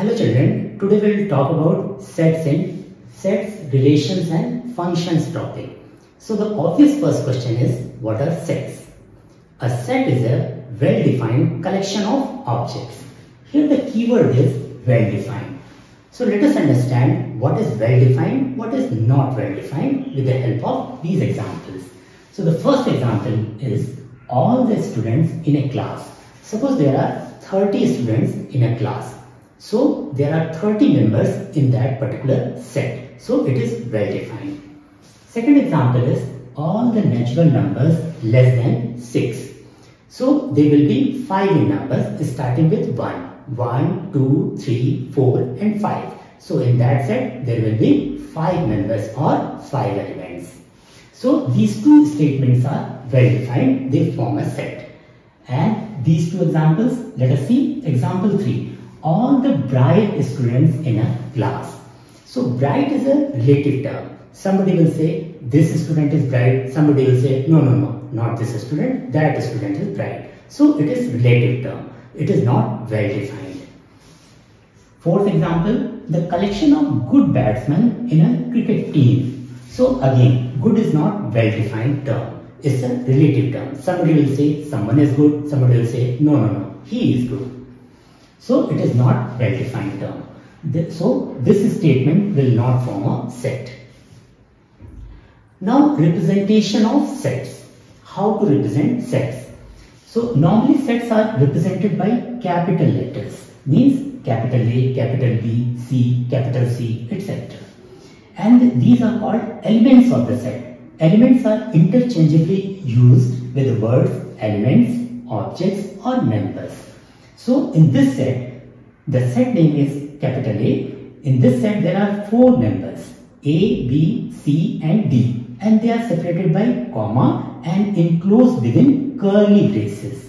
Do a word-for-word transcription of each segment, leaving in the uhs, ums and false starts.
Hello children, today we will talk about sets in sets, relations and functions topic. So the obvious first question is, what are sets? A set is a well-defined collection of objects. Here the keyword is well-defined. So let us understand what is well-defined, what is not well-defined with the help of these examples. So the first example is all the students in a class. Suppose there are thirty students in a class. So there are thirty members in that particular set. So it is well defined. Second example is all the natural numbers less than six. So they will be five in numbers starting with one. one, two, three, four and five. So in that set there will be five members or five elements. So these two statements are well defined. They form a set. And these two examples, let us see example three. All the bright students in a class. So bright is a relative term. Somebody will say this student is bright. Somebody will say no, no, no, not this student. That student is bright. So it is relative term. It is not well defined. Fourth example, the collection of good batsmen in a cricket team. So again, good is not well defined term. It's a relative term. Somebody will say someone is good. Somebody will say no, no, no, he is good. So it is not well defined term. So this statement will not form a set. Now representation of sets. How to represent sets? So normally sets are represented by capital letters. Means capital A, capital B, C, capital C, et cetera. And these are called elements of the set. Elements are interchangeably used with words, elements, objects or members. So in this set, the set name is capital A. In this set, there are four members A, B, C and D, and they are separated by comma and enclosed within curly braces.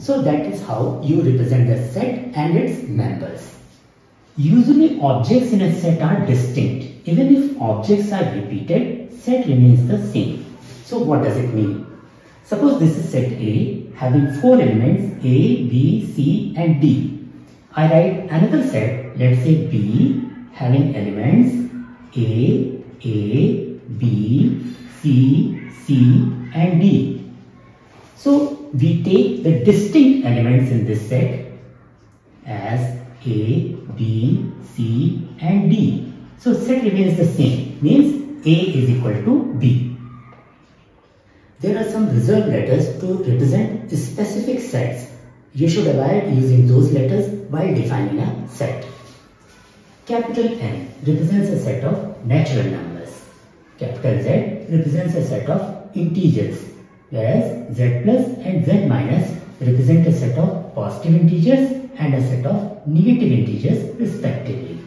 So that is how you represent the set and its members. Usually objects in a set are distinct. Even if objects are repeated, set remains the same. So what does it mean? Suppose this is set A, having four elements A, B, C and D. I write another set, let's say B, having elements A, A, B, C, C and D. So we take the distinct elements in this set as A, B, C and D. So set remains the same, means A is equal to B. There are some reserved letters to represent specific sets. You should avoid using those letters while defining a set. Capital N represents a set of natural numbers. Capital Z represents a set of integers, whereas Z plus and Z minus represent a set of positive integers and a set of negative integers respectively.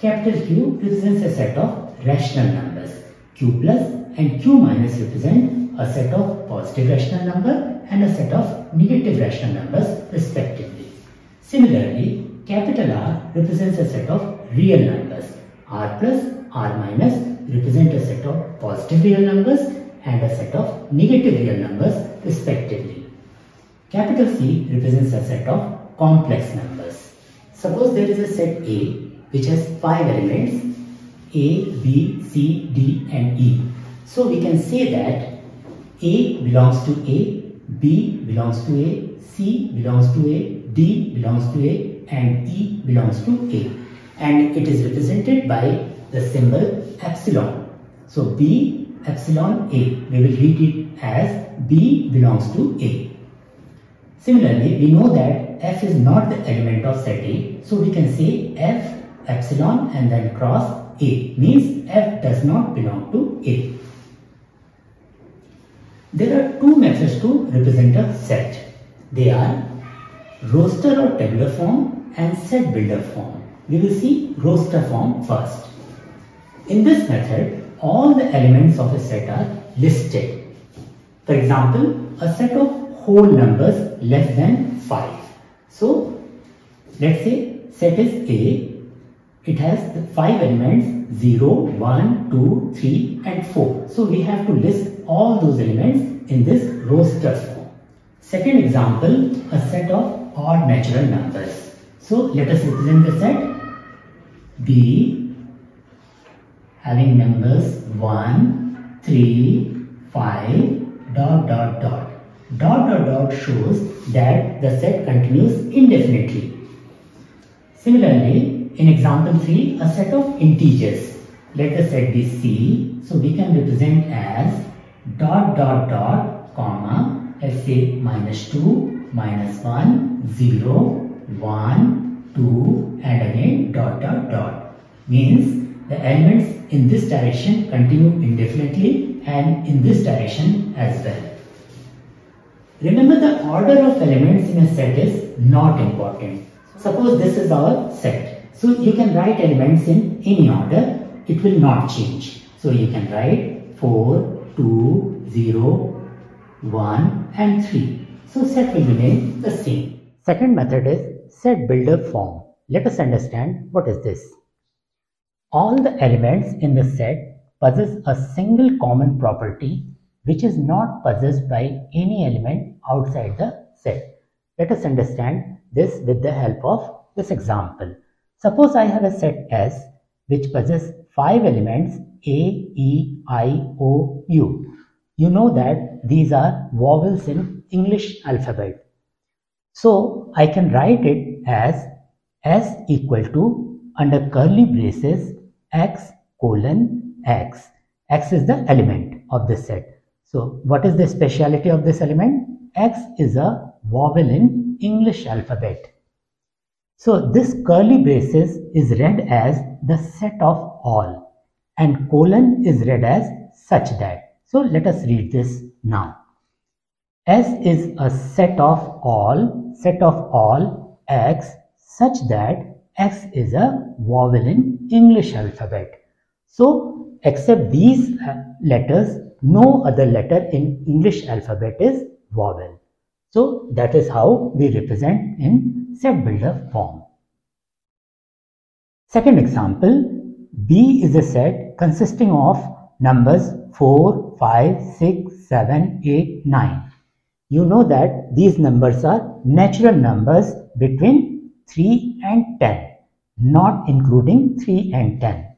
Capital Q represents a set of rational numbers. Q plus and Q minus represent a set of positive rational number and a set of negative rational numbers respectively. Similarly, capital R represents a set of real numbers. R plus, R minus represent a set of positive real numbers and a set of negative real numbers respectively. Capital C represents a set of complex numbers. Suppose there is a set A which has five elements A, B, C, D and E. So we can say that A belongs to A, B belongs to A, C belongs to A, D belongs to A and E belongs to A, and it is represented by the symbol epsilon. So B epsilon A, we will read it as B belongs to A. Similarly, we know that F is not the element of set A, so we can say F epsilon and then cross A, means F does not belong to A. There are two methods to represent a set. They are roster or tabular form and set builder form. We will see roster form first. In this method, all the elements of a set are listed. For example, a set of whole numbers less than five. So let's say set is A. It has the five elements zero, one, two, three and four. So we have to list all those elements in this roster form. Second example, a set of odd natural numbers. So let us represent the set B having numbers one, three, five, dot dot dot. Dot dot dot shows that the set continues indefinitely. Similarly, in example three, a set of integers. Let the set be C, so we can represent as dot dot dot comma, let's say minus two, minus one, zero, one, two, and again dot dot dot. Means the elements in this direction continue indefinitely and in this direction as well. Remember, the order of elements in a set is not important. Suppose this is our set. So you can write elements in any order. It will not change. So you can write four, two, zero, one and three. So set will remain the same. Second method is set builder form. Let us understand what is this. All the elements in the set possess a single common property which is not possessed by any element outside the set. Let us understand this with the help of this example. Suppose I have a set S which possesses five elements A, E, I, O, U. You know that these are vowels in English alphabet. So I can write it as S equal to under curly braces X colon X. X is the element of the set. So what is the speciality of this element? X is a vowel in English alphabet. So this curly braces is read as the set of all and colon is read as such that. So let us read this now. S is a set of all, set of all X such that X is a vowel in English alphabet. So except these letters, no other letter in English alphabet is vowel. So that is how we represent in set builder form. Second example, B is a set consisting of numbers four, five, six, seven, eight, nine. You know that these numbers are natural numbers between three and ten, not including three and ten.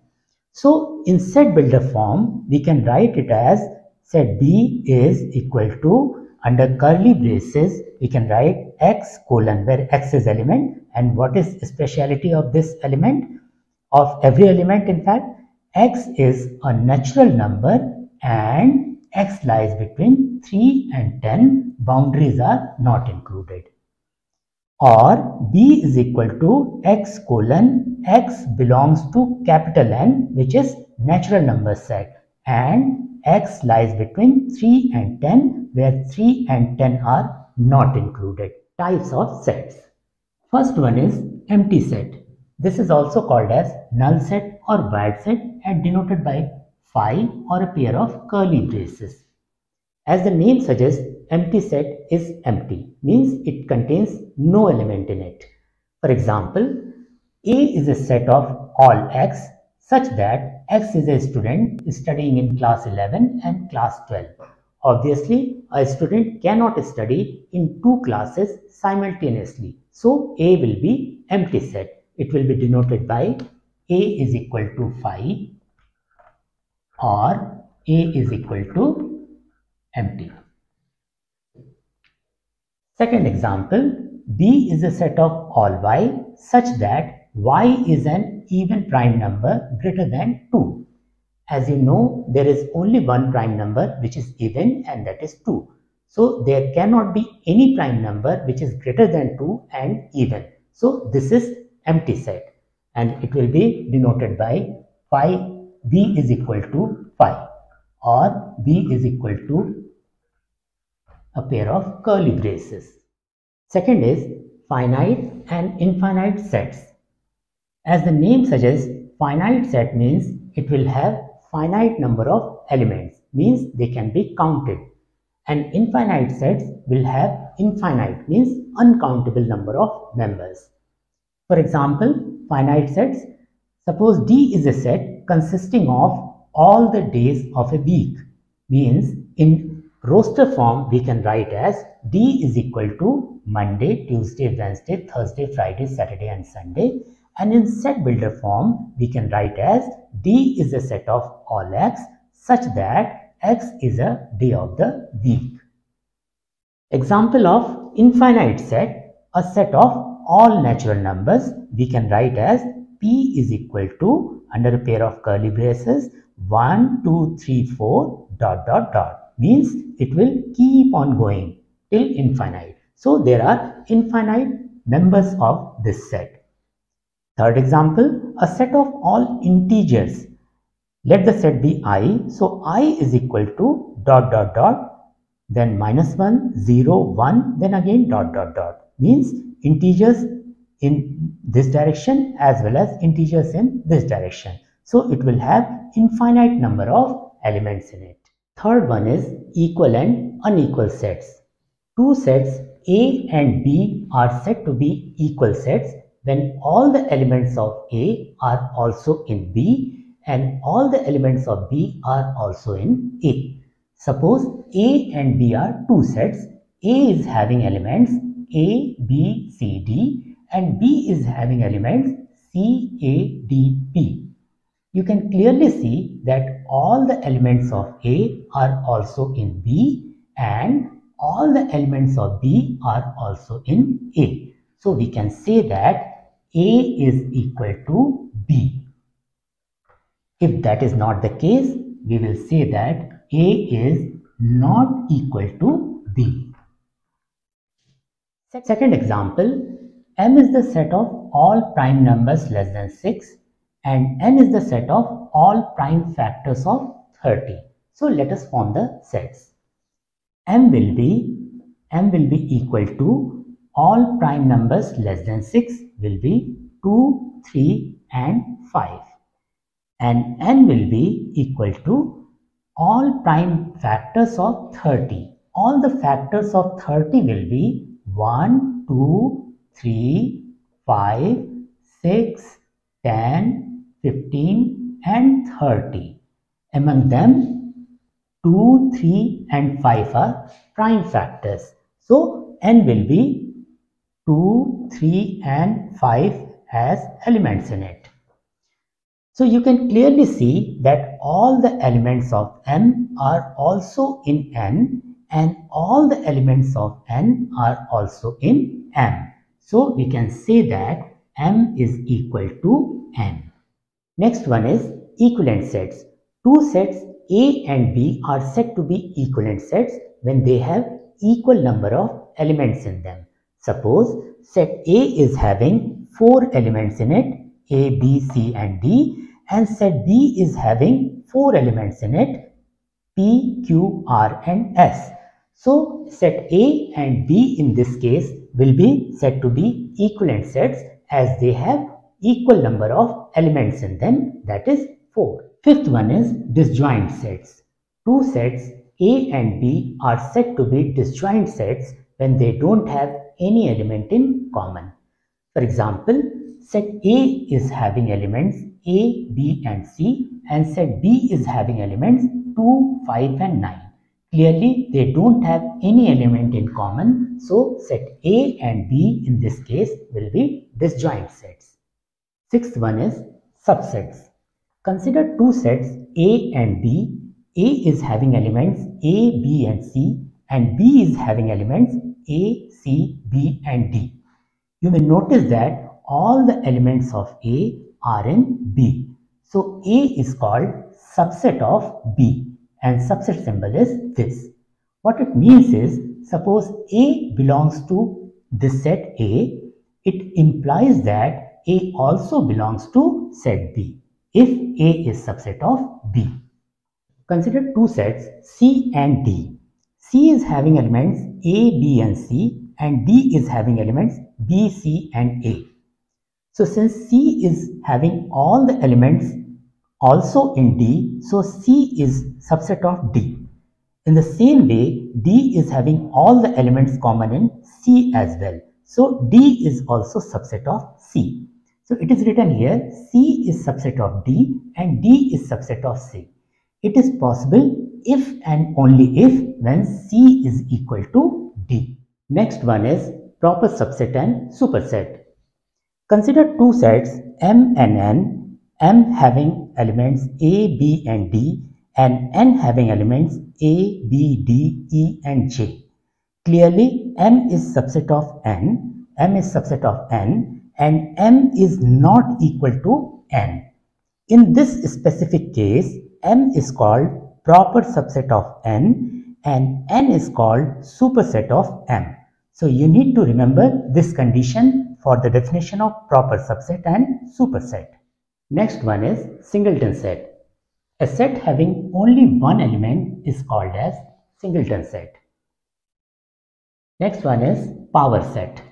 So in set builder form, we can write it as set B is equal to under curly braces, we can write X colon, where X is element, and what is speciality of this element? Of every element, in fact, X is a natural number and X lies between three and ten. Boundaries are not included. Or B is equal to X colon X belongs to capital N, which is natural number set, and X lies between three and ten, where three and ten are not included. Types of sets. First one is empty set. This is also called as null set or void set and denoted by phi or a pair of curly braces. As the name suggests, empty set is empty, means it contains no element in it. For example, A is a set of all X such that X is a student studying in class eleven and class twelve. Obviously, a student cannot study in two classes simultaneously. So A will be empty set. It will be denoted by A is equal to phi or A is equal to empty. Second example, B is a set of all Y such that Y is an even prime number greater than two. As you know, there is only one prime number which is even, and that is two. So there cannot be any prime number which is greater than two and even. So this is empty set and it will be denoted by phi, B is equal to phi or B is equal to a pair of curly braces. Second is finite and infinite sets. As the name suggests, finite set means it will have finite number of elements, means they can be counted, and infinite sets will have infinite, means uncountable number of members. For example, finite sets, suppose D is a set consisting of all the days of a week, means in roster form we can write as D is equal to Monday, Tuesday, Wednesday, Thursday, Friday, Saturday and Sunday. And in set builder form we can write as D is a set of all X such that X is a day of the week. Example of infinite set, a set of all natural numbers we can write as P is equal to under a pair of curly braces one, two, three, four dot dot dot. Means it will keep on going till infinite. So there are infinite members of this set. Third example, a set of all integers. Let the set be I. So I is equal to dot dot dot, then minus one, zero, one, then again dot dot dot. Means integers in this direction as well as integers in this direction. So it will have infinite number of elements in it. Third one is equal and unequal sets. Two sets A and B are said to be equal sets when all the elements of A are also in B and all the elements of B are also in A. Suppose A and B are two sets. A is having elements A, B, C, D and B is having elements C, A, D, B. You can clearly see that all the elements of A are also in B and all the elements of B are also in A. So we can say that A is equal to B. If that is not the case, we will say that A is not equal to B. Second example, M is the set of all prime numbers less than six. And N is the set of all prime factors of thirty. So let us form the sets. M will be M will be equal to all prime numbers less than six will be two, three and five. And N will be equal to all prime factors of thirty. All the factors of thirty will be one, two, three, five, six, ten, fifteen and thirty. Among them two, three and five are prime factors. So N will be two, three and five as elements in it. So you can clearly see that all the elements of M are also in N and all the elements of N are also in M. So we can say that M is equal to N. Next one is equivalent sets. Two sets A and B are said to be equivalent sets when they have equal number of elements in them. Suppose set A is having four elements in it, A, B, C and D, and set B is having four elements in it, P, Q, R and S. So set A and B in this case will be said to be equivalent sets as they have equal number of elements in them, that is four. Fifth one is disjoint sets. Two sets A and B are said to be disjoint sets when they don't have any element in common. For example, set A is having elements A, B and C and set B is having elements two, five and nine. Clearly they don't have any element in common, so set A and B in this case will be disjoint sets. Sixth one is subsets. Consider two sets A and B. A is having elements A, B and C and B is having elements A, C, B and D. You may notice that all the elements of A are in B. So A is called subset of B and subset symbol is this. What it means is, suppose A belongs to this set A, it implies that A also belongs to set B if A is subset of B. Consider two sets C and D. C is having elements A, B and C and D is having elements B, C and A. So since C is having all the elements also in D, so C is subset of D. In the same way, D is having all the elements common in C as well. So D is also subset of C. So it is written here C is subset of D and D is subset of C. It is possible if and only if, then C is equal to D. Next one is proper subset and superset. Consider two sets M and N, M having elements A, B and D, and N having elements A, B, D, E and J. Clearly, M is subset of N, M is subset of N, and M is not equal to N. In this specific case, M is called proper subset of N and N is called superset of M. So you need to remember this condition for the definition of proper subset and superset. Next one is singleton set. A set having only one element is called as singleton set. Next one is power set.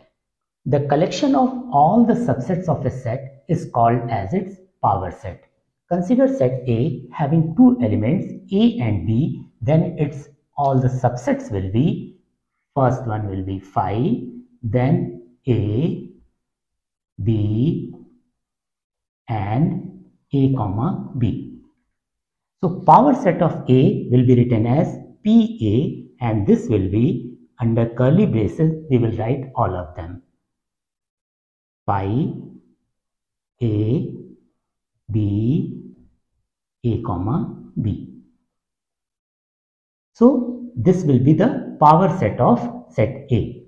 The collection of all the subsets of a set is called as its power set. Consider set A having two elements A and B, then its all the subsets will be, first one will be phi, then A, B and A comma B. So power set of A will be written as P A, and this will be under curly braces we will write all of them. Pi, A, B, A comma B. So this will be the power set of set A.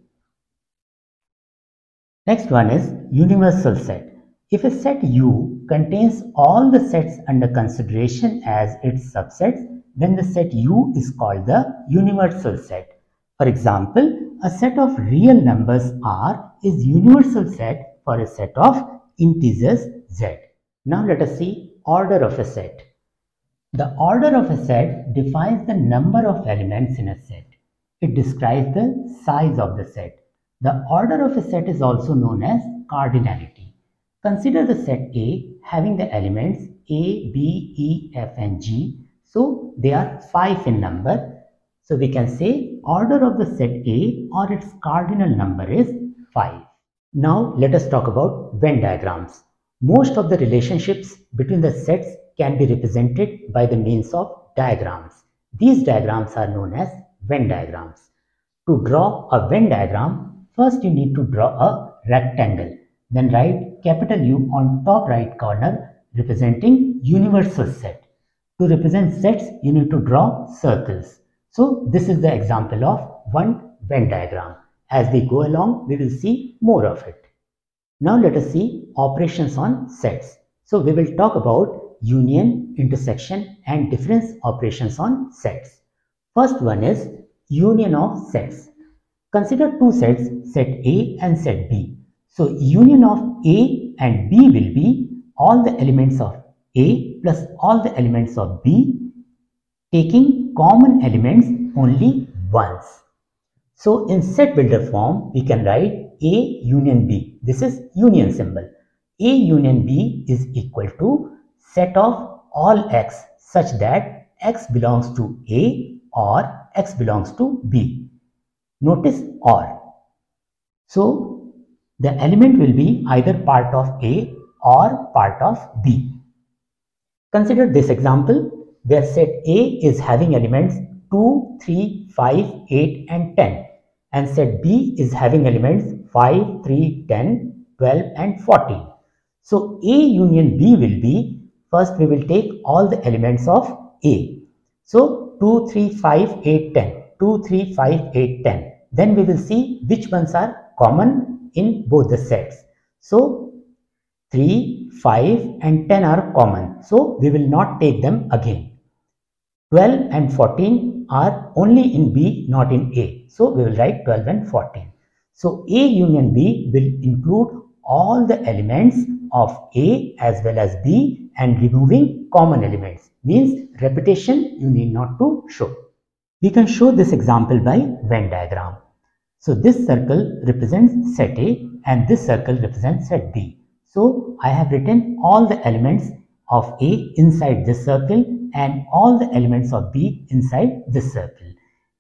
Next one is universal set. If a set U contains all the sets under consideration as its subsets, then the set U is called the universal set. For example, a set of real numbers R is universal set for a set of integers Z. Now let us see order of a set. The order of a set defines the number of elements in a set. It describes the size of the set. The order of a set is also known as cardinality. Consider the set A having the elements A, B, E, F and G. So they are five in number. So we can say order of the set A or its cardinal number is five. Now let us talk about Venn diagrams. Most of the relationships between the sets can be represented by the means of diagrams. These diagrams are known as Venn diagrams. To draw a Venn diagram, first you need to draw a rectangle. Then write capital U on top right corner representing universal set. To represent sets, you need to draw circles. So this is the example of one Venn diagram. As we go along, we will see more of it. Now let us see operations on sets. So we will talk about union, intersection and difference operations on sets. First one is union of sets. Consider two sets, set A and set B. So union of A and B will be all the elements of A plus all the elements of B, taking common elements only once. So in set builder form, we can write A union B. This is union symbol. A union B is equal to set of all x such that x belongs to A or x belongs to B. Notice or. So the element will be either part of A or part of B. Consider this example where set A is having elements two, three, five, eight and ten. And set B is having elements five, three, ten, twelve and fourteen. So A union B will be, first we will take all the elements of A. So two, three, five, eight, ten. two, three, five, eight, ten. Then we will see which ones are common in both the sets. So three, five and ten are common. So we will not take them again. twelve and fourteen are only in B, not in A. So we will write twelve and fourteen. So A union B will include all the elements of A as well as B and removing common elements, means repetition you need not to show. We can show this example by Venn diagram. So this circle represents set A and this circle represents set B. So I have written all the elements of A inside this circle and all the elements of B inside this circle,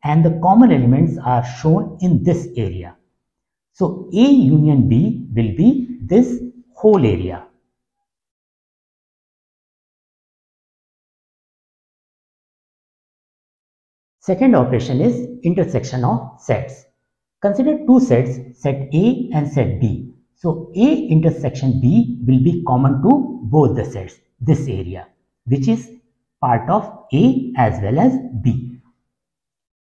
and the common elements are shown in this area. So A union B will be this whole area. Second operation is intersection of sets. Consider two sets, set A and set B. So A intersection B will be common to both the sets, this area, which is part of A as well as B.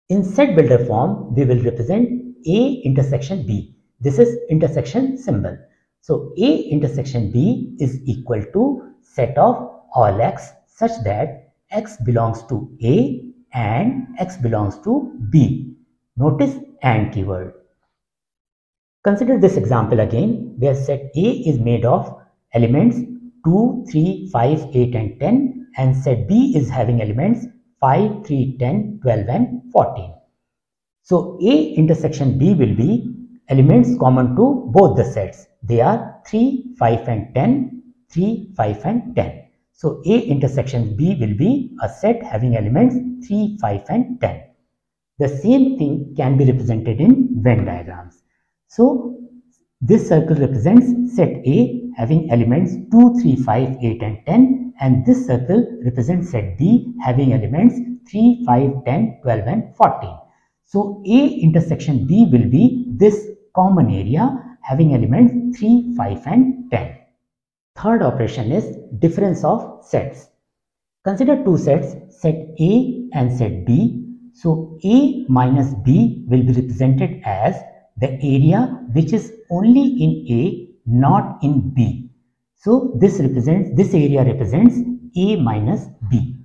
In set builder form, we will represent A intersection B. This is intersection symbol. So A intersection B is equal to set of all x such that x belongs to A and x belongs to B. Notice and keyword. Consider this example again, where set A is made of elements two, three, five, eight and ten, and set B is having elements five, three, ten, twelve and fourteen. So A intersection B will be elements common to both the sets. They are three, five and ten, three, five and ten. So A intersection B will be a set having elements three, five and ten. The same thing can be represented in Venn diagrams. So this circle represents set A having elements two, three, five, eight and ten, and this circle represents set B having elements three, five, ten, twelve and fourteen. So A intersection B will be this common area having elements three, five and ten. Third operation is difference of sets. Consider two sets, set A and set B. So A minus B will be represented as the area which is only in A, not in B. So this represents, this area represents A minus B.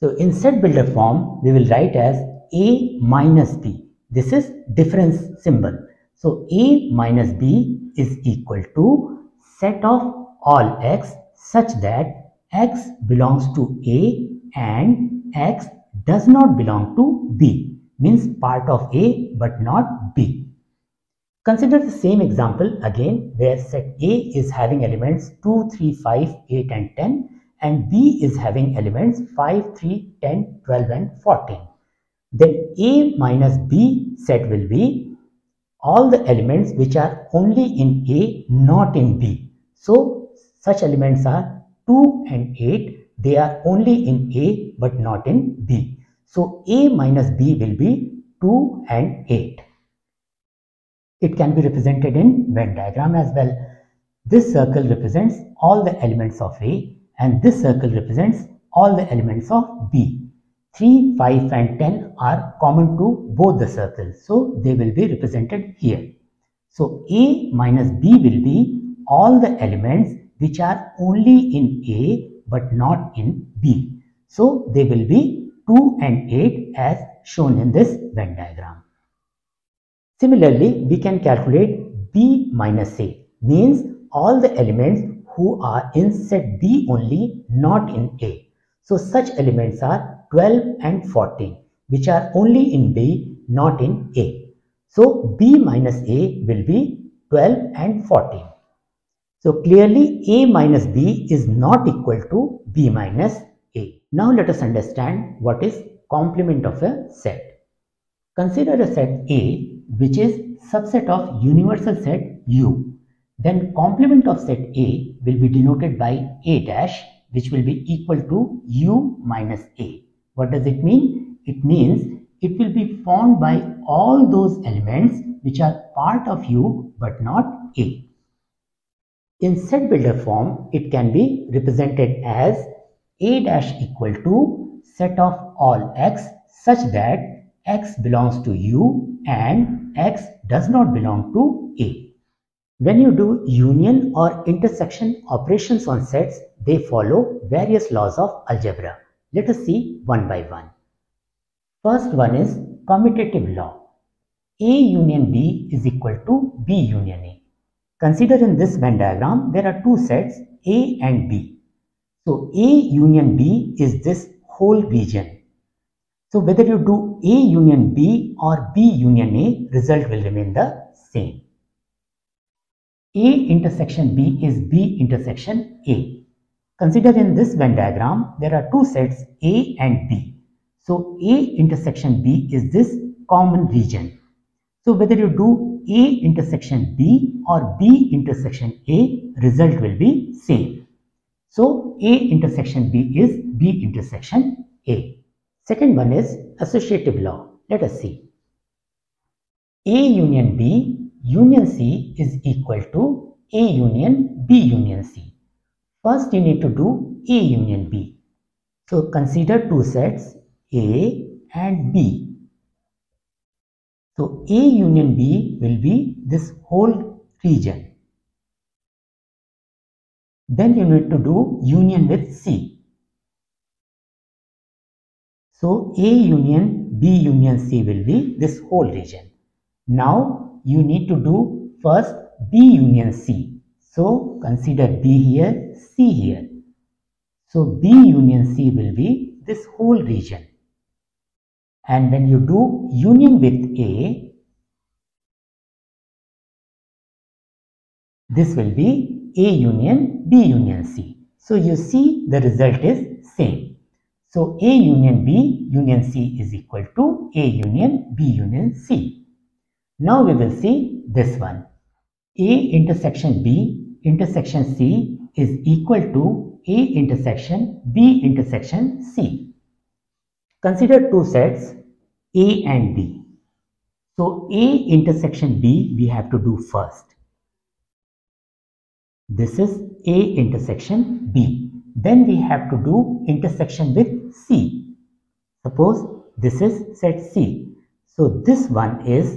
So in set builder form, we will write as A minus B. This is difference symbol. So A minus B is equal to set of all x such that x belongs to A and x does not belong to B, means part of A but not B. Consider the same example again, where set A is having elements two, three, five, eight and ten, and B is having elements five, three, ten, twelve and fourteen. Then A minus B set will be all the elements which are only in A, not in B. So such elements are two and eight. They are only in A but not in B. So A minus B will be two and eight. It can be represented in Venn diagram as well. This circle represents all the elements of A, and this circle represents all the elements of B. three, five and ten are common to both the circles, so they will be represented here. So A minus B will be all the elements which are only in A but not in B. So they will be two and eight as shown in this Venn diagram. Similarly, we can calculate B minus A, means all the elements who are in set B only, not in A. So such elements are twelve and fourteen, which are only in B, not in A. So B minus A will be twelve and fourteen. So clearly A minus B is not equal to B minus A. Now let us understand what is complement of a set. Consider a set A which is subset of universal set U. Then complement of set A will be denoted by A dash, which will be equal to U minus A. What does it mean? It means it will be formed by all those elements which are part of U but not A. In set builder form, it can be represented as A dash equal to set of all x such that x belongs to U and x does not belong to A. When you do union or intersection operations on sets, they follow various laws of algebra. Let us see one by one. First one is commutative law. A union B is equal to B union A. Consider in this Venn diagram, there are two sets A and B. So A union B is this whole region. So whether you do A union B or B union A, result will remain the same. A intersection B is B intersection A. Consider in this Venn diagram, there are two sets A and B. So A intersection B is this common region. So whether you do A intersection B or B intersection A, result will be same. So A intersection B is B intersection A. Second one is associative law. Let us see. A union B union C is equal to A union B union C. First you need to do A union B. So consider two sets A and B. So A union B will be this whole region. Then you need to do union with C. So A union B union C will be this whole region. Now you need to do first B union C. So consider B here, C here. So B union C will be this whole region. And when you do union with A, this will be A union B union C. So you see the result is same. So A union B union C is equal to A union B union C. Now we will see this one. A intersection B intersection C is equal to A intersection B intersection C. Consider two sets A and B. So A intersection B we have to do first. This is A intersection B. Then we have to do intersection with C. Suppose this is set C. So this one is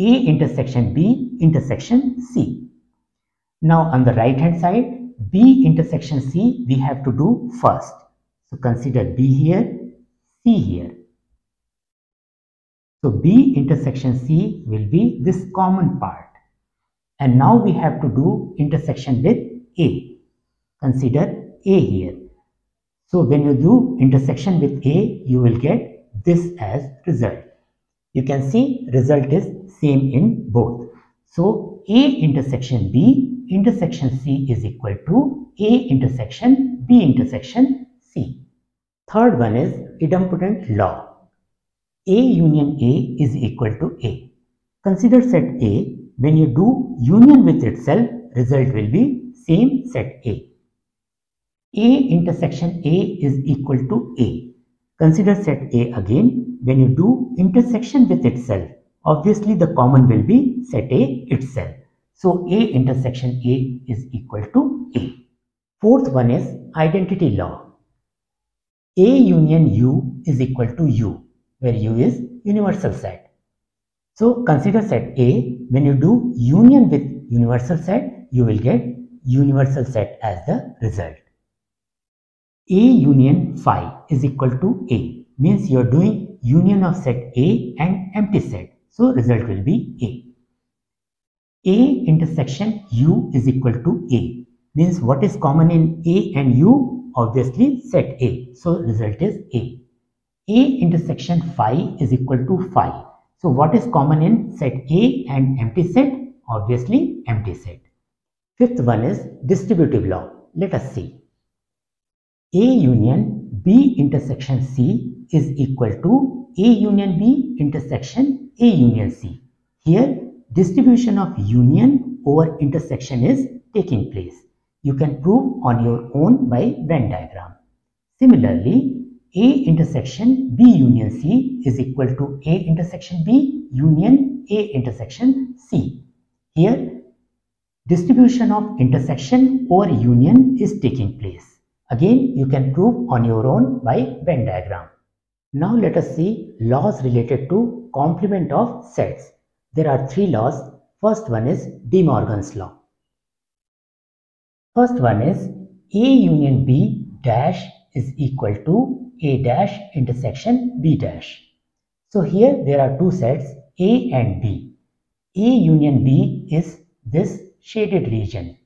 A intersection B intersection C. Now on the right hand side, B intersection C we have to do first. So consider B here, C here. So B intersection C will be this common part. And now we have to do intersection with A. Consider A here. So when you do intersection with A, you will get this as result. You can see result is same in both. So A intersection B intersection C is equal to A intersection B intersection C. Third one is idempotent law. A union A is equal to A. Consider set A. When you do union with itself, result will be same set A. A intersection A is equal to A. Consider set A again. When you do intersection with itself, obviously the common will be set A itself. So A intersection A is equal to A. Fourth one is identity law. A union U is equal to U, where U is universal set. So consider set A. When you do union with universal set, you will get universal set as the result. A union phi is equal to A means you are doing union of set A and empty set. So result will be A. A intersection U is equal to A means what is common in A and U? Obviously set A, so result is A. A intersection phi is equal to phi. So what is common in set A and empty set? Obviously empty set. Fifth one is distributive law. Let us see. A union B intersection C is equal to A union B intersection A union C. Here distribution of union over intersection is taking place. You can prove on your own by Venn diagram. Similarly, A intersection B union C is equal to A intersection B union A intersection C. Here, distribution of intersection or union is taking place. Again, you can prove on your own by Venn diagram. Now let us see laws related to complement of sets. There are three laws. First one is De Morgan's law. First one is A union B dash is equal to A dash intersection B dash. So here there are two sets A and B. A union B is this shaded region.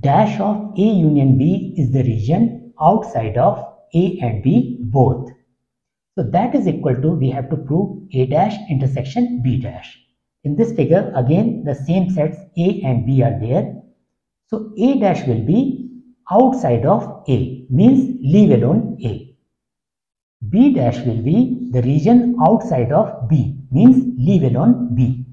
Dash of A union B is the region outside of A and B both. So that is equal to, we have to prove A dash intersection B dash. In this figure again the same sets A and B are there. So A dash will be outside of A means leave alone A. B dash will be the region outside of B means leave alone B.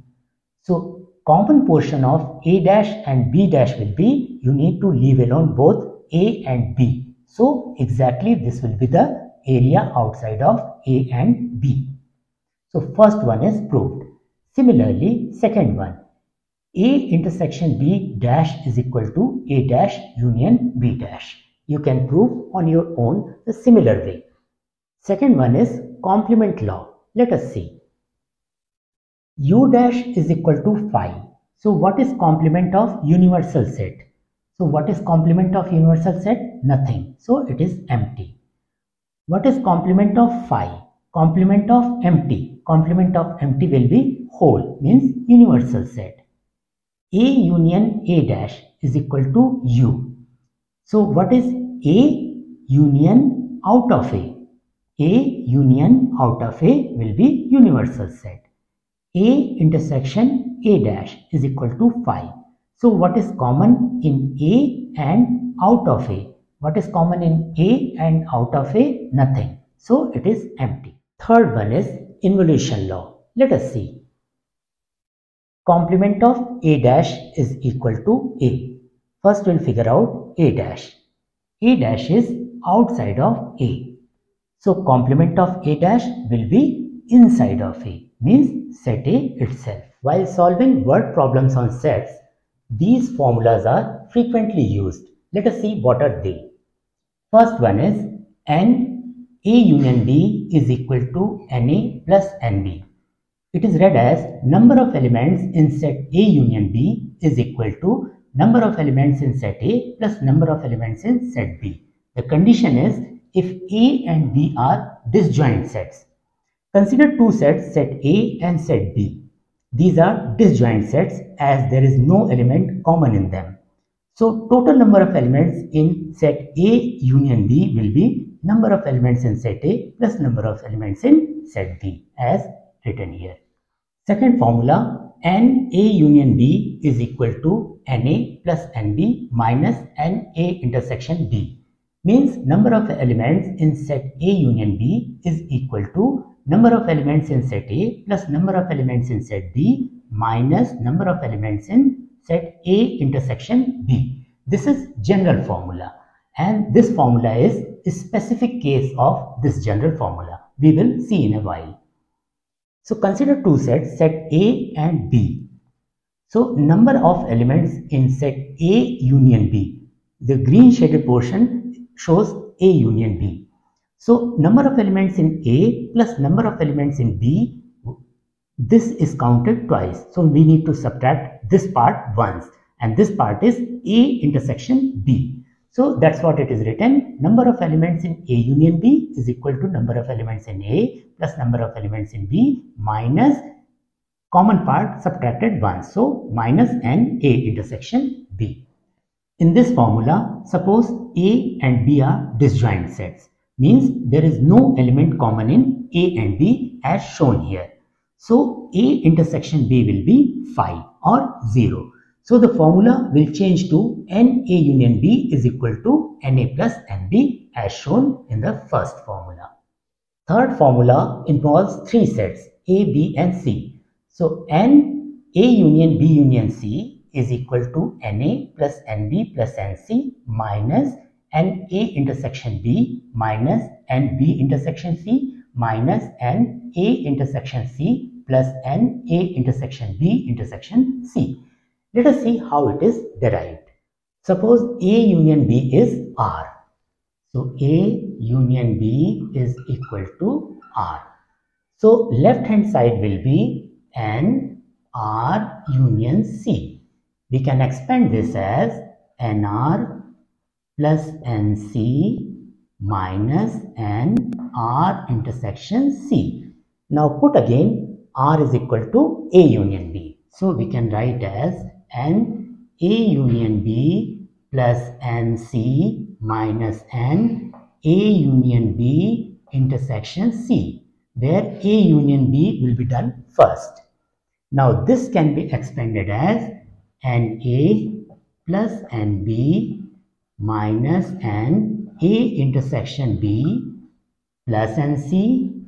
So common portion of A dash and B dash will be you need to leave alone both A and B So exactly this will be the area outside of A and B. So first one is proved. Similarly, second one, A intersection B dash is equal to A dash union B dash. You can prove on your own the similar way. Second one is complement law. Let us see. U dash is equal to phi. So what is complement of universal set? So what is complement of universal set? Nothing. So it is empty. What is complement of phi? Complement of empty. Complement of empty will be whole, means universal set. A union A dash is equal to U. So what is A union out of A? A union out of A will be universal set. A intersection A dash is equal to phi. So what is common in A and out of A? What is common in A and out of A? Nothing. So it is empty. Third one is involution law. Let us see. Complement of A dash is equal to A. First we'll figure out A dash. A dash is outside of A. So complement of A dash will be inside of A, means set A itself. While solving word problems on sets, these formulas are frequently used. Let us see what are they. First one is N A union B is equal to N A plus N B. It is read as number of elements in set A union B is equal to number of elements in set A plus number of elements in set B. The condition is if A and B are disjoint sets. Consider two sets, set A and set B. These are disjoint sets as there is no element common in them. So total number of elements in set A union B will be number of elements in set A plus number of elements in set B as written here. Second formula, N A union B is equal to N A plus N B minus N A intersection B, means number of elements in set A union B is equal to number of elements in set A plus number of elements in set B minus number of elements in set A intersection B. This is general formula, and this formula is a specific case of this general formula. We will see in a while. So consider two sets, set A and B. So number of elements in set A union B. The green shaded portion shows A union B. So number of elements in A plus number of elements in B, this is counted twice. So we need to subtract this part once, and this part is A intersection B. So that's what it is written. Number of elements in A union B is equal to number of elements in A plus number of elements in B minus common part subtracted once. So minus N A intersection B. In this formula, suppose A and B are disjoint sets, means there is no element common in A and B as shown here. So A intersection B will be phi or zero. So the formula will change to N A union B is equal to N A plus N B as shown in the first formula. Third formula involves three sets A, B and C. So N A union B union C is equal to N A plus N B plus N C minus N A intersection B minus N B intersection C minus N A intersection C plus N A intersection B intersection C. Let us see how it is derived. Suppose A union B is R. So A union B is equal to R. So left hand side will be N R union C. We can expand this as N R plus N C minus N R intersection C. Now put again R is equal to A union B. So we can write as N A union B plus N C minus N A union B intersection C, where A union B will be done first. Now this can be expanded as N A plus N B minus N A intersection B plus N C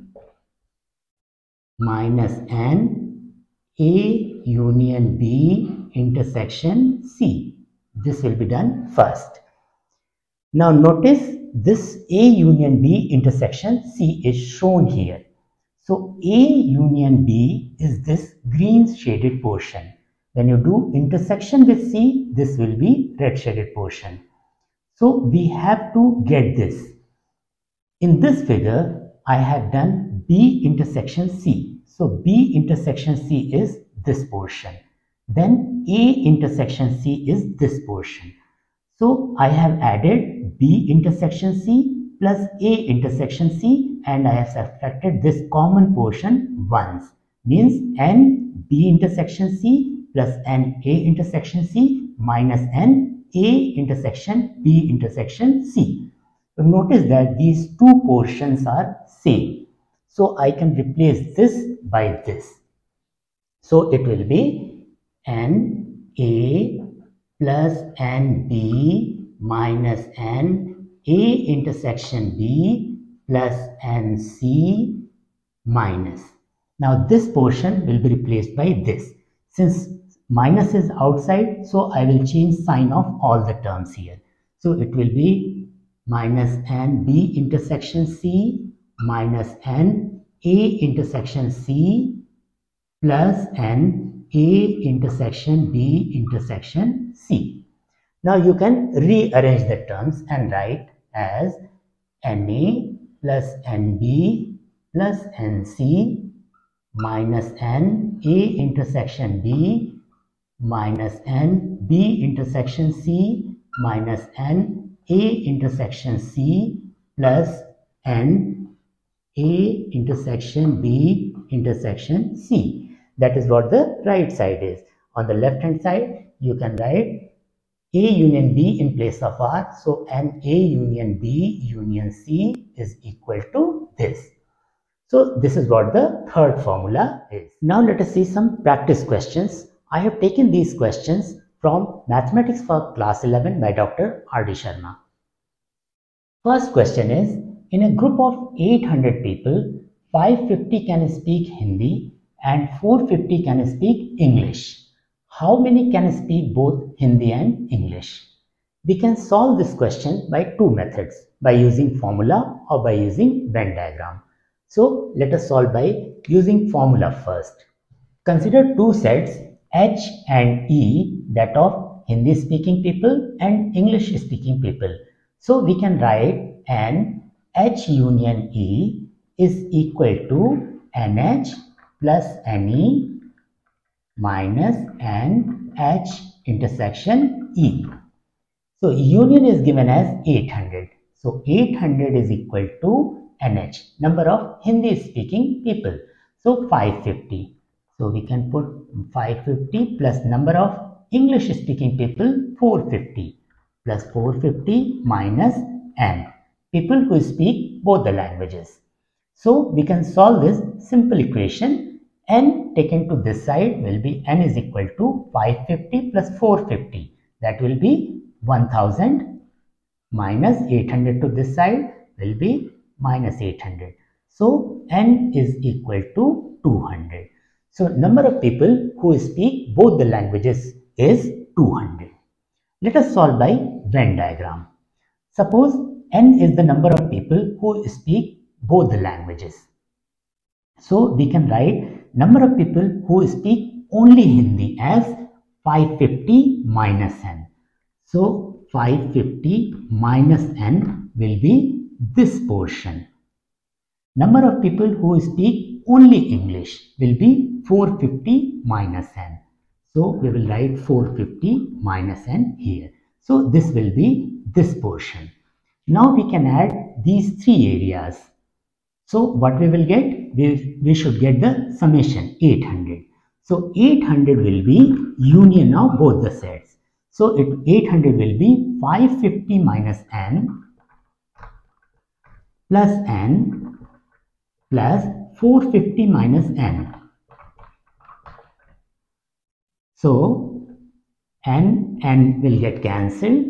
minus N A union B intersection C. This will be done first. Now notice this A union B intersection C is shown here. So A union B is this green shaded portion. When you do intersection with C, this will be red shaded portion. So we have to get this. In this figure, I have done B intersection C. So B intersection C is this portion. Then A intersection C is this portion. So I have added B intersection C plus A intersection C, and I have subtracted this common portion once. Means N B intersection C plus N A intersection C minus N A intersection B intersection C. So notice that these two portions are same. So I can replace this by this. So it will be N A plus N B minus N A intersection B plus N C minus. Now this portion will be replaced by this. Since minus is outside, so I will change sign of all the terms here. So it will be minus N B intersection C minus N A intersection C plus N A intersection B intersection C. Now you can rearrange the terms and write as N A plus N B plus N C minus N A intersection B minus N B intersection C minus N A intersection C plus N A intersection B intersection C. That is what the right side is. On the left hand side, you can write A union B in place of R. So N A union B union C is equal to this. So this is what the third formula is. Now let us see some practice questions. I have taken these questions from Mathematics for Class eleven by Doctor R D Sharma. First question is, in a group of eight hundred people, five hundred fifty can speak Hindi and four hundred fifty can speak English. How many can speak both Hindi and English? We can solve this question by two methods, by using formula or by using Venn diagram. So let us solve by using formula first. Consider two sets H and E, that of Hindi speaking people and English speaking people. So we can write N H union E is equal to N H plus N E minus N H intersection E. So union is given as eight hundred. So eight hundred is equal to N H, number of Hindi speaking people. So five hundred fifty. So we can put five hundred fifty plus number of English speaking people four hundred fifty plus four hundred fifty minus N, people who speak both the languages. So we can solve this simple equation. N taken to this side will be N is equal to five hundred fifty plus four hundred fifty, that will be one thousand, minus eight hundred to this side will be minus eight hundred. So N is equal to two hundred. So number of people who speak both the languages is two hundred. Let us solve by Venn diagram. Suppose N is the number of people who speak both the languages. So we can write number of people who speak only Hindi as five hundred fifty minus N. So five hundred fifty minus N will be this portion. Number of people who speak only English will be four hundred fifty minus N. So we will write four hundred fifty minus N here. So this will be this portion. Now we can add these three areas. So what we will get? We, we should get the summation eight hundred. So eight hundred will be union of both the sets. So it eight hundred will be five hundred fifty minus N plus N plus four hundred fifty minus N. So N, N will get cancelled.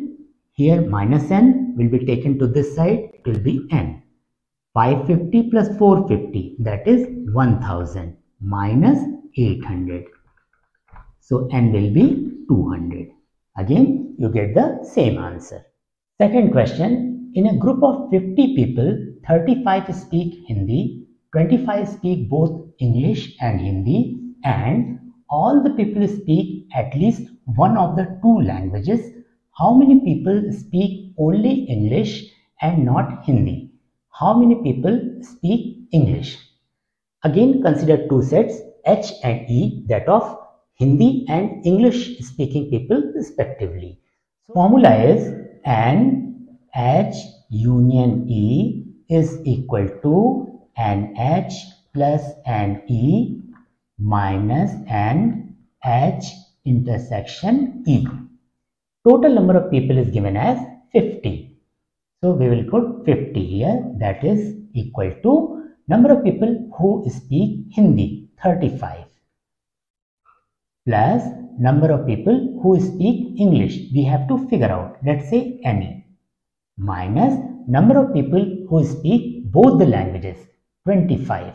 Here minus N will be taken to this side. It will be N. five hundred fifty plus four hundred fifty, that is one thousand, minus eight hundred. So N will be two hundred. Again, you get the same answer. Second question, in a group of fifty people, thirty-five speak Hindi, twenty-five speak both English and Hindi, and all the people speak at least one of the two languages. How many people speak only English and not Hindi? How many people speak English? Again, consider two sets H and E, that of Hindi and English speaking people respectively. So, formula is N H union E is equal to N H plus N E minus N H intersection E. Total number of people is given as fifty. So we will put fifty here, that is equal to number of people who speak Hindi, thirty-five, plus number of people who speak English, we have to figure out, let's say any, minus number of people who speak both the languages, twenty-five.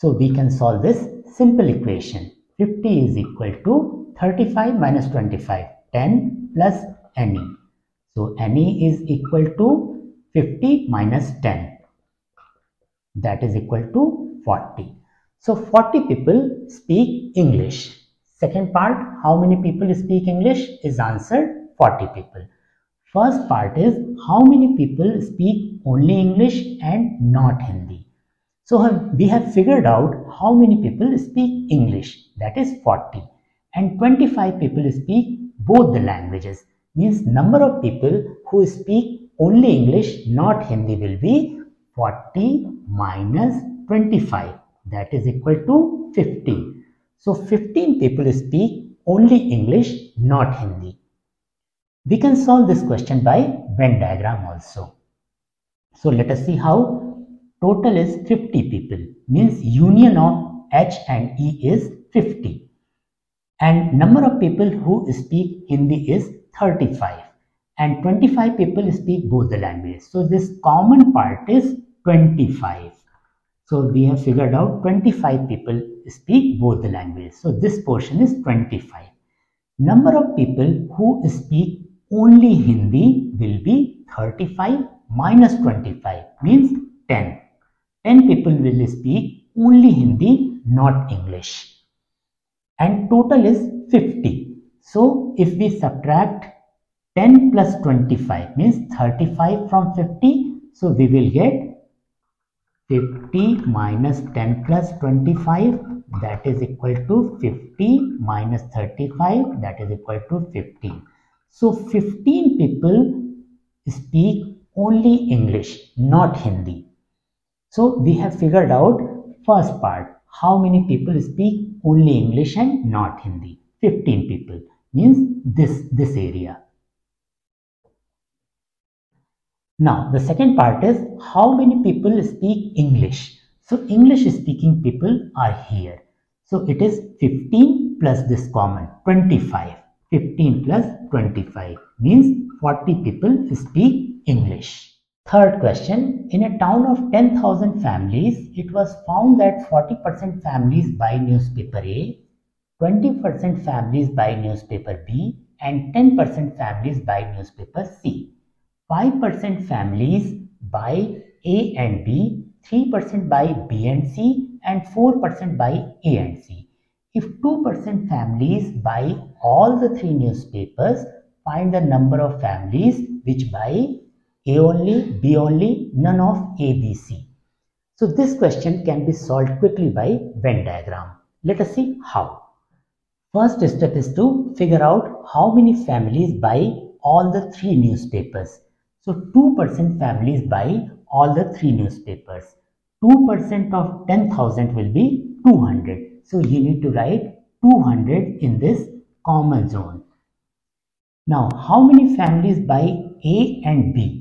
So we can solve this simple equation. fifty is equal to thirty-five minus twenty-five, ten plus N E. So N E is equal to fifty minus ten. That is equal to forty. So forty people speak English. Second part, how many people speak English, is answered forty people. First part is how many people speak only English and not Hindi. So we have figured out how many people speak English, that is forty, and twenty-five people speak both the languages, means number of people who speak only English, not Hindi, will be forty minus twenty-five, that is equal to fifty. So fifteen people speak only English, not Hindi. We can solve this question by Venn diagram also. So let us see how. Total is fifty people, means union of H and E is fifty, and number of people who speak Hindi is thirty-five, and twenty-five people speak both the languages. So this common part is twenty-five. So we have figured out twenty-five people speak both the languages. So this portion is twenty-five. Number of people who speak only Hindi will be thirty-five minus twenty-five, means ten. ten people will speak only Hindi, not English, and total is fifty. So if we subtract ten plus twenty-five, means thirty-five from fifty, so we will get fifty minus ten plus twenty-five, that is equal to fifty minus thirty-five, that is equal to fifteen. So fifteen people speak only English, not Hindi. So we have figured out first part, how many people speak only English and not Hindi, fifteen people, means this, this area. Now the second part is how many people speak English. So English speaking people are here. So it is fifteen plus this common, twenty-five, fifteen plus twenty-five, means forty people speak English. Third question, in a town of ten thousand families, it was found that forty percent families buy newspaper A, twenty percent families buy newspaper B, and ten percent families buy newspaper C. five percent families buy A and B, three percent buy B and C, and four percent buy A and C. If two percent families buy all the three newspapers, find the number of families which buy A only, B only, none of A, B, C. So this question can be solved quickly by Venn diagram. Let us see how. First step is to figure out how many families buy all the three newspapers. So two percent families buy all the three newspapers. two percent of ten thousand will be two hundred. So you need to write two hundred in this common zone. Now, how many families buy A and B?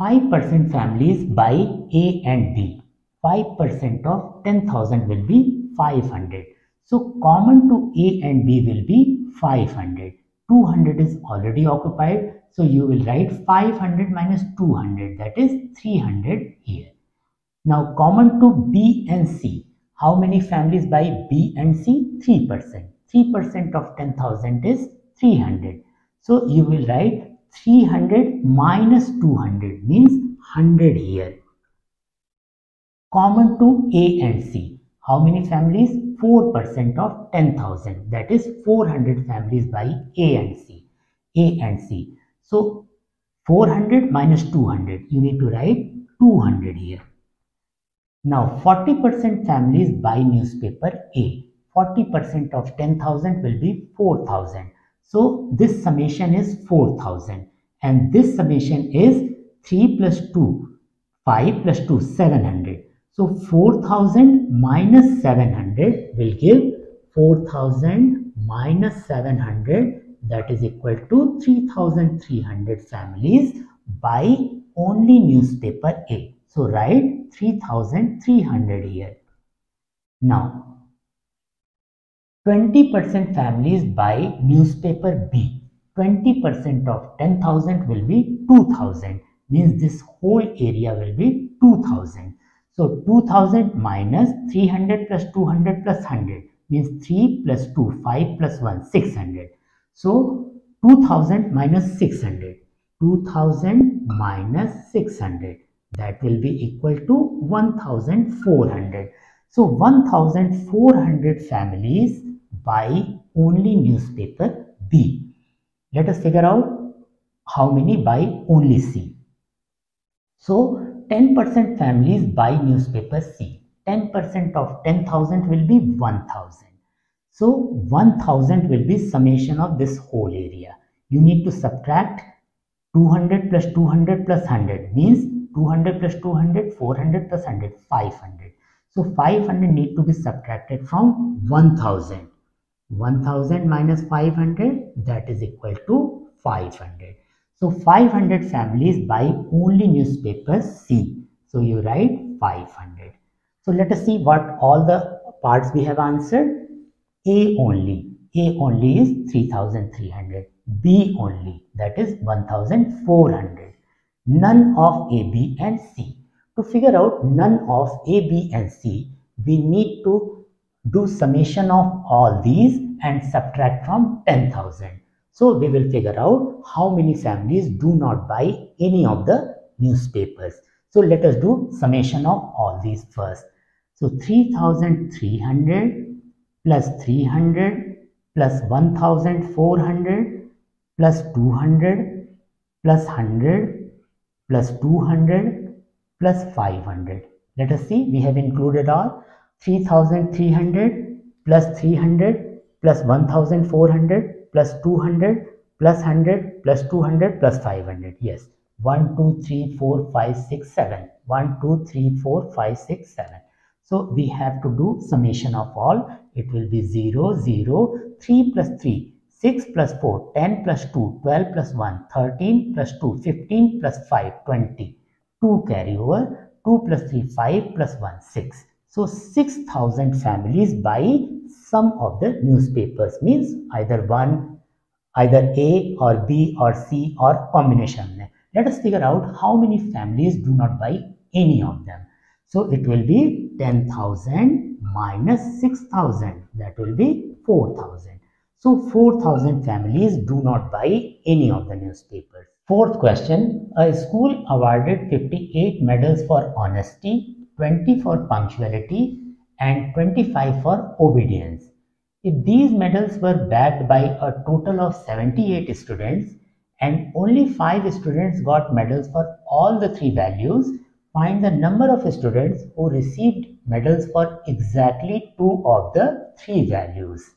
five percent families buy A and B. five percent of ten thousand will be five hundred. So common to A and B will be five hundred. two hundred is already occupied. So you will write five hundred minus two hundred, that is three hundred here. Now common to B and C. How many families buy B and C? three percent. three percent of ten thousand is three hundred. So you will write three hundred minus two hundred means one hundred here. Common to A and C. How many families? four percent of ten thousand, that is four hundred families by A and C. A and C. So four hundred minus two hundred, you need to write two hundred here. Now forty percent families buy newspaper A. forty percent of ten thousand will be four thousand. So this summation is four thousand and this summation is three plus two, five plus two, seven hundred. So four thousand minus seven hundred will give four thousand minus seven hundred, that is equal to three thousand three hundred families buy only newspaper A. So write three thousand three hundred here. Now twenty percent families buy newspaper B. twenty percent of ten thousand will be two thousand, means this whole area will be two thousand. So two thousand minus three hundred plus two hundred plus one hundred means three plus two, five plus one, six hundred. So two thousand minus six hundred. two thousand minus six hundred, that will be equal to one thousand four hundred. So one thousand four hundred families buy only newspaper B. Let us figure out how many buy only C. So ten percent families buy newspaper C. ten percent of ten thousand will be one thousand. So one thousand will be summation of this whole area. You need to subtract two hundred plus two hundred plus one hundred, means two hundred plus two hundred, four hundred plus one hundred, five hundred. So five hundred need to be subtracted from one thousand. one thousand minus five hundred, that is equal to five hundred. So five hundred families buy only newspapers C. So you write five hundred. So let us see what all the parts we have answered. A only. A only is three thousand three hundred. B only, that is one thousand four hundred. None of A, B and C. To figure out none of A, B and C, we need to do summation of all these and subtract from ten thousand. So we will figure out how many families do not buy any of the newspapers. So let us do summation of all these first. So three thousand three hundred plus three hundred plus one thousand four hundred plus two hundred plus one hundred plus two hundred plus five hundred. Let us see, we have included all. Three thousand three hundred plus three hundred plus one thousand four hundred plus two hundred plus one hundred plus two hundred plus five hundred. Yes, one two three four five six seven. one two three four five six seven. So we have to do summation of all. It will be zero zero. three plus three, six plus four, ten plus two, twelve plus one, thirteen plus two, fifteen plus five, twenty. two carry over, two plus three, five plus one, six. So six thousand families buy some of the newspapers, means either one, either A or B or C or combination. Let us figure out how many families do not buy any of them. So it will be ten thousand minus six thousand, that will be four thousand. So four thousand families do not buy any of the newspapers. Fourth question, a school awarded fifty-eight medals for honesty, twenty for punctuality and twenty-five for obedience. If these medals were bagged by a total of seventy-eight students and only five students got medals for all the three values, find the number of students who received medals for exactly two of the three values.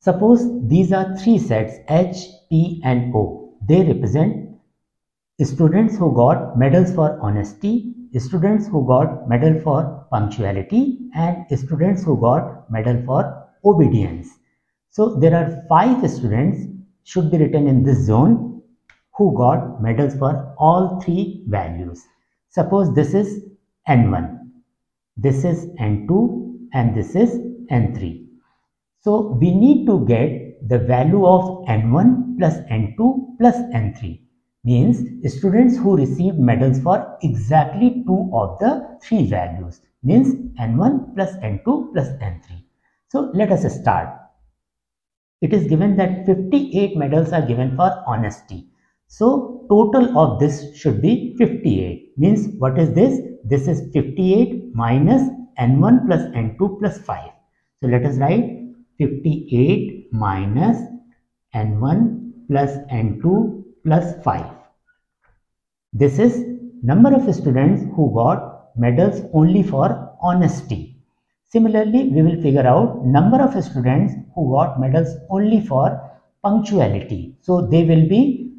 Suppose these are three sets H, P and O. They represent students who got medals for honesty, students who got medal for punctuality and students who got medal for obedience. So there are five students should be written in this zone who got medals for all three values. Suppose this is N one, this is N two and this is N three. So we need to get the value of N one plus N two plus N three. Means students who received medals for exactly two of the three values, means N one plus N two plus N three. So let us start. It is given that fifty-eight medals are given for honesty. So total of this should be fifty-eight. Means what is this? This is fifty-eight minus n one plus n two plus five. So let us write fifty-eight minus n one plus n two plus five. This is number of students who got medals only for honesty. Similarly, we will figure out number of students who got medals only for punctuality. So they will be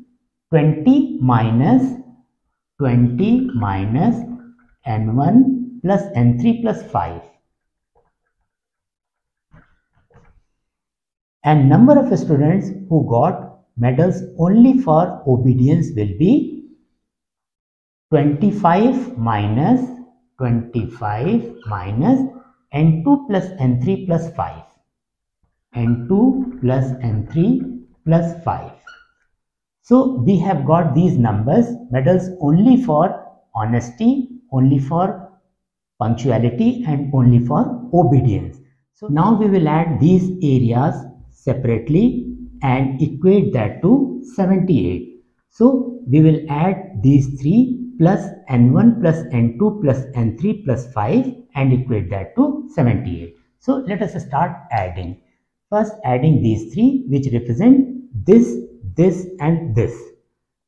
twenty minus twenty minus n one plus n three plus five. And number of students who got medals only for obedience will be twenty-five minus twenty-five minus n two plus n three plus five. n two plus n three plus five. So we have got these numbers, medals only for honesty, only for punctuality, and only for obedience. So now we will add these areas separately and equate that to seventy-eight. So we will add these three plus n one plus n two plus n three plus five and equate that to seventy-eight. So let us start adding. First adding these three, which represent this, this and this.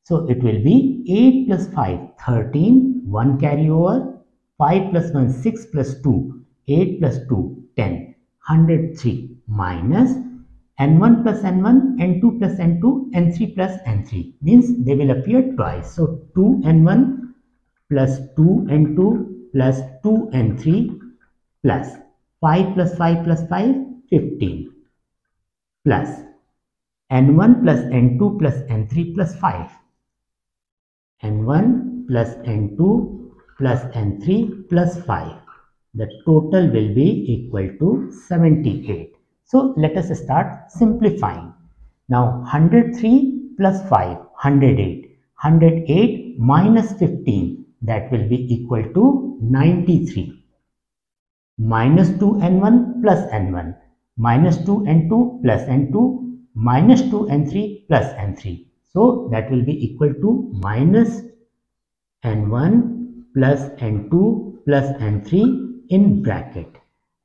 So it will be eight plus five, thirteen, one carry over, five plus one, six plus two, eight plus two, ten, one hundred three minus n one plus n one, n two plus n two, n three plus n three. Means they will appear twice. So two n one plus two n two plus two n three plus five plus five plus five, fifteen plus n one plus n two plus n three plus five, n one plus n two plus n three plus five. The total will be equal to seventy-eight. So let us start simplifying. Now one hundred three plus five, one hundred eight, one hundred eight minus fifteen, that will be equal to ninety-three, minus two n one plus n one, minus two n two plus n two, minus two n three plus n three. So that will be equal to minus n one plus n two plus n three in bracket,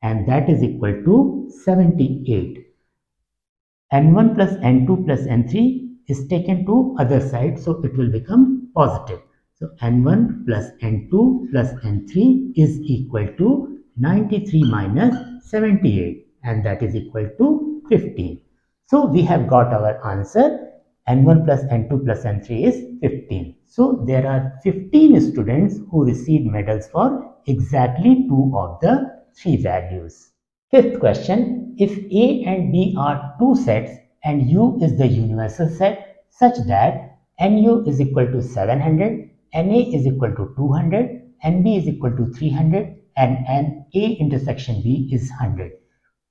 and that is equal to seventy-eight. n one plus n two plus n three is taken to other side, so it will become positive. So n one plus n two plus n three is equal to ninety-three minus seventy-eight, and that is equal to fifteen. So we have got our answer. n one plus n two plus n three is fifteen. So there are fifteen students who received medals for exactly two of the three values. Fifth question. If A and B are two sets and U is the universal set such that N U is equal to seven hundred, N A is equal to two hundred, N B is equal to three hundred, and N A intersection B is one hundred.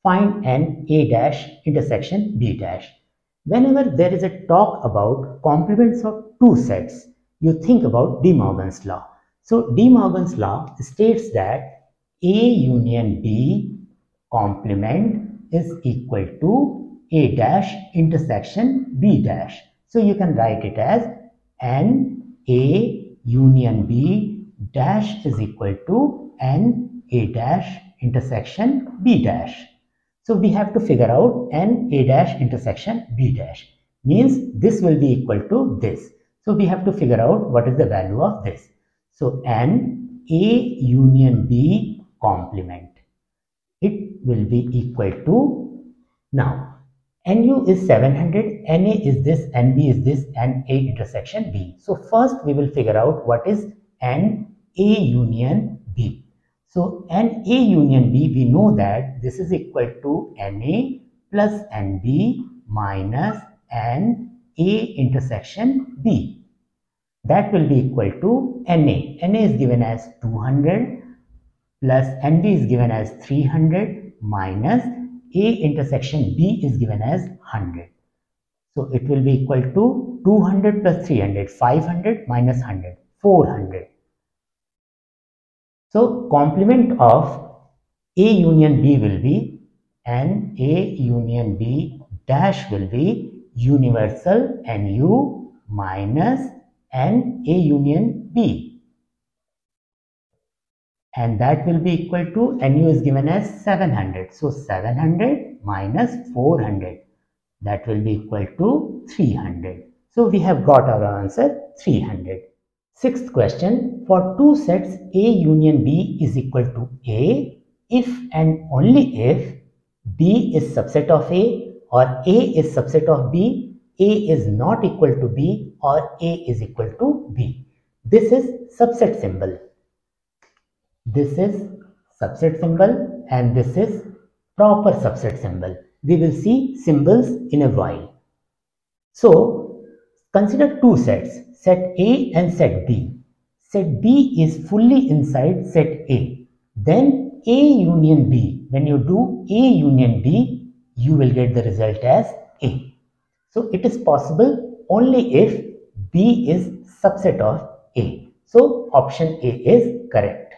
Find N A dash intersection B dash. Whenever there is a talk about complements of two sets, you think about De Morgan's law. So De Morgan's law states that A union B complement is equal to A dash intersection B dash. So you can write it as N A union B dash is equal to N A dash intersection B dash. So we have to figure out N A dash intersection B dash. Means this will be equal to this. So we have to figure out what is the value of this. So N A union B complement. It will be equal to, now N U is seven hundred, N A is this, N B is this, and A intersection B. So first we will figure out what is N A union B. So N A union B, we know that this is equal to N A plus N B minus N A intersection B. That will be equal to N A. N A is given as two hundred plus N B is given as three hundred minus A intersection B is given as one hundred. So it will be equal to two hundred plus three hundred, five hundred minus one hundred, four hundred. So complement of A union B will be N A union B dash will be universal N U minus and A union B, and that will be equal to, N U is given as seven hundred. So seven hundred minus four hundred, that will be equal to three hundred. So we have got our answer three hundred. Sixth question, for two sets A union B is equal to A if and only if B is subset of A, or A is subset of B, A is not equal to B, or A is equal to B. This is subset symbol. This is subset symbol and this is proper subset symbol. We will see symbols in a while. So consider two sets, set A and set B. Set B is fully inside set A. Then A union B, when you do A union B, you will get the result as A. So it is possible only if B is subset of A. So option A is correct.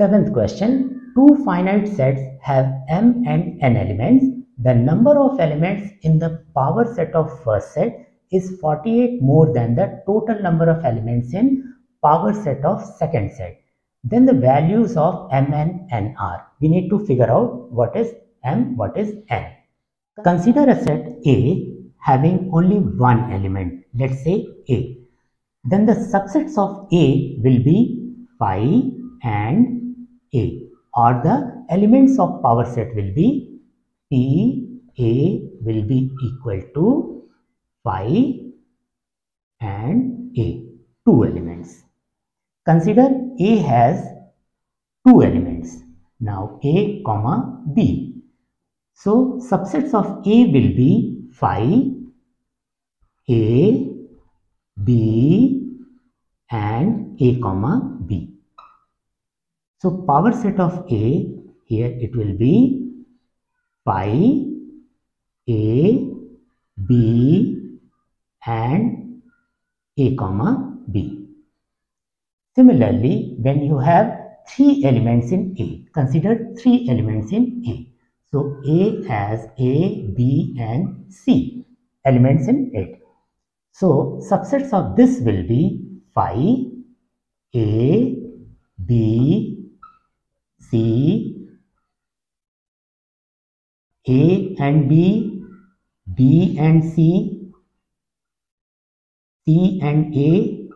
Seventh question, two finite sets have m and n elements. The number of elements in the power set of first set is forty-eight more than the total number of elements in power set of second set. Then the values of m and n are. We need to figure out what is m, what is n. Consider a set A having only one element, let's say A. Then the subsets of A will be phi and A, or the elements of power set will be P A will be equal to phi and A, two elements. Consider A has two elements. Now A comma B. So subsets of A will be phi, A, B and A comma B. So power set of A, here it will be pi A B and A comma B. Similarly, when you have three elements in A, consider three elements in A. So A has A, B and C elements in it. So subsets of this will be phi A B C, A and B, B and C, C and A,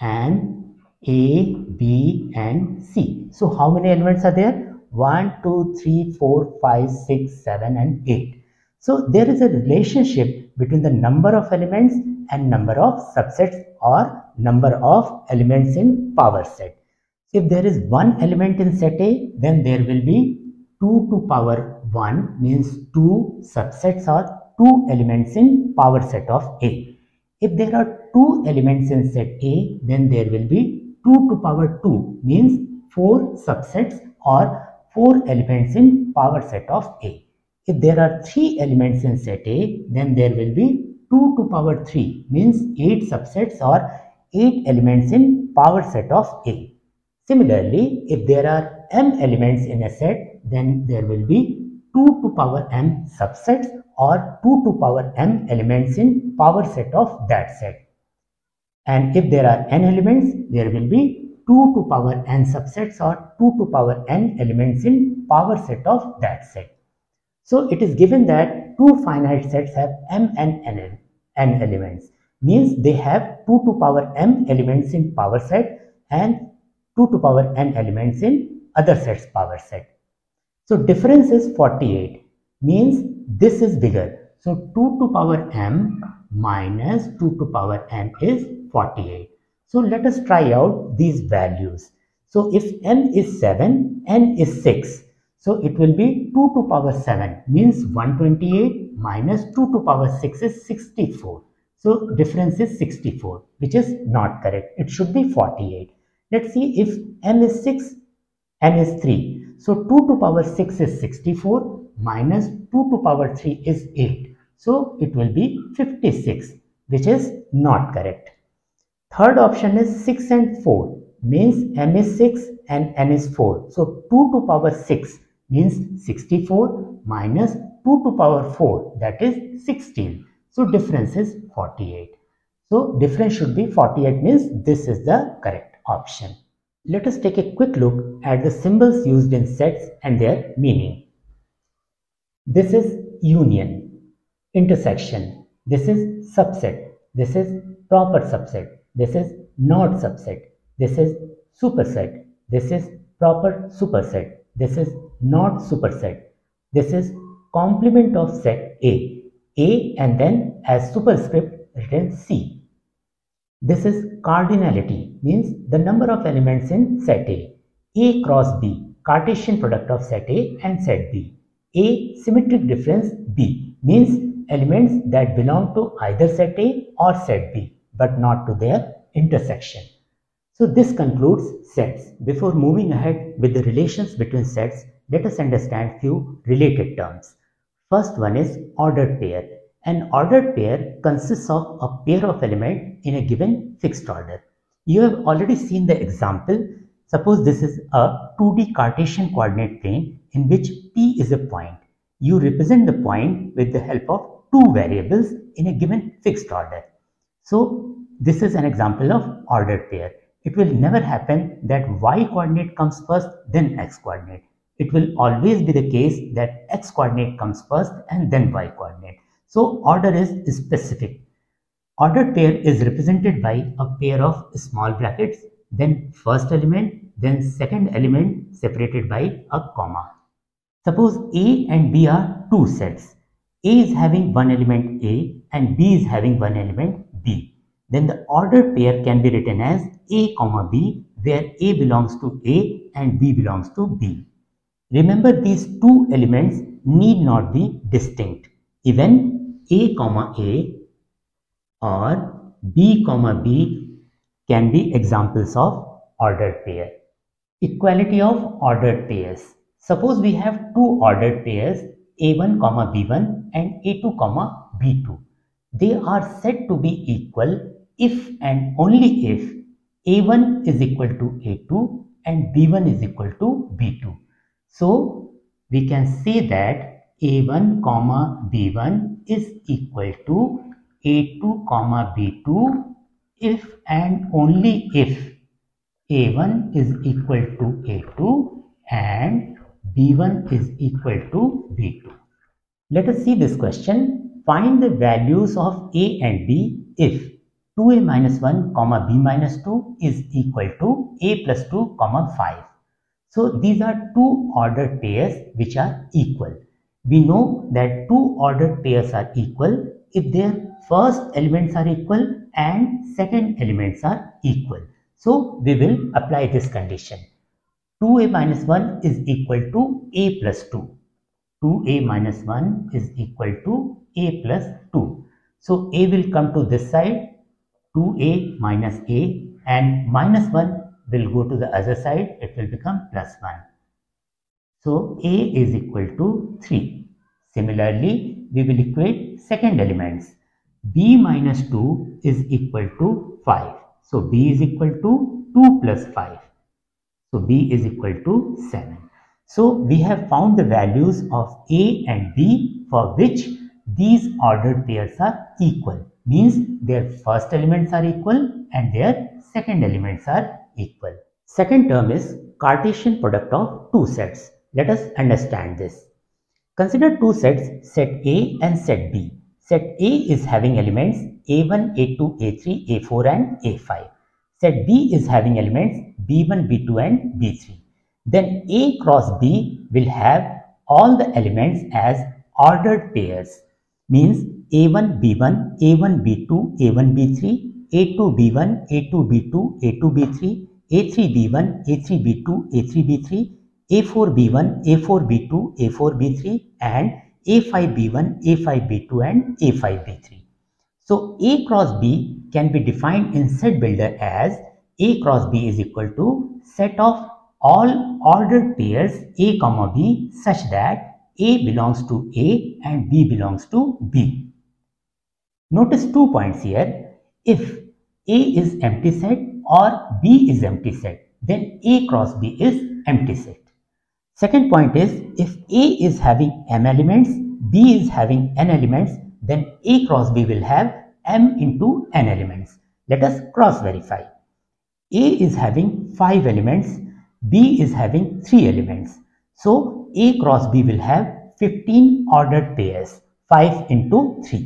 and A, B and C. So how many elements are there? one, two, three, four, five, six, seven and eight. So there is a relationship between the number of elements and number of subsets or number of elements in power set. If there is one element in set A, then there will be two to power one, means two subsets or two elements in power set of A. If there are two elements in set A, then there will be two to power two, means four subsets or four elements in power set of A. If there are three elements in set A, then there will be two to power three, means eight subsets or eight elements in power set of A. Similarly, if there are m elements in a set, then there will be two to power m subsets or two to power m elements in power set of that set. And if there are n elements, there will be two to power n subsets or two to power n elements in power set of that set. So it is given that two finite sets have m and n, n elements, means they have two to power m elements in power set and two to power n elements in other sets power set. So difference is forty-eight, means this is bigger. So two to power m minus two to power n is forty-eight. So let us try out these values. So if m is seven, n is six. So it will be two to power seven, means one hundred twenty-eight minus two to power six is sixty-four. So difference is sixty-four, which is not correct. It should be forty-eight. Let's see if m is six, n is three. So two to power six is sixty-four minus two to power three is eight. So it will be fifty-six, which is not correct. Third option is six and four, means m is six and n is four. So two to power six means sixty-four minus two to power four, that is sixteen. So difference is forty-eight. So difference should be forty-eight, means this is the correct option. Let us take a quick look at the symbols used in sets and their meaning. This is union, intersection, this is subset, this is proper subset, this is not subset, this is superset, this is proper superset, this is not superset, this is complement of set A, A and then as superscript written C. This is cardinality, means the number of elements in set A, A cross B, Cartesian product of set A and set B, A symmetric difference B, means elements that belong to either set A or set B but not to their intersection. So this concludes sets. Before moving ahead with the relations between sets, let us understand few related terms. First one is ordered pair. An ordered pair consists of a pair of elements in a given fixed order. You have already seen the example. Suppose this is a two D Cartesian coordinate plane in which P is a point. You represent the point with the help of two variables in a given fixed order. So this is an example of ordered pair. It will never happen that y coordinate comes first then x coordinate. It will always be the case that x coordinate comes first and then y coordinate. So order is specific. Ordered pair is represented by a pair of small brackets, then first element, then second element separated by a comma. Suppose A and B are two sets. A is having one element A and B is having one element B. Then the ordered pair can be written as A comma B, where A belongs to A and B belongs to B. Remember, these two elements need not be distinct. Even A comma A or B comma B can be examples of ordered pair. Equality of ordered pairs. Suppose we have two ordered pairs A one comma B one and A two comma B two. They are said to be equal if and only if A one is equal to A two and B one is equal to B two. So we can say that A one comma B one is equal to A two comma B two if and only if A one is equal to A two and B one is equal to B two. Let us see this question. Find the values of A and B if two A minus one comma B minus two is equal to A plus two comma five. So these are two ordered pairs which are equal. We know that two ordered pairs are equal if their first elements are equal and second elements are equal. So we will apply this condition. two A minus one is equal to A plus two. two A minus one is equal to A plus two. So A will come to this side, two A minus A, and minus one will go to the other side, it will become plus one. So A is equal to three. Similarly, we will equate second elements. B minus two is equal to five. So B is equal to two plus five. So B is equal to seven. So we have found the values of A and B for which these ordered pairs are equal. Means their first elements are equal and their second elements are equal. Second term is Cartesian product of two sets. Let us understand this. Consider two sets, set A and set B. Set A is having elements A one, A two, A three, A four and A five. Set B is having elements B one, B two and B three. Then A cross B will have all the elements as ordered pairs, means A one, B one, A one, B two, A one, B three, A two, B one, A two, B two, A two, B three, A three, B one, A three, B two, A three, B three, A four, B one, A four, B two, A four, B three and A five, B one, A five, B two and A five, B three. So A cross B can be defined in set builder as A cross B is equal to set of all ordered pairs A comma B such that A belongs to A and B belongs to B. Notice two points here. If A is empty set or B is empty set, then A cross B is empty set. Second point is, if A is having m elements, B is having n elements, then A cross B will have m into n elements. Let us cross verify. A is having five elements, B is having three elements. So A cross B will have fifteen ordered pairs, five into three.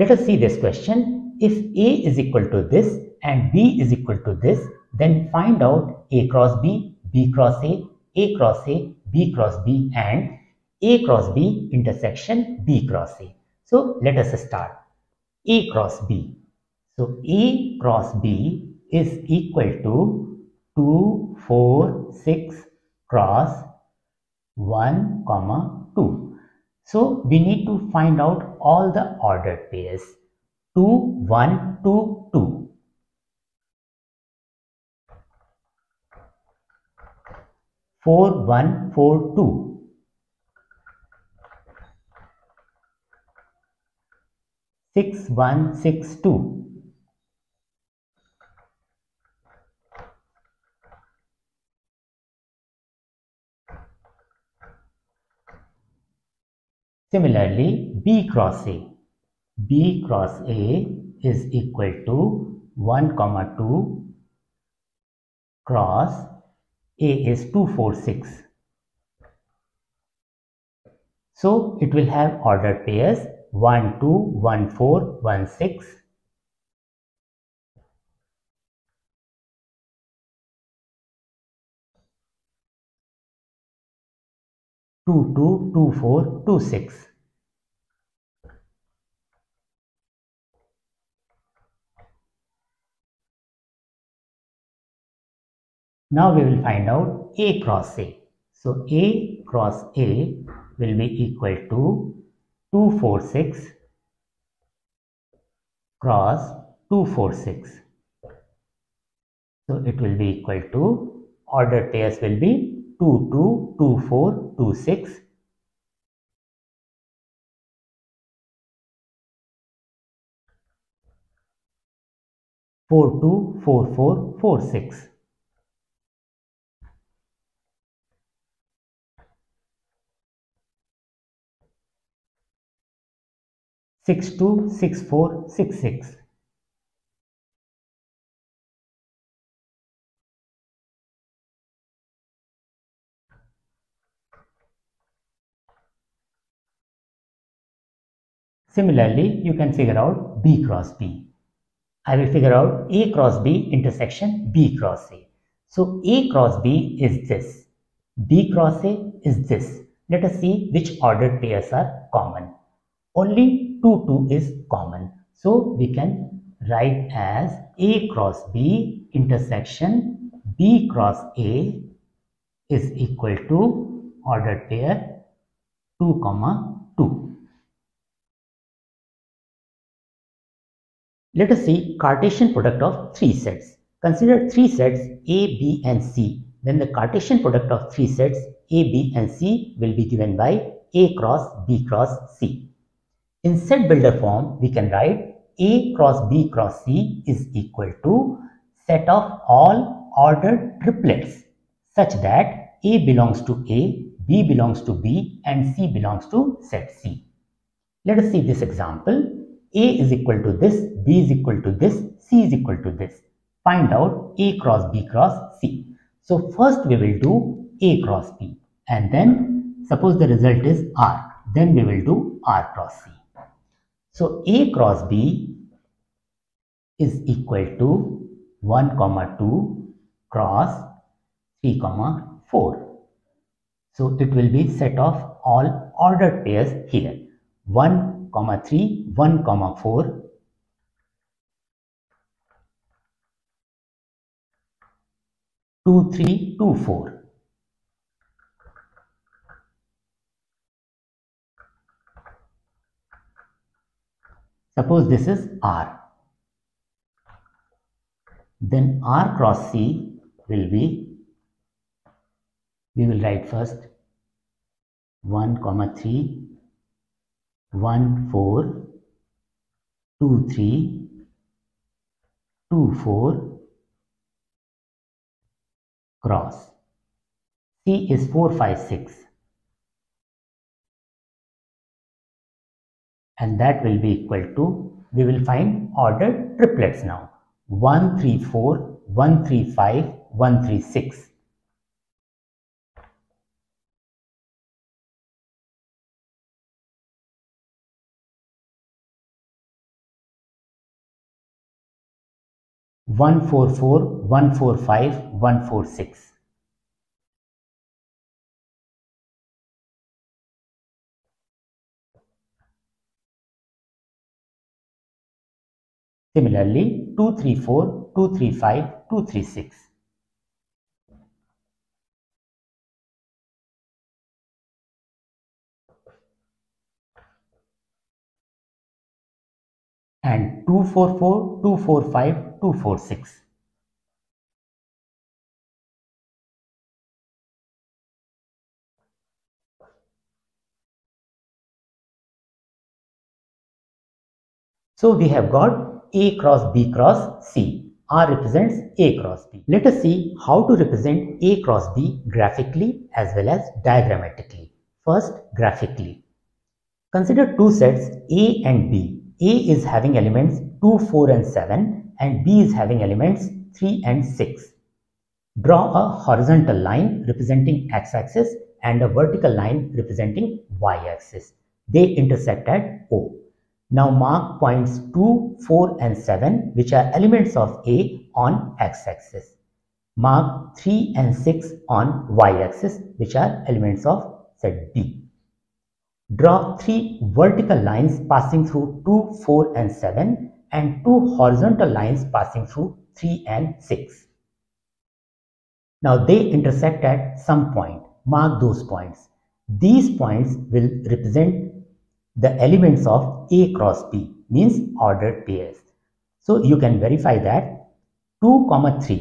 Let us see this question. If A is equal to this and B is equal to this, then find out A cross B, B cross A, A cross A, B cross B, and A cross B intersection B cross A. So let us start. A cross B. So A cross B is equal to two, four, six cross one, two. So we need to find out all the ordered pairs. two, one, two, two. four, one, four, two. six, one, six, two. Similarly, B cross A. B cross A is equal to one, two cross A is two, four, six. So it will have ordered pairs one, two, one, four, one, six. two, two, two, four, two, six. Now we will find out A cross A. So A cross A will be equal to two, four, six cross two, four, six. So it will be equal to, ordered pairs will be two, two, two, four, two, six. four, two, four, four, four, six. six, two, six, four, six, six. Similarly, you can figure out B cross B. I will figure out A cross B intersection B cross A. So A cross B is this. B cross A is this. Let us see which ordered pairs are common. Only two, two is common. So we can write as A cross B intersection B cross A is equal to ordered pair two, two. Let us see Cartesian product of three sets. Consider three sets A, B and C. Then the Cartesian product of three sets A, B and C will be given by A cross B cross C. In set builder form, we can write A cross B cross C is equal to set of all ordered triplets such that A belongs to A, B belongs to B, and C belongs to set C. Let us see this example. A is equal to this, B is equal to this, C is equal to this. Find out A cross B cross C. So first we will do A cross B, and then suppose the result is R, then we will do R cross C. So A cross B is equal to one, two cross three, four. So it will be set of all ordered pairs here. one, three, one, four. two, three, two, four. Suppose this is R. Then R cross C will be, we will write first one, three, one, four, two, three, two, four cross. C is four, five, six. And that will be equal to we will find ordered triplets now. one, three, four, one, three, five, one, three, six. one, four, four, one, four, five, one, four, six. Similarly, two, three, four, two, three, five, two, three, six. And two, four, four, two, four, five, two, four, six. So we have got A cross B cross C. R represents A cross B. Let us see how to represent A cross B graphically as well as diagrammatically. First, graphically. Consider two sets A and B. A is having elements two, four and seven, and B is having elements three and six. Draw a horizontal line representing x-axis and a vertical line representing y-axis. They intersect at O. Now mark points two, four and seven, which are elements of A, on x-axis. Mark three and six on y-axis, which are elements of set B. Draw three vertical lines passing through two, four and seven, and two horizontal lines passing through three and six. Now they intersect at some point. Mark those points. These points will represent the elements of A cross B, means ordered pairs. So you can verify that two, three,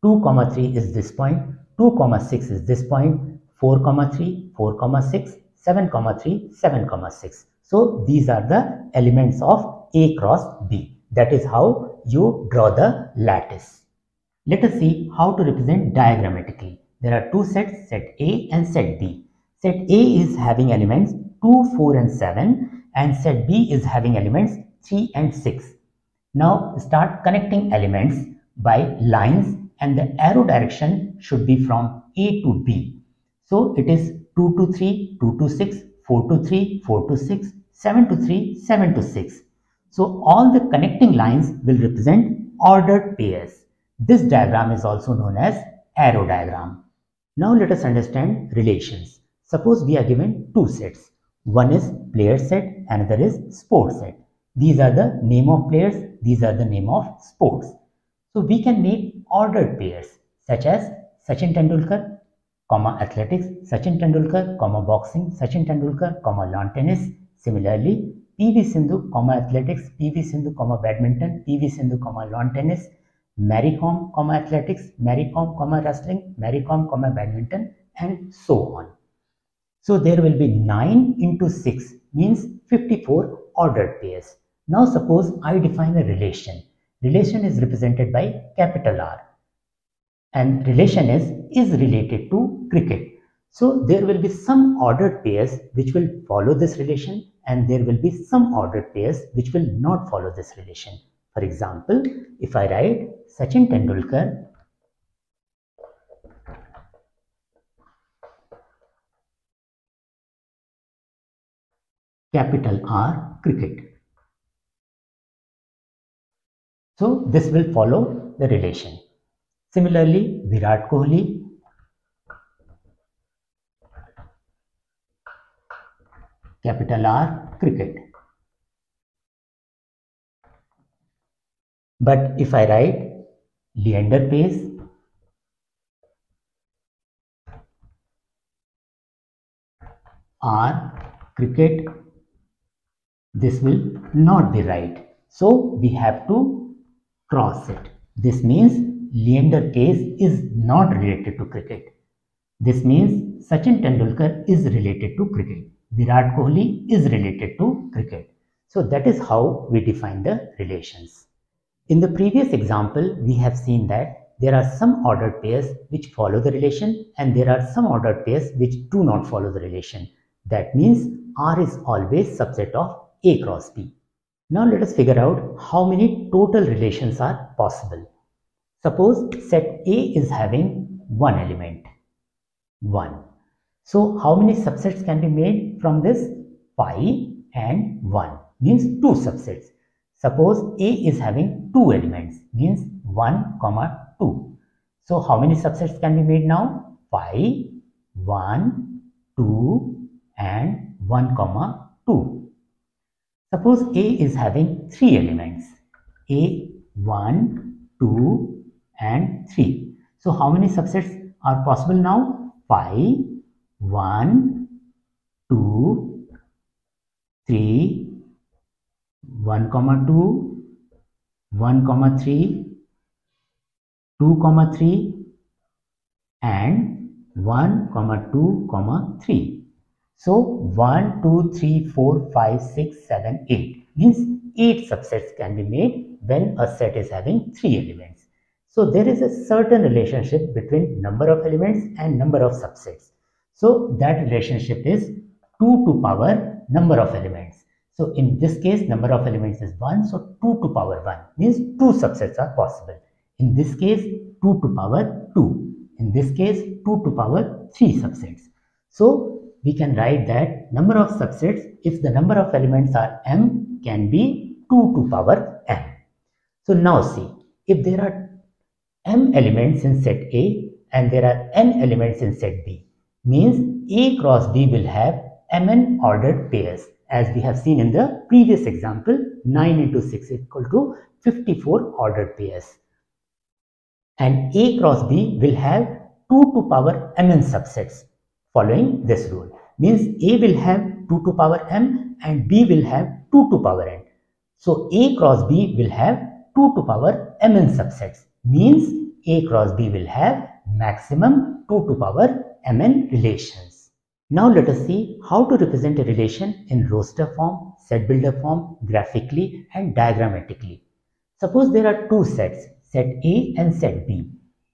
two, three is this point, two, six is this point, four, three, four, six, seven, three, seven, six. So these are the elements of A cross B. That is how you draw the lattice. Let us see how to represent diagrammatically. There are two sets, set A and set B. Set A is having elements two, four and seven, and set B is having elements three and six. Now start connecting elements by lines, and the arrow direction should be from A to B. So it is two to three, two to six, four to three, four to six, seven to three, seven to six. So all the connecting lines will represent ordered pairs. This diagram is also known as arrow diagram. Now let us understand relations. Suppose we are given two sets. One is player set, another is sport set. These are the name of players, these are the name of sports. So we can make ordered pairs such as Sachin Tendulkar, comma athletics, Sachin Tendulkar, comma boxing, Sachin Tendulkar, comma lawn tennis. Similarly, P V Sindhu, comma athletics, P V Sindhu, comma badminton, P V Sindhu, comma lawn tennis, Mary Kom, comma athletics, Mary Kom, comma wrestling, Mary Kom, comma badminton, and so on. So there will be nine into six, means fifty-four ordered pairs. Now suppose I define a relation. Relation is represented by capital R, and relation is, is related to cricket. So there will be some ordered pairs which will follow this relation, and there will be some ordered pairs which will not follow this relation. For example, if I write Sachin Tendulkar capital R cricket, so this will follow the relation. Similarly, Virat Kohli capital R cricket. But if I write Leander Pace R cricket, this will not be right. So we have to cross it. This means Leander Pace is not related to cricket. This means Sachin Tendulkar is related to cricket. Virat Kohli is related to cricket. So that is how we define the relations. In the previous example, we have seen that there are some ordered pairs which follow the relation, and there are some ordered pairs which do not follow the relation. That means R is always subset of A cross B. Now let us figure out how many total relations are possible. Suppose set A is having one element, one. So how many subsets can be made from this? Pi and one means two subsets. Suppose A is having two elements, means one comma two. So how many subsets can be made now? Pi, one, two and one comma two. Suppose A is having three elements, A, one, two and three. So how many subsets are possible now? Pi, one, two, three, one comma two, one comma three, two comma three and one comma two comma three. So one, two, three, four, five, six, seven, eight means eight subsets can be made when a set is having three elements. So there is a certain relationship between number of elements and number of subsets. So that relationship is two to power number of elements. So in this case, number of elements is one, so two to power one means two subsets are possible. In this case, two to power two. In this case, two to power three subsets. So we can write that number of subsets, if the number of elements are m, can be two to power m. So now see, if there are m elements in set A and there are n elements in set B, means A cross B will have mn ordered pairs, as we have seen in the previous example, nine into six equal to fifty-four ordered pairs. And A cross B will have two to power mn subsets following this rule. Means A will have two to power m and B will have two to power n. So A cross B will have two to power mn subsets. Means A cross B will have maximum two to power mn relations. Now let us see how to represent a relation in roster form, set builder form, graphically and diagrammatically. Suppose there are two sets, set A and set B,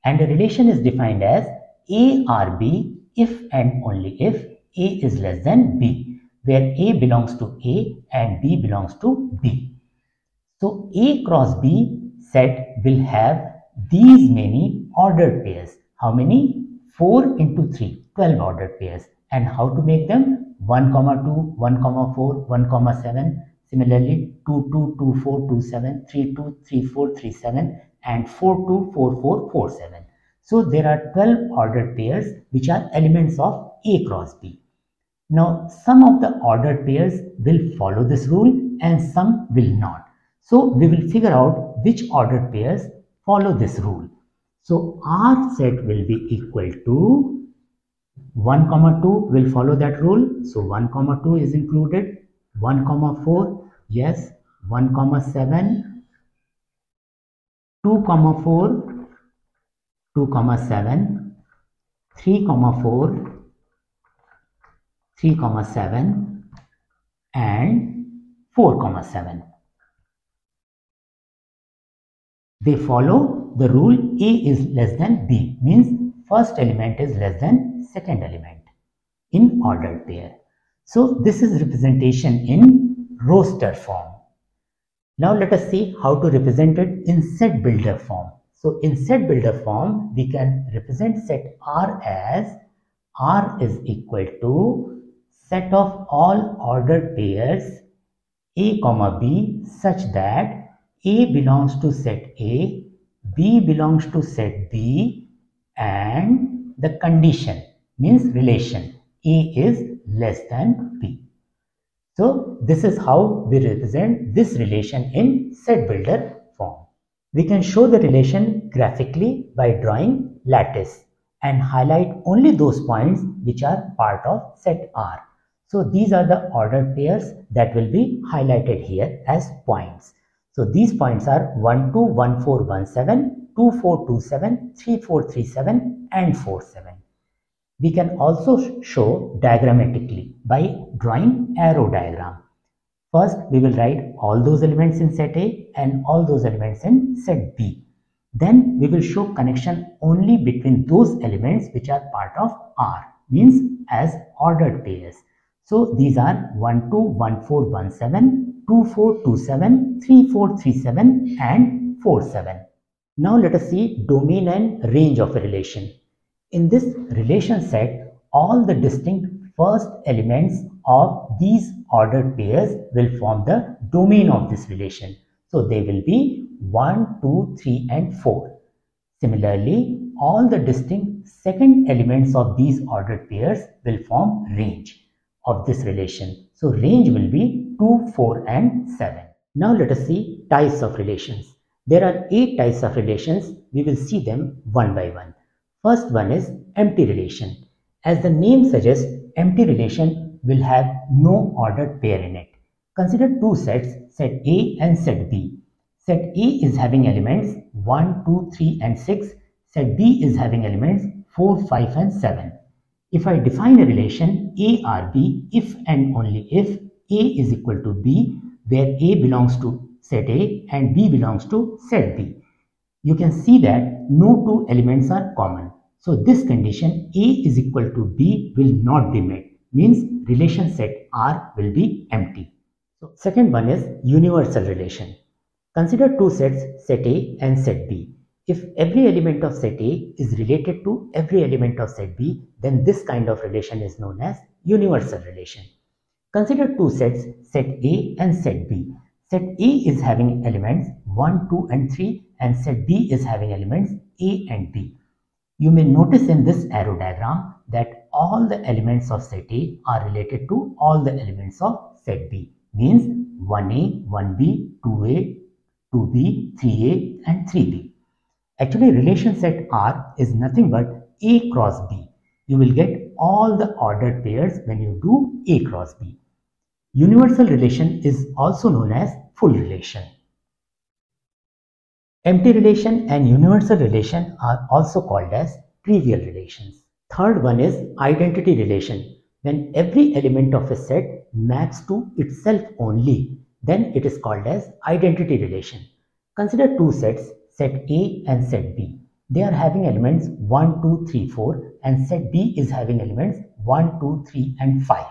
and a relation is defined as A R B if and only if A is less than B, where A belongs to A and B belongs to B. So A cross B set will have these many ordered pairs. How many? four into three, twelve ordered pairs. And how to make them? one comma two, one comma four, one comma seven, similarly two two, two four, two seven, three two, three four, three seven and four two, four four, four seven. So there are twelve ordered pairs which are elements of A cross B. Now some of the ordered pairs will follow this rule and some will not. So we will figure out which ordered pairs follow this rule. So R set will be equal to one comma two will follow that rule. So one comma two is included, one comma four, yes, one comma seven, two comma four, two comma seven, three comma four, three comma seven and four comma seven. They follow the rule A is less than B, means first element is less than second element in ordered pair. So this is representation in roster form. Now let us see how to represent it in set builder form. So in set builder form, we can represent set R as R is equal to set of all ordered pairs A comma B such that A belongs to set A, B belongs to set B, and the condition means relation A is less than B. So this is how we represent this relation in set builder form. We can show the relation graphically by drawing lattice and highlight only those points which are part of set R. So these are the ordered pairs that will be highlighted here as points. So these points are one two, one four, one seven, two four, two seven, three four, three seven and four seven. We can also show diagrammatically by drawing arrow diagram. First, we will write all those elements in set A and all those elements in set B. Then we will show connection only between those elements which are part of R, means as ordered pairs. So these are one two, one four, one seven, two four two seven, three four three seven and four seven. Now let us see domain and range of a relation. In this relation set, all the distinct first elements of these ordered pairs will form the domain of this relation. So they will be one, two, three and four. Similarly, all the distinct second elements of these ordered pairs will form range of this relation. So range will be two, four and seven. Now let us see types of relations. There are eight types of relations. We will see them one by one. First one is empty relation. As the name suggests, empty relation will have no ordered pair in it. Consider two sets, set A and set B. Set A is having elements one, two, three and six. Set B is having elements four, five and seven. If I define a relation A R B if and only if A is equal to B, where A belongs to set A and B belongs to set B, you can see that no two elements are common. So this condition A is equal to B will not be met, means relation set R will be empty. So second one is universal relation. Consider two sets, set A and set B. If every element of set A is related to every element of set B, then this kind of relation is known as universal relation. Consider two sets, set A and set B. Set A is having elements one, two and three, and set B is having elements A and B. You may notice in this arrow diagram that all the elements of set A are related to all the elements of set B, means one A, one B, two A, two B, three A and three B. Actually, relation set R is nothing but A cross B. You will get all the ordered pairs when you do A cross B. Universal relation is also known as full relation. Empty relation and universal relation are also called as trivial relations. Third one is identity relation. When every element of a set maps to itself only, then it is called as identity relation. Consider two sets, set A and set B. They are having elements one, two, three, four and set B is having elements one, two, three and five.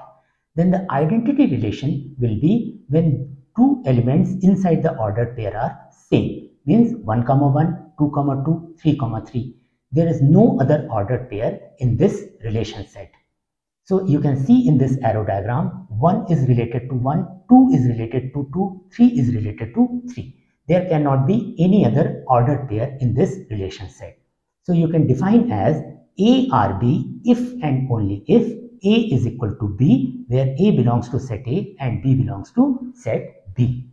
Then the identity relation will be when two elements inside the ordered pair are same, means one, one, two, two, three, three. There is no other ordered pair in this relation set. So you can see in this arrow diagram, one is related to one, two is related to two, three is related to three. There cannot be any other ordered pair in this relation set. So you can define as A R B if and only if A is equal to B, where A belongs to set A and B belongs to set B.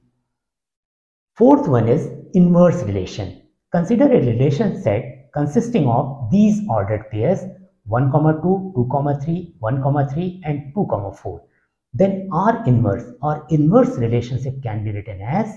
Fourth one is inverse relation. Consider a relation set consisting of these ordered pairs one, two, two, three, one, three and two, four. Then R inverse or inverse relationship can be written as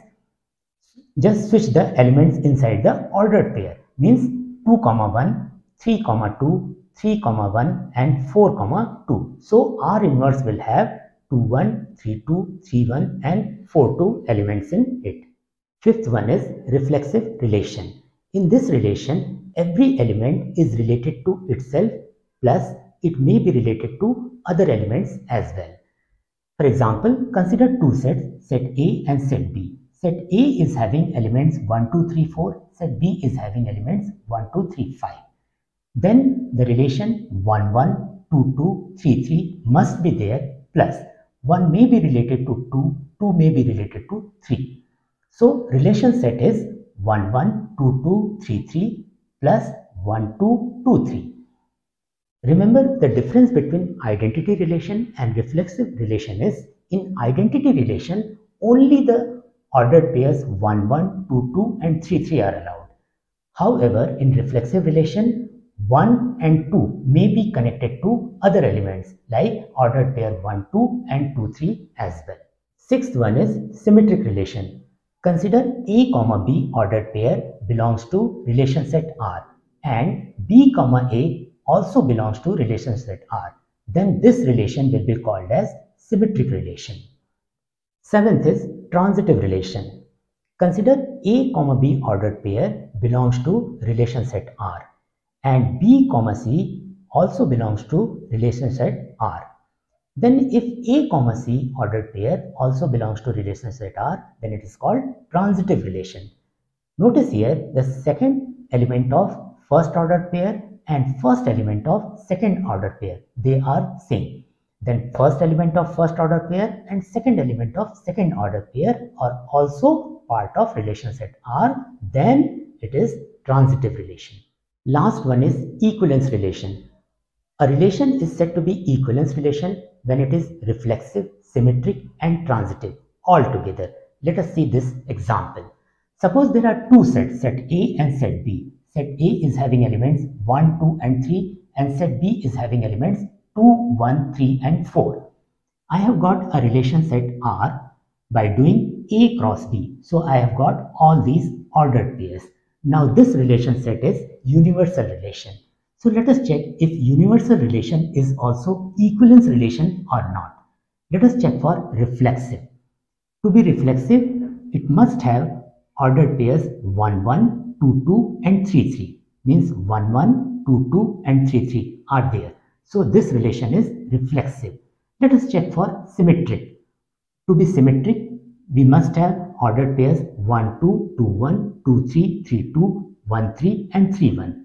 just switch the elements inside the ordered pair, means two, one, three, two, three, one and four, two. So R inverse will have two, one, three, two, three, one and four, two elements in it. Fifth one is reflexive relation. In this relation, every element is related to itself, plus it may be related to other elements as well. For example, consider two sets, set A and set B. Set A is having elements one, two, three, four, set B is having elements one, two, three, five. Then the relation one, one, two, two, three, three must be there, plus one may be related to two, two may be related to three. So relation set is one, one, two, two, three, three plus one, two, two, three. Remember, the difference between identity relation and reflexive relation is, in identity relation, only the ordered pairs one, one, two, two and three, three are allowed. However, in reflexive relation, one and two may be connected to other elements like ordered pair one, two and two, three as well. Sixth one is symmetric relation. Consider A, B ordered pair belongs to relation set R and B, A also belongs to relation set R. Then this relation will be called as symmetric relation. Seventh is transitive relation. Consider A, B ordered pair belongs to relation set R and B, C also belongs to relation set R. Then if A comma C ordered pair also belongs to relations set R, then it is called transitive relation. Notice here the second element of first ordered pair and first element of second ordered pair, they are same. Then first element of first order pair and second element of second order pair are also part of relation set R, then it is transitive relation. Last one is equivalence relation. A relation is said to be equivalence relation when it is reflexive, symmetric and transitive all together. Let us see this example. Suppose there are two sets, set A and set B. Set A is having elements one, two and three and set B is having elements two, one, three and four. I have got a relation set R by doing A cross B. So I have got all these ordered pairs. Now this relation set is universal relation. So let us check if universal relation is also equivalence relation or not. Let us check for reflexive. To be reflexive, it must have ordered pairs one, one, two, two and three, three. Means one, one, two, two and three, three are there. So this relation is reflexive. Let us check for symmetric. To be symmetric, we must have ordered pairs one, two, two, one, two, three, three, two, one, three and three, one.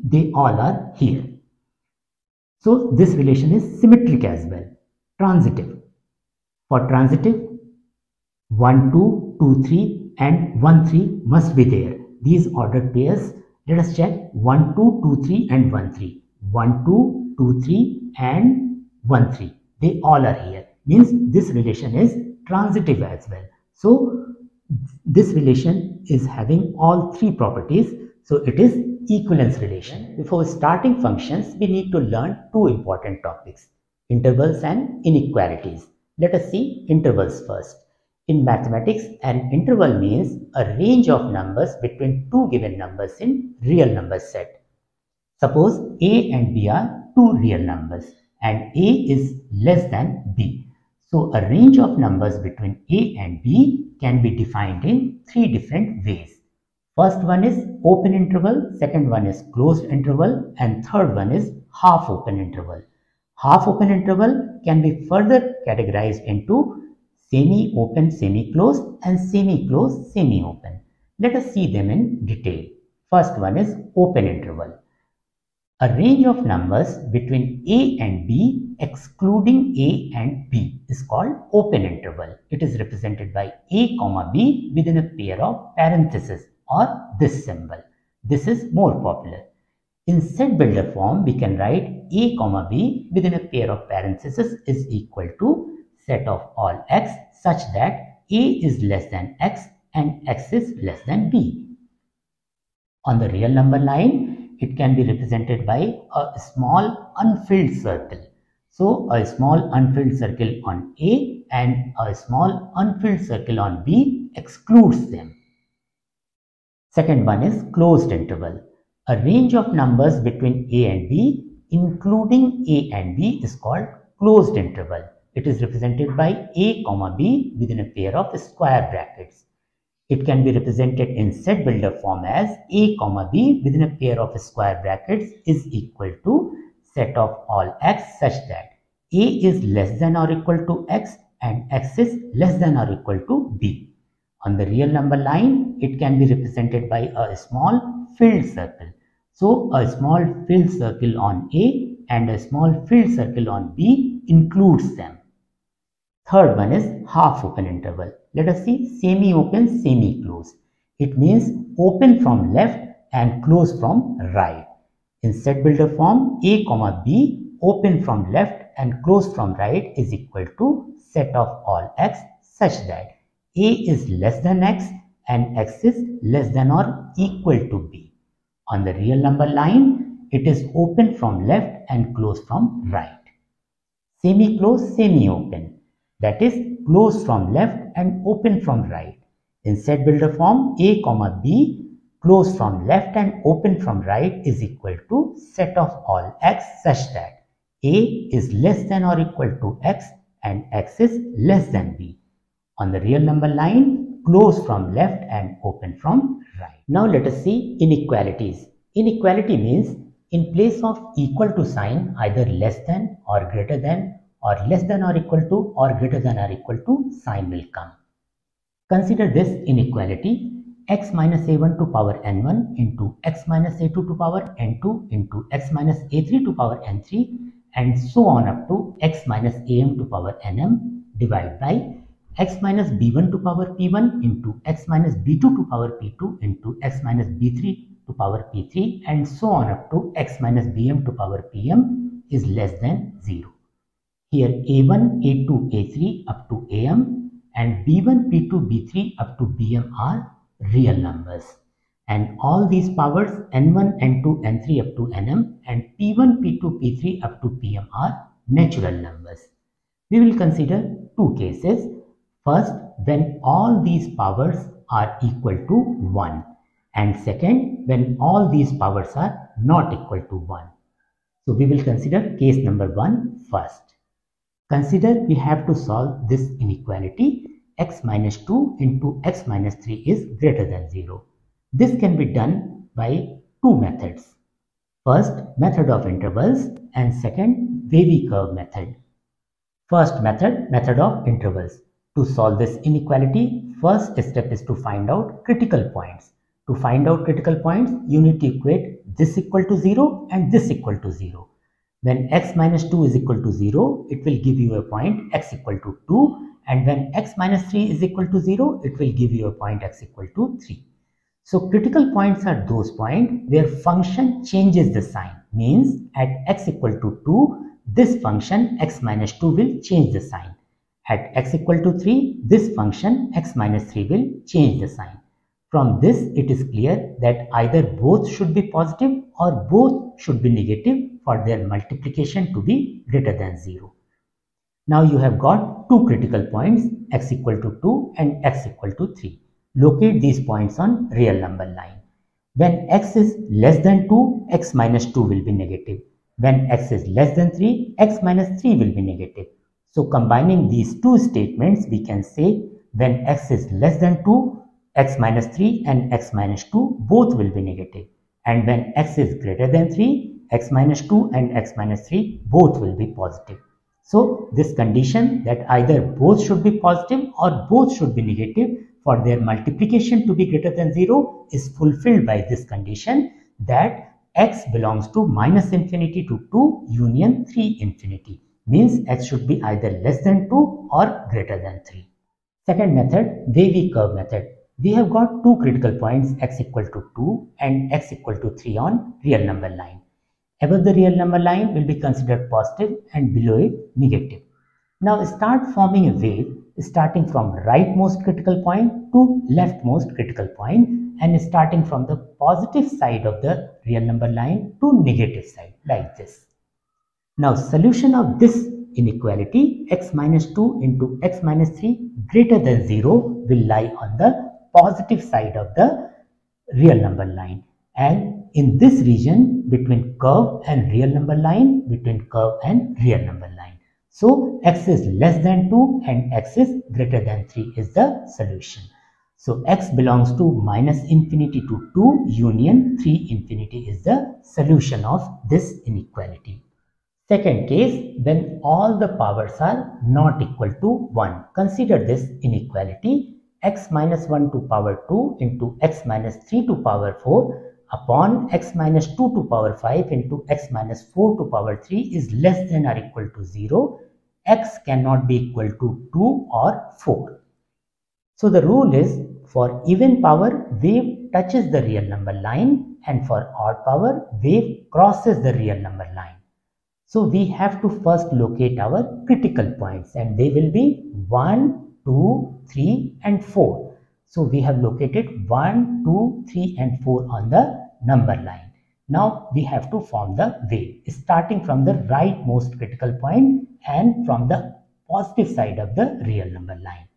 They all are here. So this relation is symmetric as well. Transitive. For transitive, one, two, two, three and one, three must be there. These ordered pairs, let us check one, two, two, three and one, three. one, two, two, three and one, three. They all are here. Means this relation is transitive as well. So this relation is having all three properties. So it is equivalence relation. Before starting functions, we need to learn two important topics, intervals and inequalities. Let us see intervals first. In mathematics, an interval means a range of numbers between two given numbers in real number set. Suppose A and B are two real numbers and A is less than B. So a range of numbers between A and B can be defined in three different ways. First one is open interval, second one is closed interval and third one is half open interval. Half open interval can be further categorized into semi-open, semi-closed and semi-closed, semi-open. Let us see them in detail. First one is open interval. A range of numbers between A and B excluding A and B is called open interval. It is represented by A comma B within a pair of parentheses or this symbol. This is more popular. In set builder form, we can write A comma B within a pair of parentheses is equal to set of all x such that A is less than x and x is less than B. On the real number line, it can be represented by a small unfilled circle. So a small unfilled circle on A and a small unfilled circle on B excludes them. Second one is closed interval. A range of numbers between A and B including A and B is called closed interval. It is represented by A comma B within a pair of square brackets. It can be represented in set builder form as A comma B within a pair of square brackets is equal to set of all x such that A is less than or equal to x and x is less than or equal to B. On the real number line, it can be represented by a small filled circle. So a small filled circle on A and a small filled circle on B includes them. Third one is half open interval. Let us see semi-open, semi-closed. It means open from left and closed from right. In set builder form, A comma B open from left and closed from right is equal to set of all x such that A is less than x and x is less than or equal to B. On the real number line, it is open from left and closed from right. Semi-closed, semi-open. That is closed from left and open from right. In set builder form, A comma B closed from left and open from right is equal to set of all x such that A is less than or equal to x and x is less than B. On the real number line, closed from left and open from right. Now let us see inequalities. Inequality means in place of equal to sign, either less than or greater than or less than or equal to or greater than or equal to sign will come. Consider this inequality x minus a one to power n one into x minus a two to power n two into x minus a three to power n three and so on up to x minus am to power nm divided by x minus b one to power p one into x minus b two to power p two into x minus b three to power p three and so on up to x minus bm to power pm is less than zero. Here a one, a two, a three up to am and b one, p two, b three up to bm are real numbers, and all these powers n one, n two, n three up to nm and p one, p two, p three up to pm are natural numbers. We will consider two cases. First, when all these powers are equal to one, and second, when all these powers are not equal to one. So we will consider case number one first. Consider we have to solve this inequality. X minus two into x minus three is greater than zero. This can be done by two methods. First, method of intervals, and second, wavy curve method. First method, method of intervals. To solve this inequality, first step is to find out critical points. To find out critical points, you need to equate this equal to zero and this equal to zero. When x minus two is equal to zero, it will give you a point x equal to two. And when x minus three is equal to zero, it will give you a point x equal to three. So critical points are those points where function changes the sign. Means at x equal to two, this function x minus two will change the sign. At x equal to three, this function x minus three will change the sign. From this, it is clear that either both should be positive or both should be negative for their multiplication to be greater than zero. Now you have got two critical points, x equal to two and x equal to three. Locate these points on real number line. When x is less than two, x minus two will be negative. When x is less than three, x minus three will be negative. So combining these two statements, we can say when x is less than two, x minus three and x minus two both will be negative. And when x is greater than three, x minus two and x minus three both will be positive. So this condition that either both should be positive or both should be negative for their multiplication to be greater than zero is fulfilled by this condition that x belongs to minus infinity to two union three infinity. Means x should be either less than two or greater than three. Second method, wavy curve method. We have got two critical points x equal to two and x equal to three on real number line. Above the real number line will be considered positive and below it negative. Now start forming a wave starting from rightmost critical point to leftmost critical point and starting from the positive side of the real number line to negative side like this. Now solution of this inequality x minus two into x minus three greater than zero will lie on the positive side of the real number line. And in this region between curve and real number line, between curve and real number line. So x is less than two and x is greater than three is the solution. So x belongs to minus infinity to two union three infinity is the solution of this inequality. Second case, when all the powers are not equal to one. Consider this inequality x minus one to power two into x minus three to power four upon x minus two to power five into x minus four to power three is less than or equal to zero. X cannot be equal to two or four. So the rule is for even power wave touches the real number line and for odd power wave crosses the real number line. So we have to first locate our critical points and they will be one, two, three and four. So we have located one, two, three and four on the number line. Now we have to form the wave starting from the rightmost critical point and from the positive side of the real number line.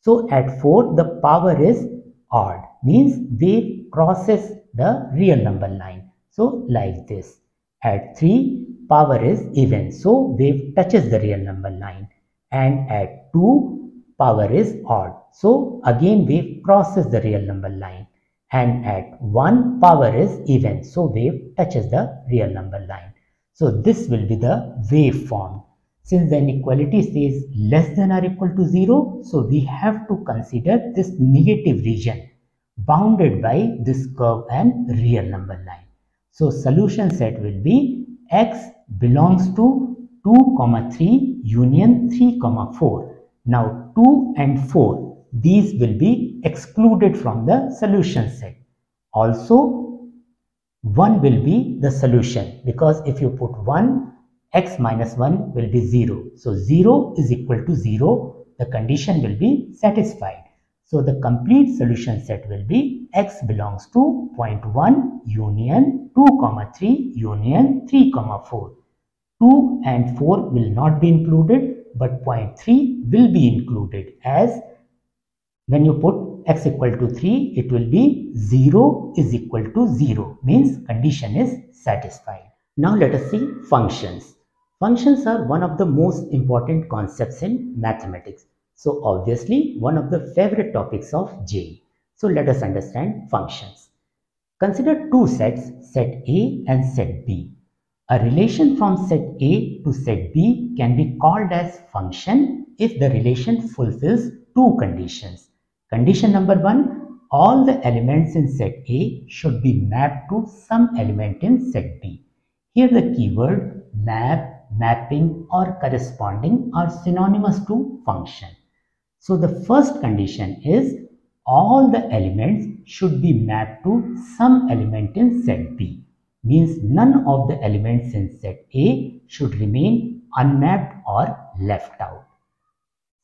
So at four the power is odd, means wave crosses the real number line. So like this. At three power is even, so wave touches the real number line, and at two power is odd. So again wave crosses the real number line, and at one power is even. So wave touches the real number line. So this will be the wave formed. Since the inequality says less than or equal to zero, so we have to consider this negative region bounded by this curve and real number line. So solution set will be x belongs to two comma three union three comma four. Now two and four, these will be excluded from the solution set. Also one will be the solution, because if you put one, x minus one will be zero. So zero is equal to zero. The condition will be satisfied. So the complete solution set will be x belongs to zero point one union two comma three union three comma four. two and four will not be included, but zero point three will be included, as when you put x equal to three, it will be zero is equal to zero, means condition is satisfied. Now let us see functions. Functions are one of the most important concepts in mathematics. So obviously one of the favorite topics of J E E. So let us understand functions. Consider two sets, set A and set B. A relation from set A to set B can be called as function if the relation fulfills two conditions. Condition number one, all the elements in set A should be mapped to some element in set B. Here the keyword map, mapping or corresponding are synonymous to function. So the first condition is all the elements should be mapped to some element in set B. Means none of the elements in set A should remain unmapped or left out.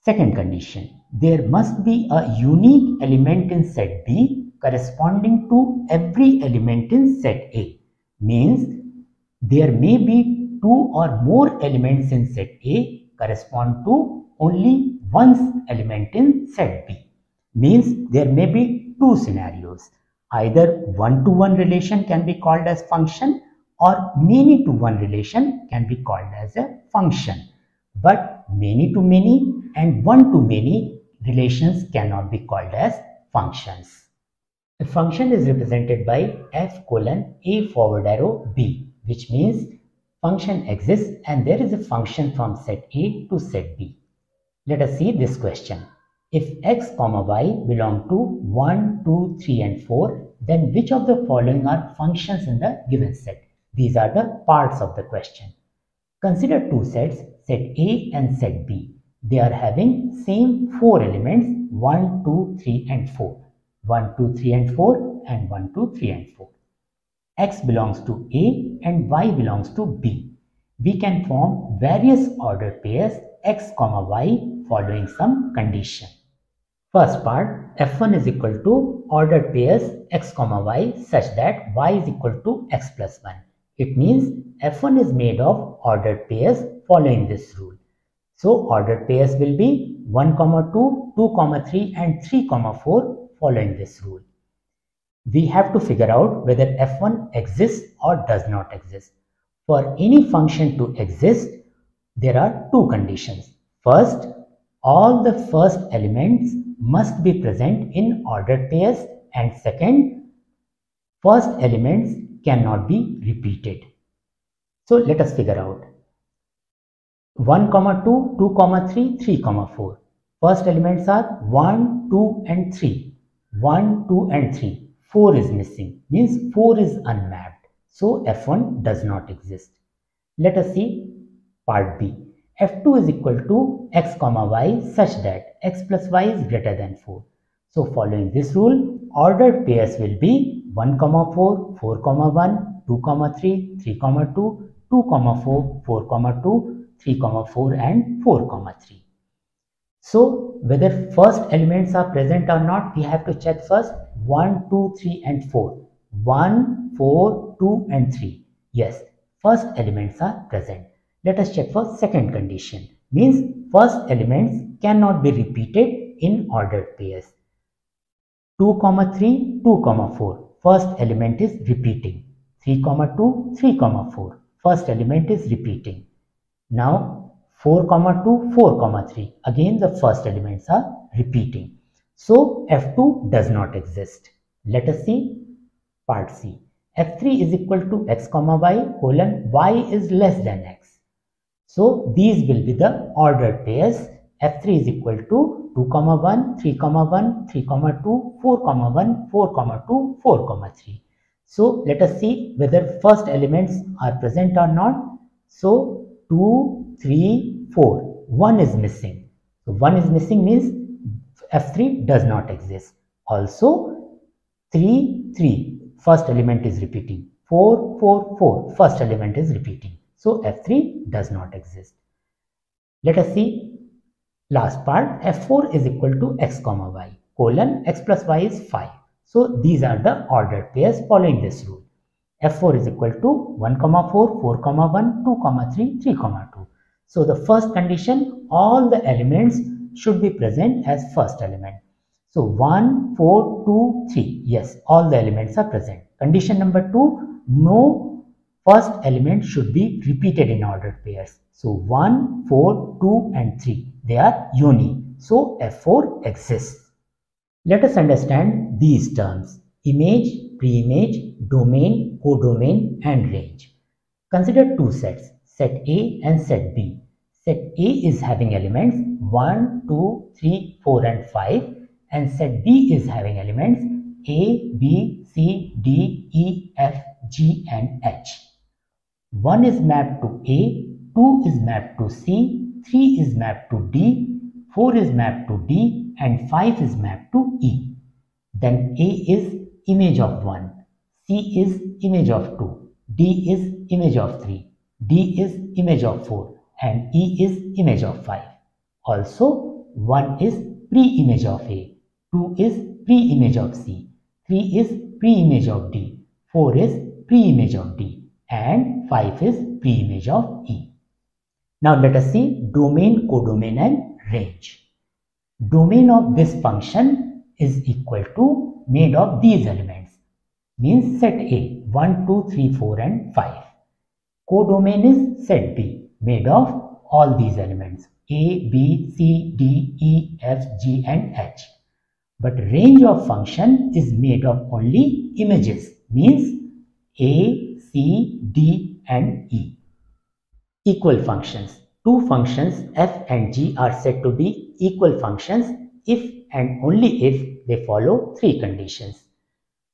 Second condition, there must be a unique element in set B corresponding to every element in set A. Means there may be two or more elements in set A correspond to only one element in set B. Means there may be two scenarios. Either one-to-one relation can be called as function or many-to-one relation can be called as a function. But many-to-many and one-to-many relations cannot be called as functions. A function is represented by f colon a forward arrow b, which means function exists and there is a function from set A to set B. Let us see this question. If x, y belong to one, two, three and four, then which of the following are functions in the given set? These are the parts of the question. Consider two sets, set A and set B. They are having same four elements, one, two, three and four. one, two, three and four and one, two, three and four. X belongs to A and y belongs to B. We can form various ordered pairs x, y following some condition. First part, f one is equal to ordered pairs x, y such that y is equal to x plus one. It means f one is made of ordered pairs following this rule. So ordered pairs will be one, two, two, three and three, four following this rule. We have to figure out whether f one exists or does not exist. For any function to exist, there are two conditions. First, all the first elements must be present in ordered pairs, and second, first elements cannot be repeated. So let us figure out one, two, two, three, three, four. First elements are one, two and three. one, two and three. four is missing, means four is unmapped. So f one does not exist. Let us see part B. f two is equal to x, y such that x plus y is greater than four. So following this rule, ordered pairs will be one, four, four, one, two, three, three, two, two, four, four, two, three, four and four, three. So whether first elements are present or not, we have to check first one, two, three and four. one, four, two and three. Yes, first elements are present. Let us check for second condition. Means first elements cannot be repeated in ordered pairs. two, three, two, four. First element is repeating. three, two, three, four. First element is repeating. Now four, two, four, three. Again the first elements are repeating. So f two does not exist. Let us see part C. f three is equal to x, y colon y is less than x. So these will be the ordered pairs. F three is equal to two comma one, three comma one, three comma two, four comma one, four comma two, four comma three. So let us see whether first elements are present or not. So two, three, four, one is missing. So one is missing means F three does not exist. Also three, three, first element is repeating. four, four, four, first element is repeating. So F three does not exist. Let us see last part. F four is equal to x comma y colon x plus y is five. So these are the ordered pairs following this rule. F four is equal to one comma four, four comma one, two comma three, three comma two. So the first condition, all the elements should be present as first element. So one, four, two, three, yes, all the elements are present. Condition number two, no first element should be repeated in ordered pairs. So one, four, two and three, they are uni. So F four exists. Let us understand these terms: image, pre-image, domain, codomain and range. Consider two sets, set A and set B. Set A is having elements one, two, three, four and five, and set B is having elements A, B, C, D, E, F, G and H. one is mapped to A, two is mapped to C, three is mapped to D, four is mapped to D and five is mapped to E. Then A is image of one, C is image of two, D is image of three, D is image of four and E is image of five. Also one is pre-image of A, two is pre-image of C, three is pre-image of D, four is pre-image of D and five is pre-image of E. Now let us see domain, codomain and range. Domain of this function is equal to made of these elements, means set A one, two, three, four and five. Codomain is set B, made of all these elements A, B, C, D, E, F, G and H. But range of function is made of only images, means A, C, D and E. Equal functions. Two functions f and g are said to be equal functions if and only if they follow three conditions.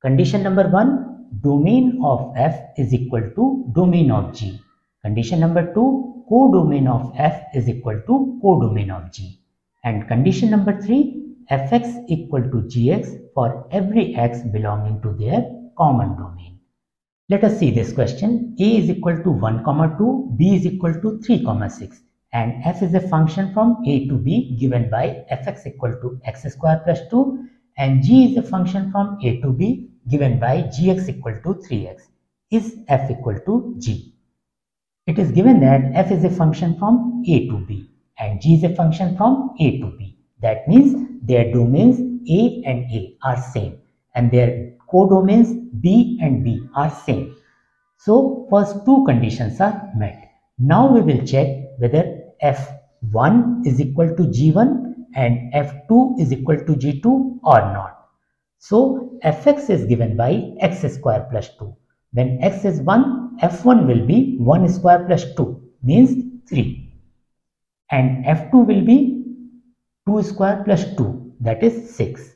Condition number one, domain of f is equal to domain of g. Condition number two, codomain of f is equal to codomain of g. And condition number three, fx equal to gx for every x belonging to their common domain. Let us see this question. A is equal to one comma two, B is equal to three comma six and f is a function from A to B given by fx equal to x square plus two and g is a function from A to B given by gx equal to three x. Is f equal to g? It is given that f is a function from A to B and g is a function from A to B. That means their domains A and A are same and their codomains B and B are same. So first two conditions are met. Now we will check whether F one is equal to G one and F two is equal to G two or not. So fx is given by x square plus two. When x is one, F one will be one square plus two, means three. And F two will be two square plus two, that is six.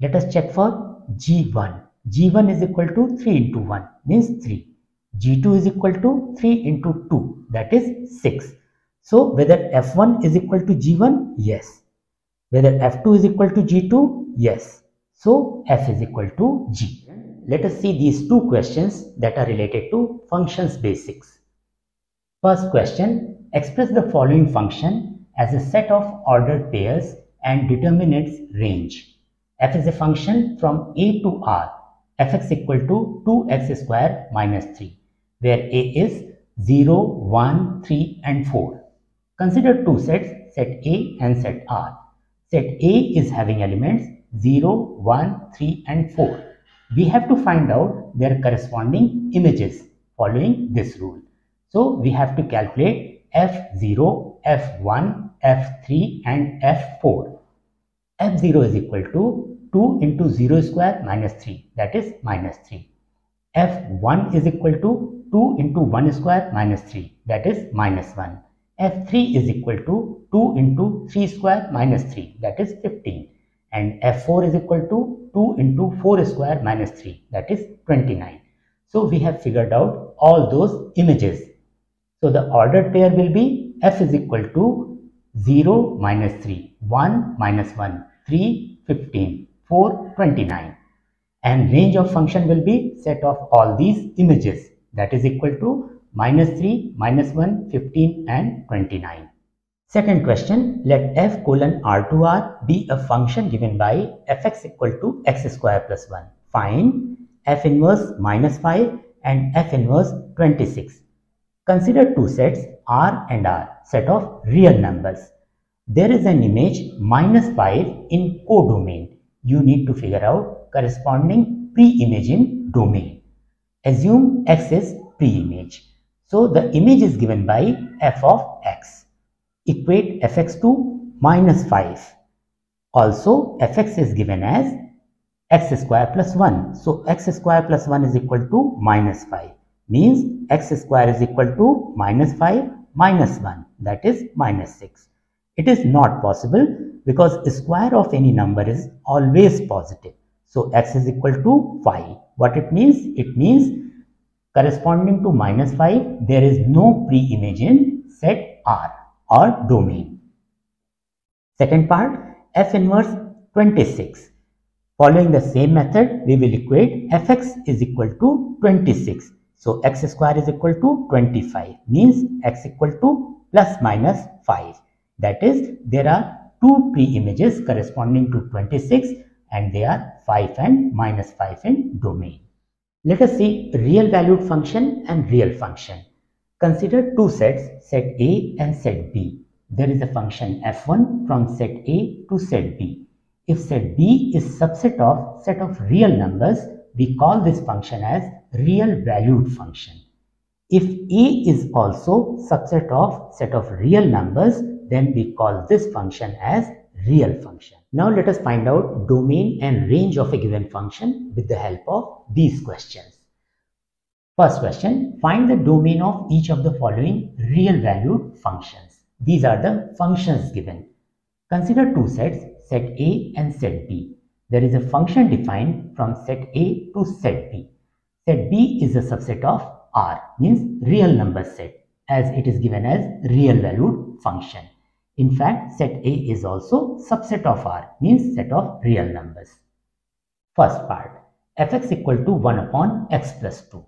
Let us check for G one. G one is equal to three into one, means three. G two is equal to three into two, that is six. So whether F one is equal to G one? Yes. Whether F two is equal to G two? Yes. So f is equal to g. Let us see these two questions that are related to functions basics. First question, express the following function as a set of ordered pairs and determine its range. F is a function from A to R. fx equal to two x square minus three, where A is zero, one, three and four. Consider two sets, set A and set R. Set A is having elements zero, one, three and four. We have to find out their corresponding images following this rule. So we have to calculate F zero, F one, F three and F four. F zero is equal to two into zero square minus three, that is minus three. F one is equal to two into one square minus three, that is minus one. F three is equal to two into three square minus three, that is fifteen, and F four is equal to two into four square minus three, that is twenty-nine. So we have figured out all those images. So the ordered pair will be F is equal to zero minus three, one minus one, three, fifteen, four, twenty-nine, and range of function will be set of all these images, that is equal to minus three, minus one, fifteen and twenty-nine. Second question, let f colon r two r be a function given by fx equal to x square plus one. Find f inverse minus five and f inverse twenty-six. Consider two sets r and r, set of real numbers. There is an image minus five in codomain. You need to figure out corresponding pre-image in domain. Assume x is pre-image. So the image is given by f of x. Equate fx to minus five. Also fx is given as x square plus one. So x square plus one is equal to minus five. Means x square is equal to minus five minus one, that is minus six. It is not possible because square of any number is always positive. So x is equal to five. What it means? It means corresponding to minus five, there is no pre-image in set R or domain. Second part, f inverse twenty-six. Following the same method, we will equate fx is equal to twenty-six. So x square is equal to twenty-five, means x equal to plus minus five. That is, there are two pre-images corresponding to twenty-six and they are five and minus five in domain. Let us see real valued function and real function. Consider two sets, set A and set B. There is a function f one from set A to set B. If set B is subset of set of real numbers, we call this function as real valued function. If A is also subset of set of real numbers, then we call this function as real function. Now let us find out domain and range of a given function with the help of these questions. First question, find the domain of each of the following real valued functions. These are the functions given. Consider two sets, set A and set B. There is a function defined from set A to set B. Set B is a subset of R, means real number set, as it is given as real valued function. In fact, set A is also subset of R, means set of real numbers. First part, fx equal to one upon x plus two.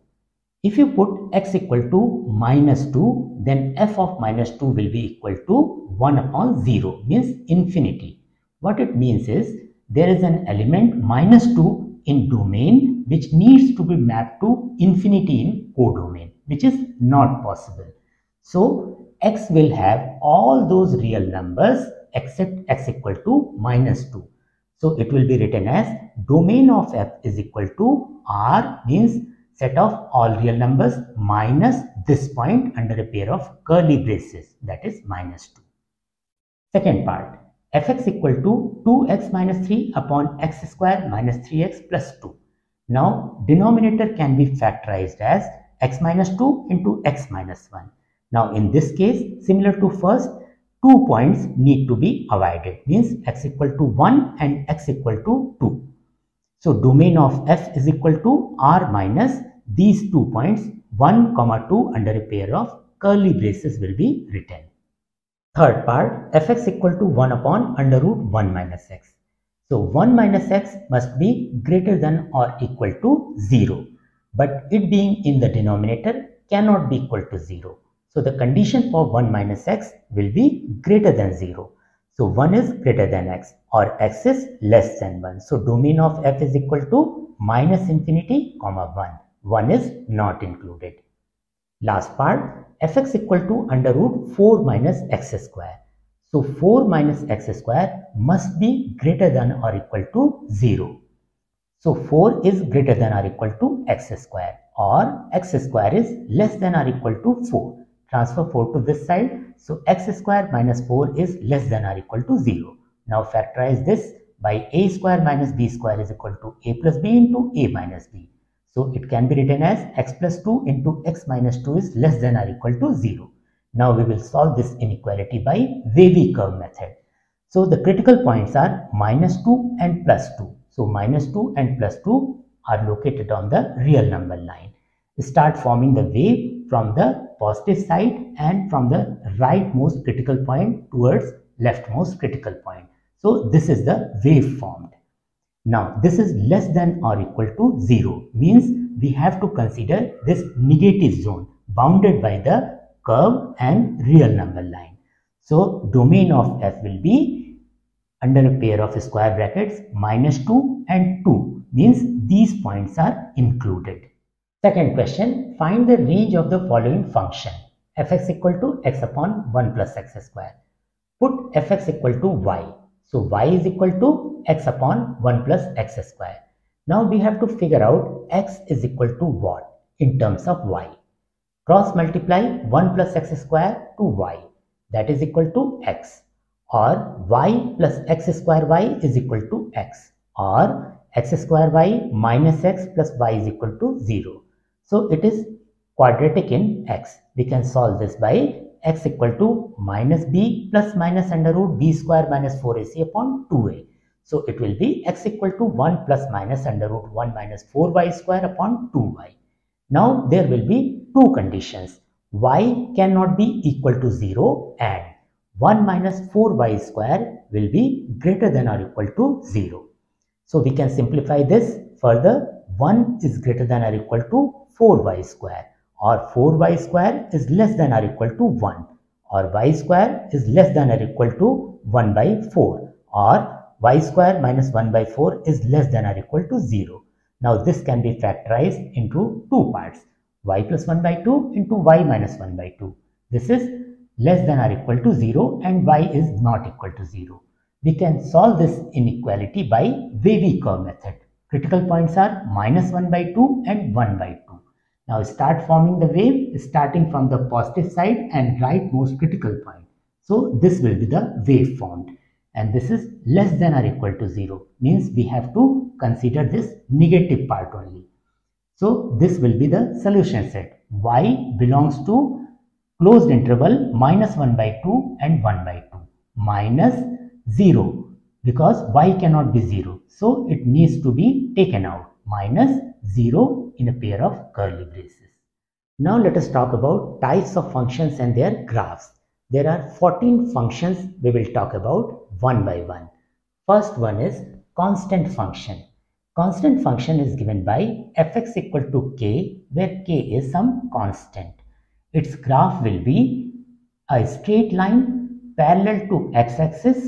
If you put x equal to minus two, then f of minus two will be equal to one upon zero, means infinity. What it means is, there is an element minus two in domain which needs to be mapped to infinity in codomain, which is not possible. So x will have all those real numbers except x equal to minus two. So it will be written as domain of f is equal to R, means set of all real numbers minus this point under a pair of curly braces, that is minus two. Second part, fx equal to two x minus three upon x square minus three x plus two. Now denominator can be factorized as x minus two into x minus one. Now in this case, similar to first, two points need to be avoided, means x equal to one and x equal to two. So domain of f is equal to R minus these two points one comma two under a pair of curly braces will be written. Third part, fx equal to one upon under root one minus x. So one minus x must be greater than or equal to zero, but it being in the denominator cannot be equal to zero. So the condition for one minus x will be greater than zero. So one is greater than x or x is less than one. So domain of f is equal to minus infinity comma one. one is not included. Last part, fx equal to under root four minus x square. So four minus x square must be greater than or equal to zero. So four is greater than or equal to x square or x square is less than or equal to four. Transfer four to this side. So x square minus four is less than or equal to zero. Now factorize this by a square minus b square is equal to a plus b into a minus b. So it can be written as x plus two into x minus two is less than or equal to zero. Now we will solve this inequality by wavy curve method. So the critical points are minus two and plus two. So minus two and plus two are located on the real number line. Start forming the wave from the positive side and from the rightmost critical point towards leftmost critical point. So this is the wave formed. Now this is less than or equal to zero, means we have to consider this negative zone bounded by the curve and real number line. So domain of f will be under a pair of square brackets minus two and two, means these points are included. Second question, find the range of the following function fx equal to x upon one plus x square. Put fx equal to y. So y is equal to x upon one plus x square. Now we have to figure out x is equal to what in terms of y. Cross multiply one plus x square to y, that is equal to x, or y plus x square y is equal to x, or x square y minus x plus y is equal to zero. So it is quadratic in x. We can solve this by x equal to minus b plus minus under root b square minus four a c upon two a. So it will be x equal to one plus minus under root one minus four y square upon two y. Now there will be two conditions. Y cannot be equal to zero and one minus four y square will be greater than or equal to zero. So we can simplify this further. one is greater than or equal to four y square, or four y square is less than or equal to one, or y square is less than or equal to one by four, or y square minus one by four is less than or equal to zero. Now this can be factorized into two parts, y plus one by two into y minus one by two. This is less than or equal to zero and y is not equal to zero. We can solve this inequality by wavy curve method. Critical points are minus one by two and one by two. Now start forming the wave starting from the positive side and rightmost critical point. So this will be the wave formed, and this is less than or equal to zero, means we have to consider this negative part only. So this will be the solution set. Y belongs to closed interval minus one by two and one by two, minus zero, because y cannot be zero. So it needs to be taken out, minus zero in a pair of curly braces. Now let us talk about types of functions and their graphs. There are fourteen functions we will talk about one by one. First one is constant function. Constant function is given by fx equal to k, where k is some constant. Its graph will be a straight line parallel to x-axis.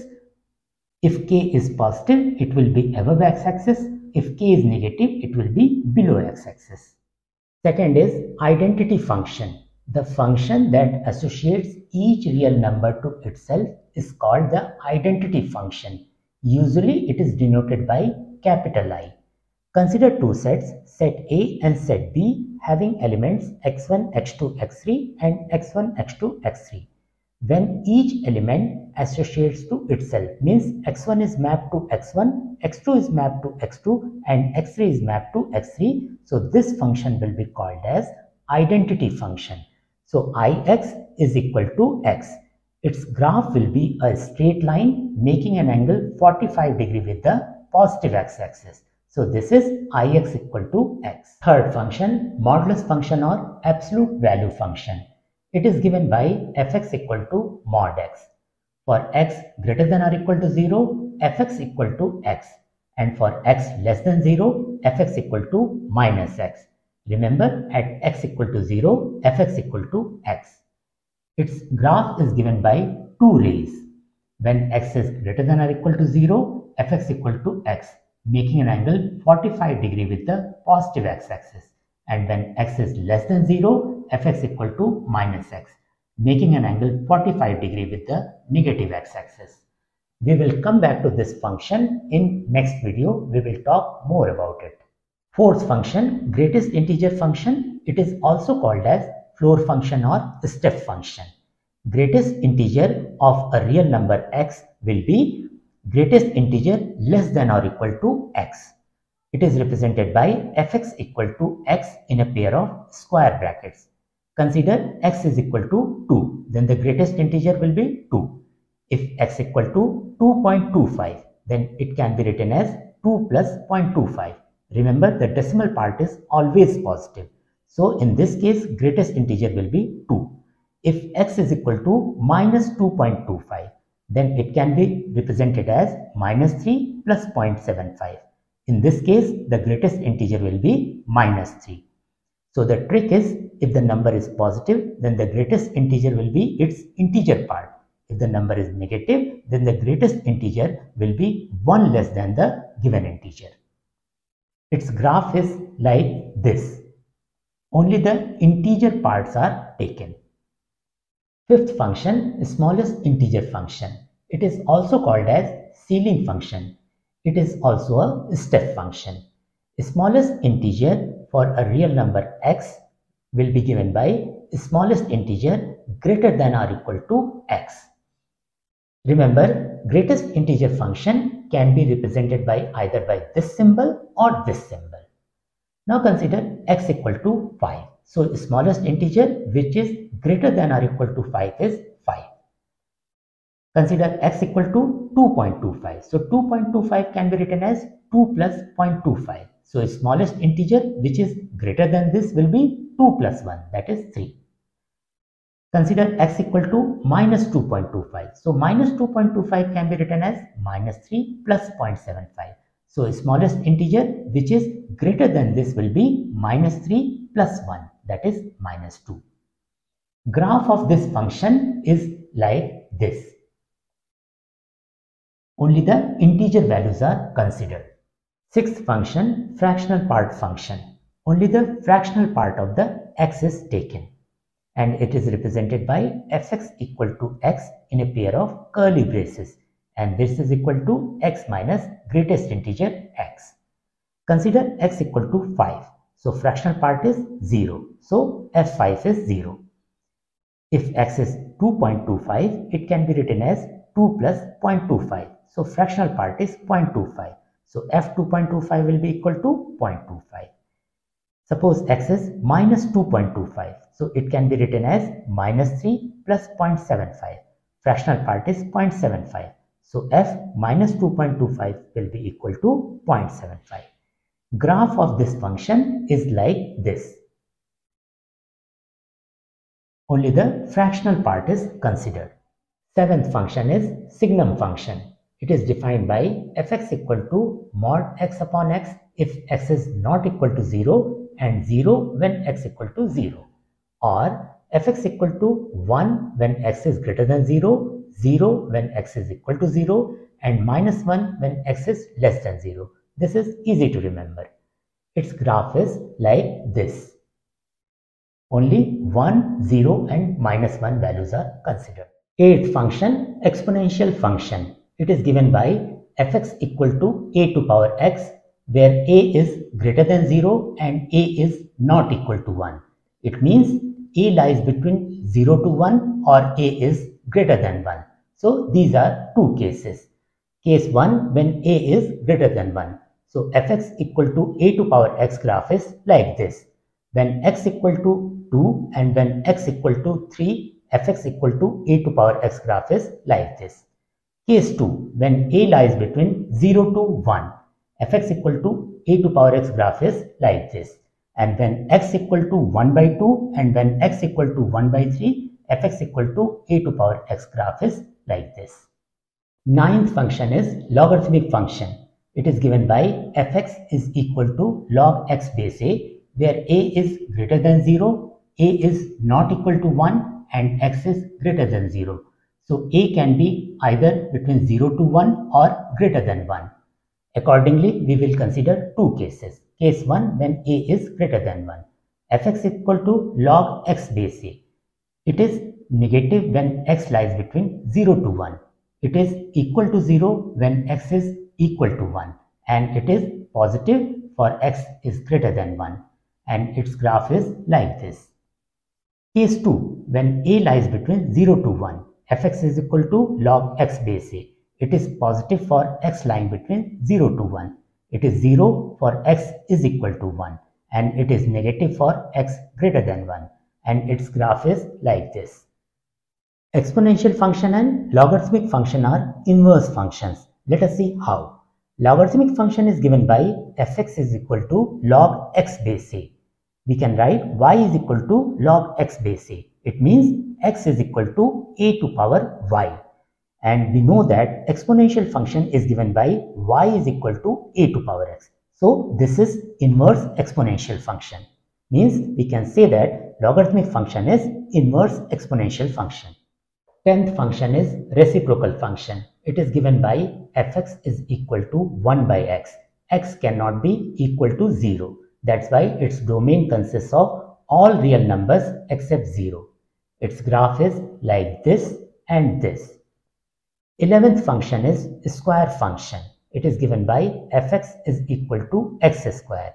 If k is positive, it will be above x-axis. If k is negative, it will be below x-axis. Second is identity function. The function that associates each real number to itself is called the identity function. Usually it is denoted by capital I. Consider two sets, set A and set B, having elements x one, x two, x three and x one, x two, x three. When each element associates to itself, means x one is mapped to x one, x two is mapped to x two and x three is mapped to x three. So this function will be called as identity function. So ix is equal to x. Its graph will be a straight line making an angle forty-five degrees with the positive x-axis. So this is ix equal to x. Third function, modulus function or absolute value function. It is given by fx equal to mod x. For x greater than or equal to zero, fx equal to x, and for x less than zero, fx equal to minus x. Remember, at x equal to zero, fx equal to x. Its graph is given by two rays. When x is greater than or equal to zero, fx equal to x, making an angle forty-five degrees with the positive x-axis, and when x is less than zero, fx equal to minus x, making an angle forty-five degrees with the negative x-axis. We will come back to this function in next video. We will talk more about it. Fourth function, greatest integer function. It is also called as floor function or step function. Greatest integer of a real number x will be greatest integer less than or equal to x. It is represented by fx equal to x in a pair of square brackets. Consider x is equal to two, then the greatest integer will be two. If x equal to two point two five, then it can be written as two plus zero point two five. Remember, the decimal part is always positive. So in this case, greatest integer will be two. If x is equal to minus two point two five, then it can be represented as minus three plus zero point seven five. In this case, the greatest integer will be minus three. So the trick is, if the number is positive, then the greatest integer will be its integer part. If the number is negative, then the greatest integer will be one less than the given integer. Its graph is like this. Only the integer parts are taken. Fifth function, smallest integer function. It is also called as ceiling function. It is also a step function. Smallest integer for a real number x will be given by smallest integer greater than or equal to x. Remember, greatest integer function can be represented by either by this symbol or this symbol. Now consider x equal to five. So smallest integer which is greater than or equal to five is five. Consider x equal to two point two five. So two point two five can be written as two plus zero point two five. So smallest integer which is greater than this will be two plus one, that is three. Consider x equal to minus two point two five. So minus two point two five can be written as minus three plus zero point seven five. So smallest integer which is greater than this will be minus three plus one, that is minus two. Graph of this function is like this. Only the integer values are considered. Sixth function, fractional part function. Only the fractional part of the x is taken, and it is represented by fx equal to x in a pair of curly braces, and this is equal to x minus greatest integer x. Consider x equal to five. So fractional part is zero. So f five is zero. If x is two point two five, it can be written as two plus zero point two five. So fractional part is zero point two five. So f two point two five will be equal to zero point two five. Suppose x is minus two point two five, so it can be written as minus three plus zero point seven five. Fractional part is zero point seven five, so f minus two point two five will be equal to zero point seven five. Graph of this function is like this. Only the fractional part is considered. Seventh function is signum function. It is defined by fx equal to mod x upon x if x is not equal to zero, and zero when x equal to zero, or fx equal to one when x is greater than zero, zero when x is equal to zero, and minus one when x is less than zero. This is easy to remember. Its graph is like this. Only one, zero and minus one values are considered. Eighth function, exponential function. It is given by fx equal to a to power x, where a is greater than zero and a is not equal to one. It means a lies between zero to one or a is greater than one. So these are two cases. Case one, when a is greater than one. So fx equal to a to power x graph is like this. When x equal to two and when x equal to three, fx equal to a to power x graph is like this. Case two, when a lies between zero to one. Fx equal to a to power x graph is like this, and when x equal to one by two and when x equal to one by three, fx equal to a to power x graph is like this. Ninth function is logarithmic function. It is given by fx is equal to log x base a, where a is greater than zero, a is not equal to one and x is greater than zero. So a can be either between zero to one or greater than one. Accordingly, we will consider two cases. Case one, when a is greater than one. fx equal to log x base a. It is negative when x lies between zero to one. It is equal to zero when x is equal to one. And it is positive for x is greater than one. And its graph is like this. Case two, when a lies between zero to one. fx is equal to log x base a. It is positive for x lying between zero to one. It is zero for x is equal to one, and it is negative for x greater than one, and its graph is like this. Exponential function and logarithmic function are inverse functions. Let us see how. Logarithmic function is given by fx is equal to log x base a. We can write y is equal to log x base a. It means x is equal to a to power y. And we know that exponential function is given by y is equal to a to power x. So this is inverse exponential function. Means we can say that logarithmic function is inverse exponential function. Tenth function is reciprocal function. It is given by fx is equal to one by x. X cannot be equal to zero. That's why its domain consists of all real numbers except zero. Its graph is like this and this. eleventh function is square function. It is given by fx is equal to x square.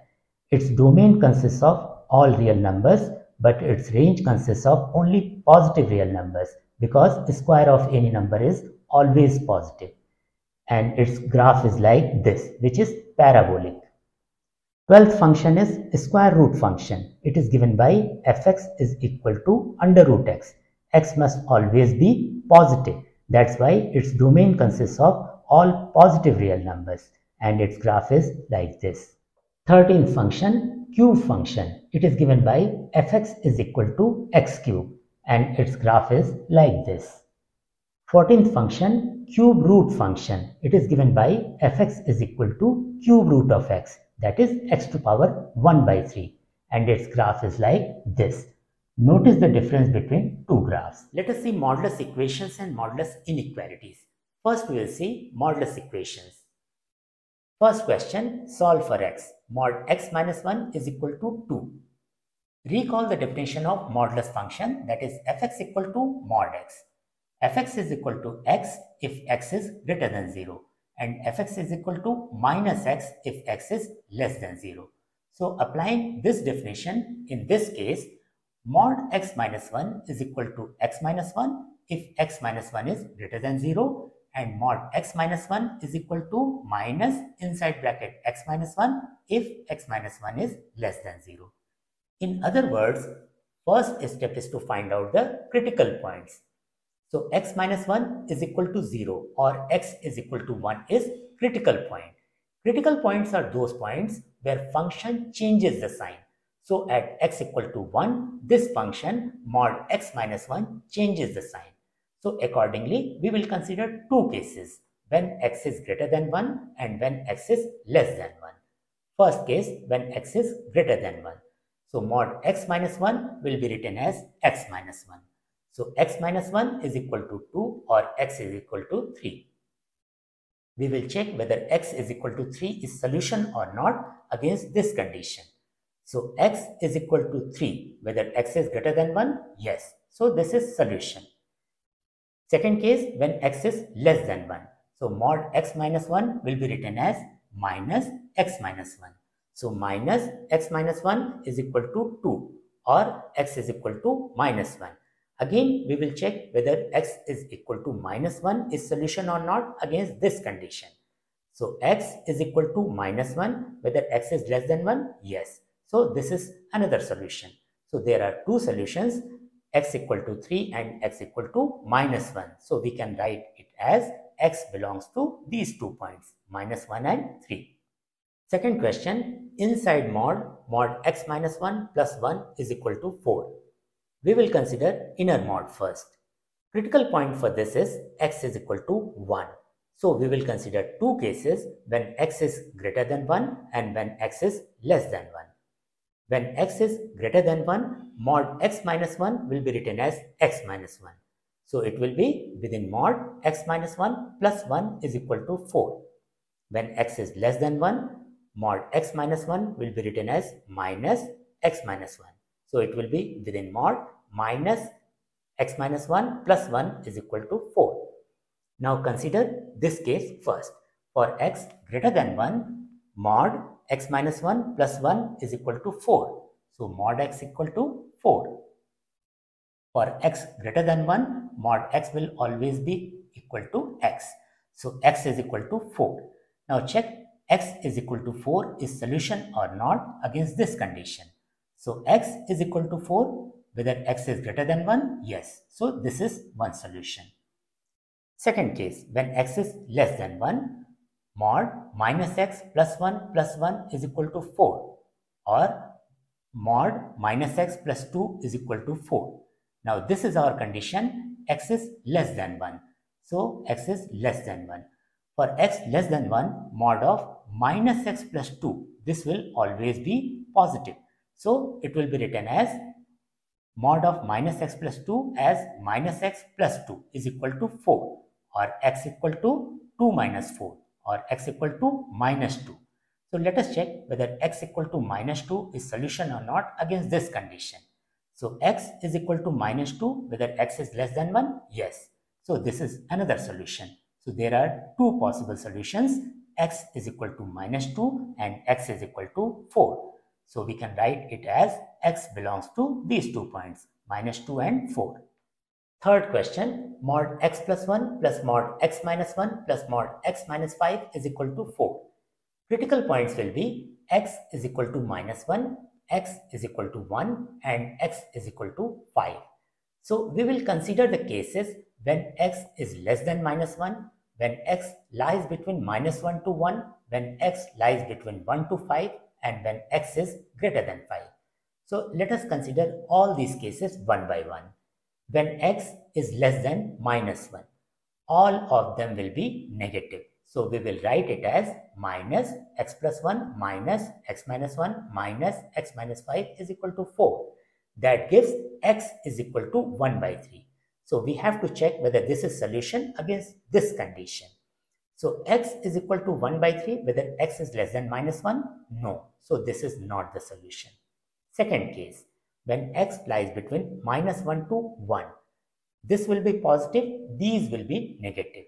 Its domain consists of all real numbers, but its range consists of only positive real numbers because the square of any number is always positive. And its graph is like this, which is parabolic. twelfth function is square root function. It is given by fx is equal to under root x. X must always be positive. That's why its domain consists of all positive real numbers, and its graph is like this. thirteenth function, cube function. It is given by fx is equal to x cube, and its graph is like this. fourteenth function, cube root function. It is given by fx is equal to cube root of x, that is x to power one by three, and its graph is like this. Notice the difference between two graphs. Let us see modulus equations and modulus inequalities. First we will see modulus equations. First question, solve for x. Mod x minus one is equal to two. Recall the definition of modulus function, that is fx equal to mod x. fx is equal to x if x is greater than zero, and fx is equal to minus x if x is less than zero. So applying this definition, in this case, mod x minus one is equal to x minus one if x minus one is greater than zero, and mod x minus one is equal to minus inside bracket x minus one if x minus one is less than zero. In other words, first step is to find out the critical points. So x minus one is equal to zero or x is equal to one is critical point. Critical points are those points where function changes the sign. So at x equal to one, this function mod x minus one changes the sign. So accordingly, we will consider two cases, when x is greater than one and when x is less than one. First case, when x is greater than one. So mod x minus one will be written as x minus one. So x minus one is equal to two or x is equal to three. We will check whether x is equal to three is solution or not against this condition. So x is equal to three, whether x is greater than one, yes. So this is solution. Second case, when x is less than one. So mod x minus one will be written as minus x minus one. So minus x minus one is equal to two or x is equal to minus one. Again, we will check whether x is equal to minus one is solution or not against this condition. So x is equal to minus one, whether x is less than one, yes. So this is another solution. So there are two solutions, x equal to three and x equal to minus one. So we can write it as x belongs to these two points, minus one and three. Second question, inside mod, mod x minus one plus one is equal to four. We will consider inner mod first. Critical point for this is x is equal to one. So we will consider two cases, when x is greater than one and when x is less than one. When x is greater than one, mod x minus one will be written as x minus one. So it will be within mod x minus one plus one is equal to four. When x is less than one, mod x minus one will be written as minus x minus one. So it will be within mod minus x minus one plus one is equal to four. Now consider this case first. For x greater than one, mod x minus one plus one is equal to four. So mod x equal to four. For x greater than one, mod x will always be equal to x. So x is equal to four. Now check x is equal to four is solution or not against this condition. So x is equal to four, Whether x is greater than one? Yes. So this is one solution. Second case, when x is less than one, mod minus x plus one plus one is equal to four, or mod minus x plus two is equal to four. Now this is our condition, x is less than one. So x is less than one. For x less than one, mod of minus x plus two, this will always be positive. So it will be written as mod of minus x plus two as minus x plus two is equal to four, or x equal to two minus four, or x equal to minus two. So let us check whether x equal to minus two is solution or not against this condition. So x is equal to minus two, whether x is less than one? Yes. So this is another solution. So there are two possible solutions, x is equal to minus two and x is equal to four. So we can write it as x belongs to these two points, minus two and four. Third question, mod x plus one plus mod x minus one plus mod x minus five is equal to four. Critical points will be x is equal to minus one, x is equal to one, and x is equal to five. So we will consider the cases when x is less than minus one, when x lies between minus one to one, when x lies between one to five, and when x is greater than five. So let us consider all these cases one by one. When x is less than minus one, all of them will be negative. So we will write it as minus x plus one minus x minus one minus x minus five is equal to four. That gives x is equal to one by three. So we have to check whether this is solution against this condition. So x is equal to one by three, whether x is less than minus one? No. So this is not the solution. Second case, when x lies between minus one to one, this will be positive, these will be negative.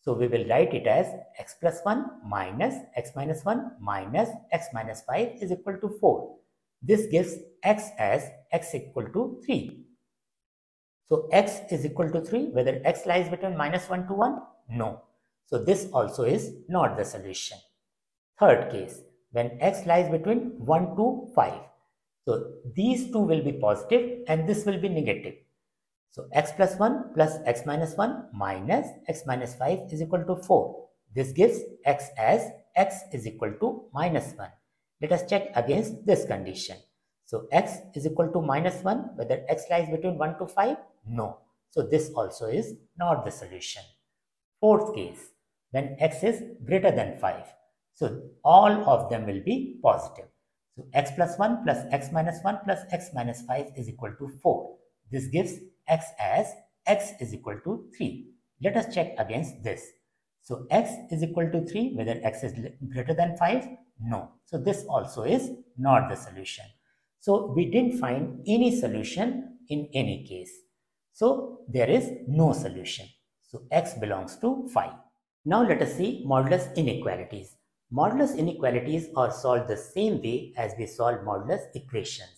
So we will write it as x plus one minus x minus one minus x minus five is equal to four. This gives x as x equal to three. So x is equal to three, whether x lies between minus one to one? No. So this also is not the solution. Third case, when x lies between one to five. So these two will be positive and this will be negative. So x plus one plus x minus one minus x minus five is equal to four. This gives x as x is equal to minus one. Let us check against this condition. So x is equal to minus one, whether x lies between one to five? No. So this also is not the solution. Fourth case, when x is greater than five. So all of them will be positive. So x plus one plus x minus one plus x minus five is equal to four. This gives x as x is equal to three. Let us check against this. So x is equal to three, whether x is greater than five? No. So this also is not the solution. So we didn't find any solution in any case. So there is no solution. So x belongs to five. Now let us see modulus inequalities. Modulus inequalities are solved the same way as we solve modulus equations.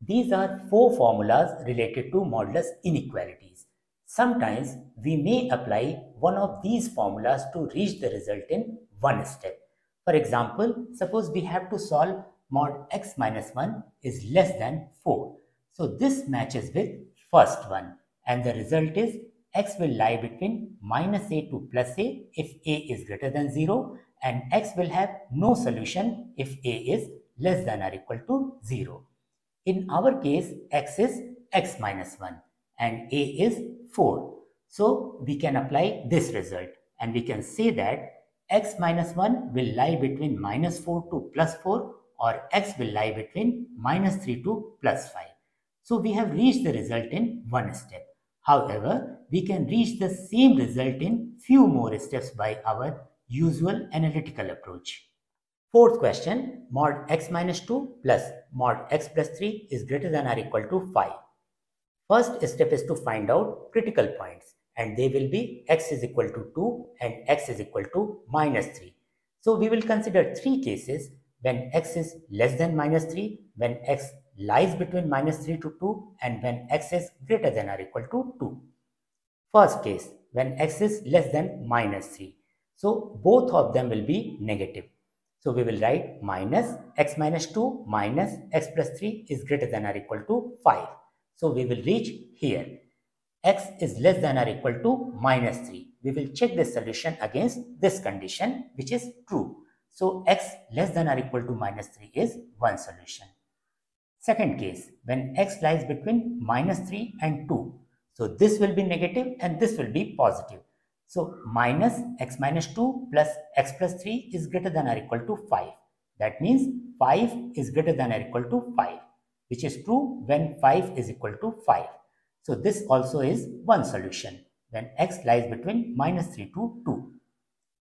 These are four formulas related to modulus inequalities. Sometimes we may apply one of these formulas to reach the result in one step. For example, suppose we have to solve mod x minus one is less than four. So this matches with first one, and the result is x will lie between minus a to plus a if a is greater than zero, and x will have no solution if a is less than or equal to zero. In our case, x is x minus one and a is four. So we can apply this result and we can say that x minus one will lie between minus four to plus four, or x will lie between minus three to plus five. So we have reached the result in one step. However, we can reach the same result in few more steps by our usual analytical approach. Fourth question, mod x minus two plus mod x plus three is greater than or equal to five. First step is to find out critical points, and they will be x is equal to two and x is equal to minus three. So we will consider three cases: when x is less than minus three, when x lies between minus three to two, and when x is greater than or equal to two. First case, when x is less than minus three. So both of them will be negative. So we will write minus x minus two minus x plus three is greater than or equal to five. So we will reach here. X is less than or equal to minus three. We will check this solution against this condition, which is true. So X less than or equal to minus three is one solution. Second case, when X lies between minus three and two. So this will be negative and this will be positive. So minus X minus two plus X plus three is greater than or equal to five. That means five is greater than or equal to five, which is true when five is equal to five. So this also is one solution when X lies between minus three to two.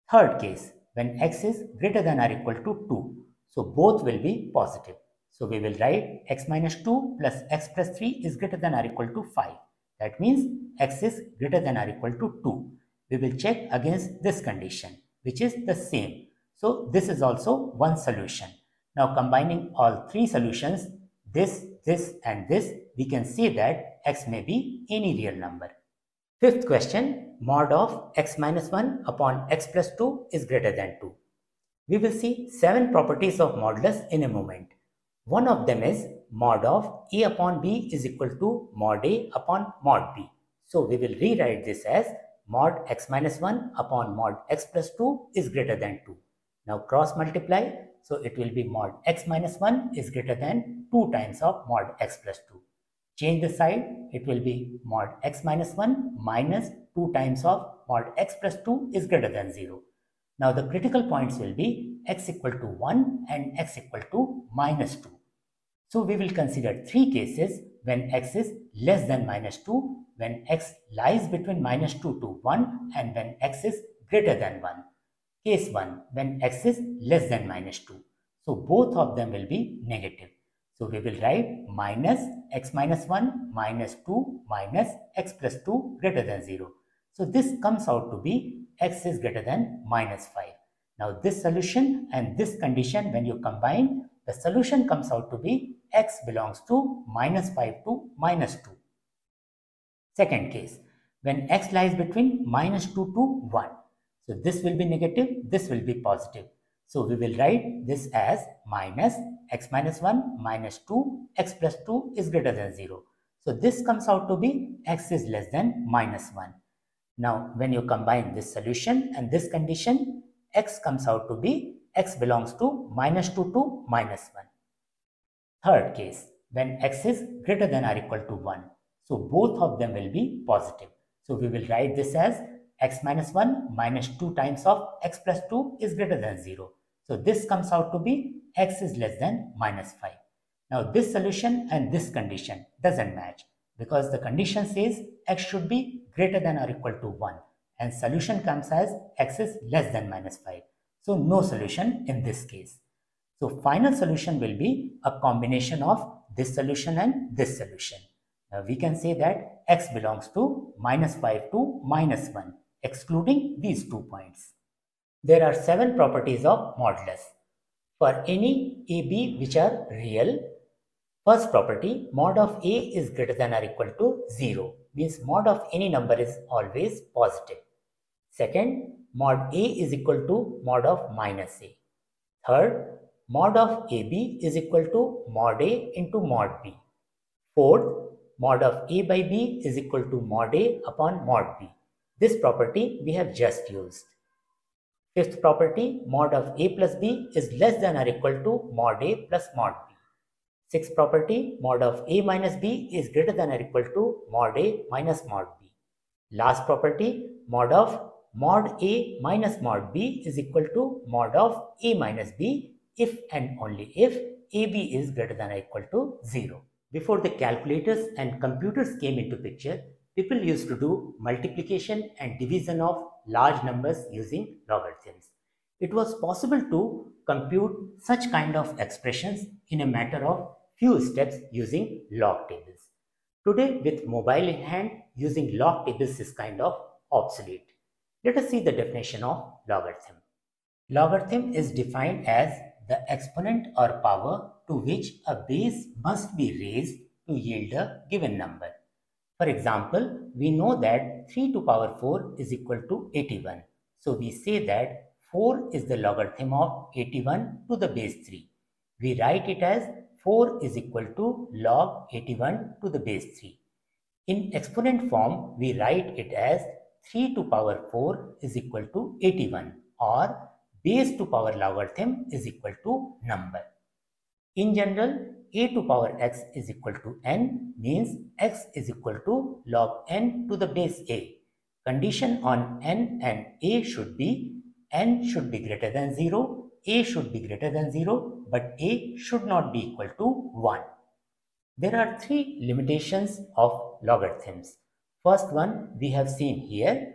Third case, when X is greater than or equal to two. So both will be positive. So we will write X minus two plus X plus three is greater than or equal to five. That means X is greater than or equal to two. We will check against this condition, which is the same. So this is also one solution. Now combining all three solutions, this, this and this, we can say that X may be any real number. Fifth question, mod of X minus one upon X plus two is greater than two. We will see seven properties of modulus in a moment. One of them is mod of A upon B is equal to mod A upon mod B. So we will rewrite this as mod X minus one upon mod X plus two is greater than two. Now cross multiply. So it will be mod X minus one is greater than two times of mod X plus two. Change the side. It will be mod X minus one minus two times of mod X plus two is greater than zero. Now the critical points will be X equal to one and X equal to minus two. So we will consider three cases when X is less than minus two, when X lies between minus two to one, and when X is greater than one. Case one, when X is less than minus two. So both of them will be negative. So we will write minus X minus one minus two minus X plus two greater than zero. So this comes out to be X is greater than minus five. Now this solution and this condition, when you combine, the solution comes out to be X belongs to minus five to minus two. Second case, when X lies between minus two to one. So this will be negative, this will be positive. So we will write this as minus X minus one minus two, X plus two is greater than zero. So this comes out to be X is less than minus one. Now when you combine this solution and this condition, X comes out to be X belongs to minus two to minus one. Third case, when X is greater than or equal to one. So both of them will be positive. So we will write this as X minus one minus two times of X plus two is greater than zero. So this comes out to be X is less than minus five. Now this solution and this condition doesn't match, because the condition says X should be greater than or equal to one, and solution comes as X is less than minus five. So no solution in this case. So final solution will be a combination of this solution and this solution. Now we can say that X belongs to minus five to minus one, excluding these two points. There are seven properties of modulus. For any A, B which are real, first property, mod of A is greater than or equal to zero, means mod of any number is always positive. Second, mod A is equal to mod of minus A. Third, mod of A B is equal to mod A into mod B. Fourth, mod of A by B is equal to mod A upon mod B. This property we have just used. Fifth property, mod of A plus B is less than or equal to mod A plus mod B. Sixth property, mod of A minus B is greater than or equal to mod A minus mod B. Last property, mod of mod A minus mod B is equal to mod of A minus B if and only if A B is greater than or equal to zero. Before the calculators and computers came into picture, people used to do multiplication and division of large numbers using logarithms. It was possible to compute such kind of expressions in a matter of few steps using log tables. Today, with mobile in hand, using log tables is kind of obsolete. Let us see the definition of logarithm. Logarithm is defined as the exponent or power to which a base must be raised to yield a given number. For example, we know that three to power four is equal to eighty-one. So we say that four is the logarithm of eighty-one to the base three. We write it as four is equal to log eighty-one to the base three. In exponent form, we write it as three to power four is equal to eighty-one, or base to power logarithm is equal to number. In general, a to power x is equal to n means x is equal to log n to the base a. Condition on n and a should be n should be greater than zero, a should be greater than zero, but a should not be equal to one. There are three limitations of logarithms. First one we have seen here,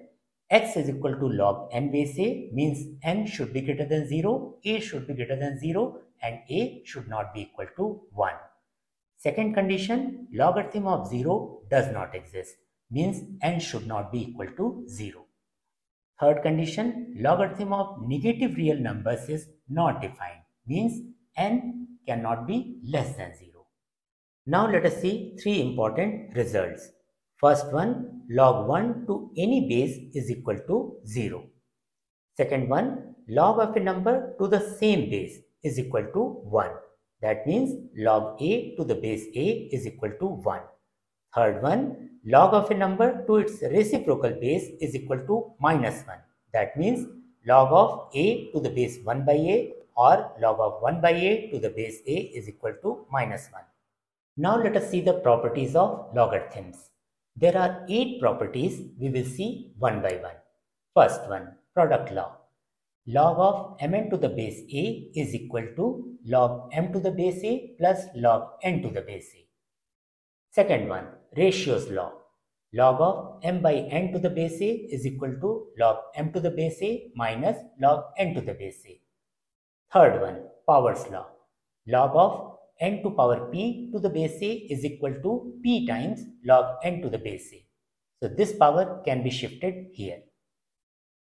x is equal to log n base a means n should be greater than zero, a should be greater than zero, and a should not be equal to one. Second condition, logarithm of zero does not exist means n should not be equal to zero. Third condition, logarithm of negative real numbers is not defined means n cannot be less than zero. Now let us see three important results. First one, log one to any base is equal to zero. Second one, log of a number to the same base is equal to one. That means log a to the base a is equal to one. Third one, log of a number to its reciprocal base is equal to minus one. That means log of a to the base one by a or log of one by a to the base a is equal to minus one. Now let us see the properties of logarithms. There are eight properties, we will see one by one. First one, product law. Log of mn to the base a is equal to log m to the base a plus log n to the base a. Second one, ratios law. Log of m by n to the base a is equal to log m to the base a minus log n to the base a. Third one, Powers law. Log of n to power p to the base a is equal to p times log n to the base a. So this power can be shifted here.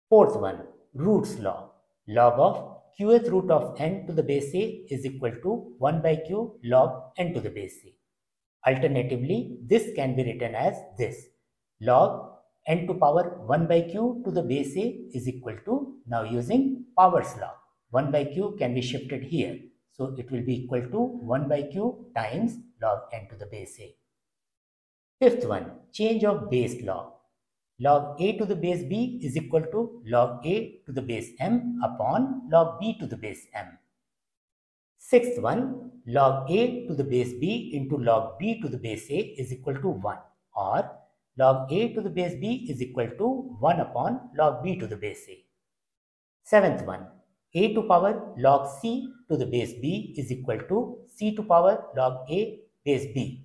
Fourth one, Roots law. Log of qth root of n to the base a is equal to one by q log n to the base a. Alternatively, this can be written as this. Log n to power one by q to the base a is equal to, now using Powers law, one by q can be shifted here. So it will be equal to one by q times log n to the base a. Fifth one, change of base log. Log a to the base b is equal to log a to the base m upon log b to the base m. Sixth one, log a to the base b into log b to the base a is equal to one, or log a to the base b is equal to one upon log b to the base a. Seventh one, a to power log c to the base b is equal to c to power log a base b.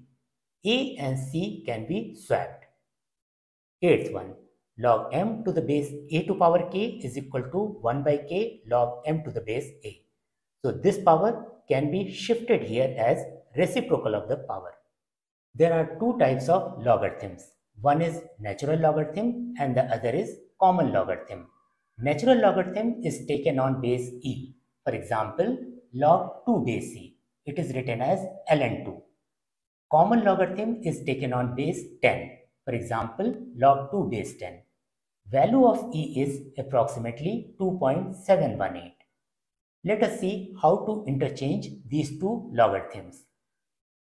A and c can be swapped. Eighth one, log m to the base a to power k is equal to one by k log m to the base a. So this power can be shifted here as reciprocal of the power. There are two types of logarithms. One is natural logarithm and the other is common logarithm. Natural logarithm is taken on base e. For example, log two base e. It is written as ln two. Common logarithm is taken on base ten. For example, log two base ten. Value of e is approximately two point seven one eight. Let us see how to interchange these two logarithms.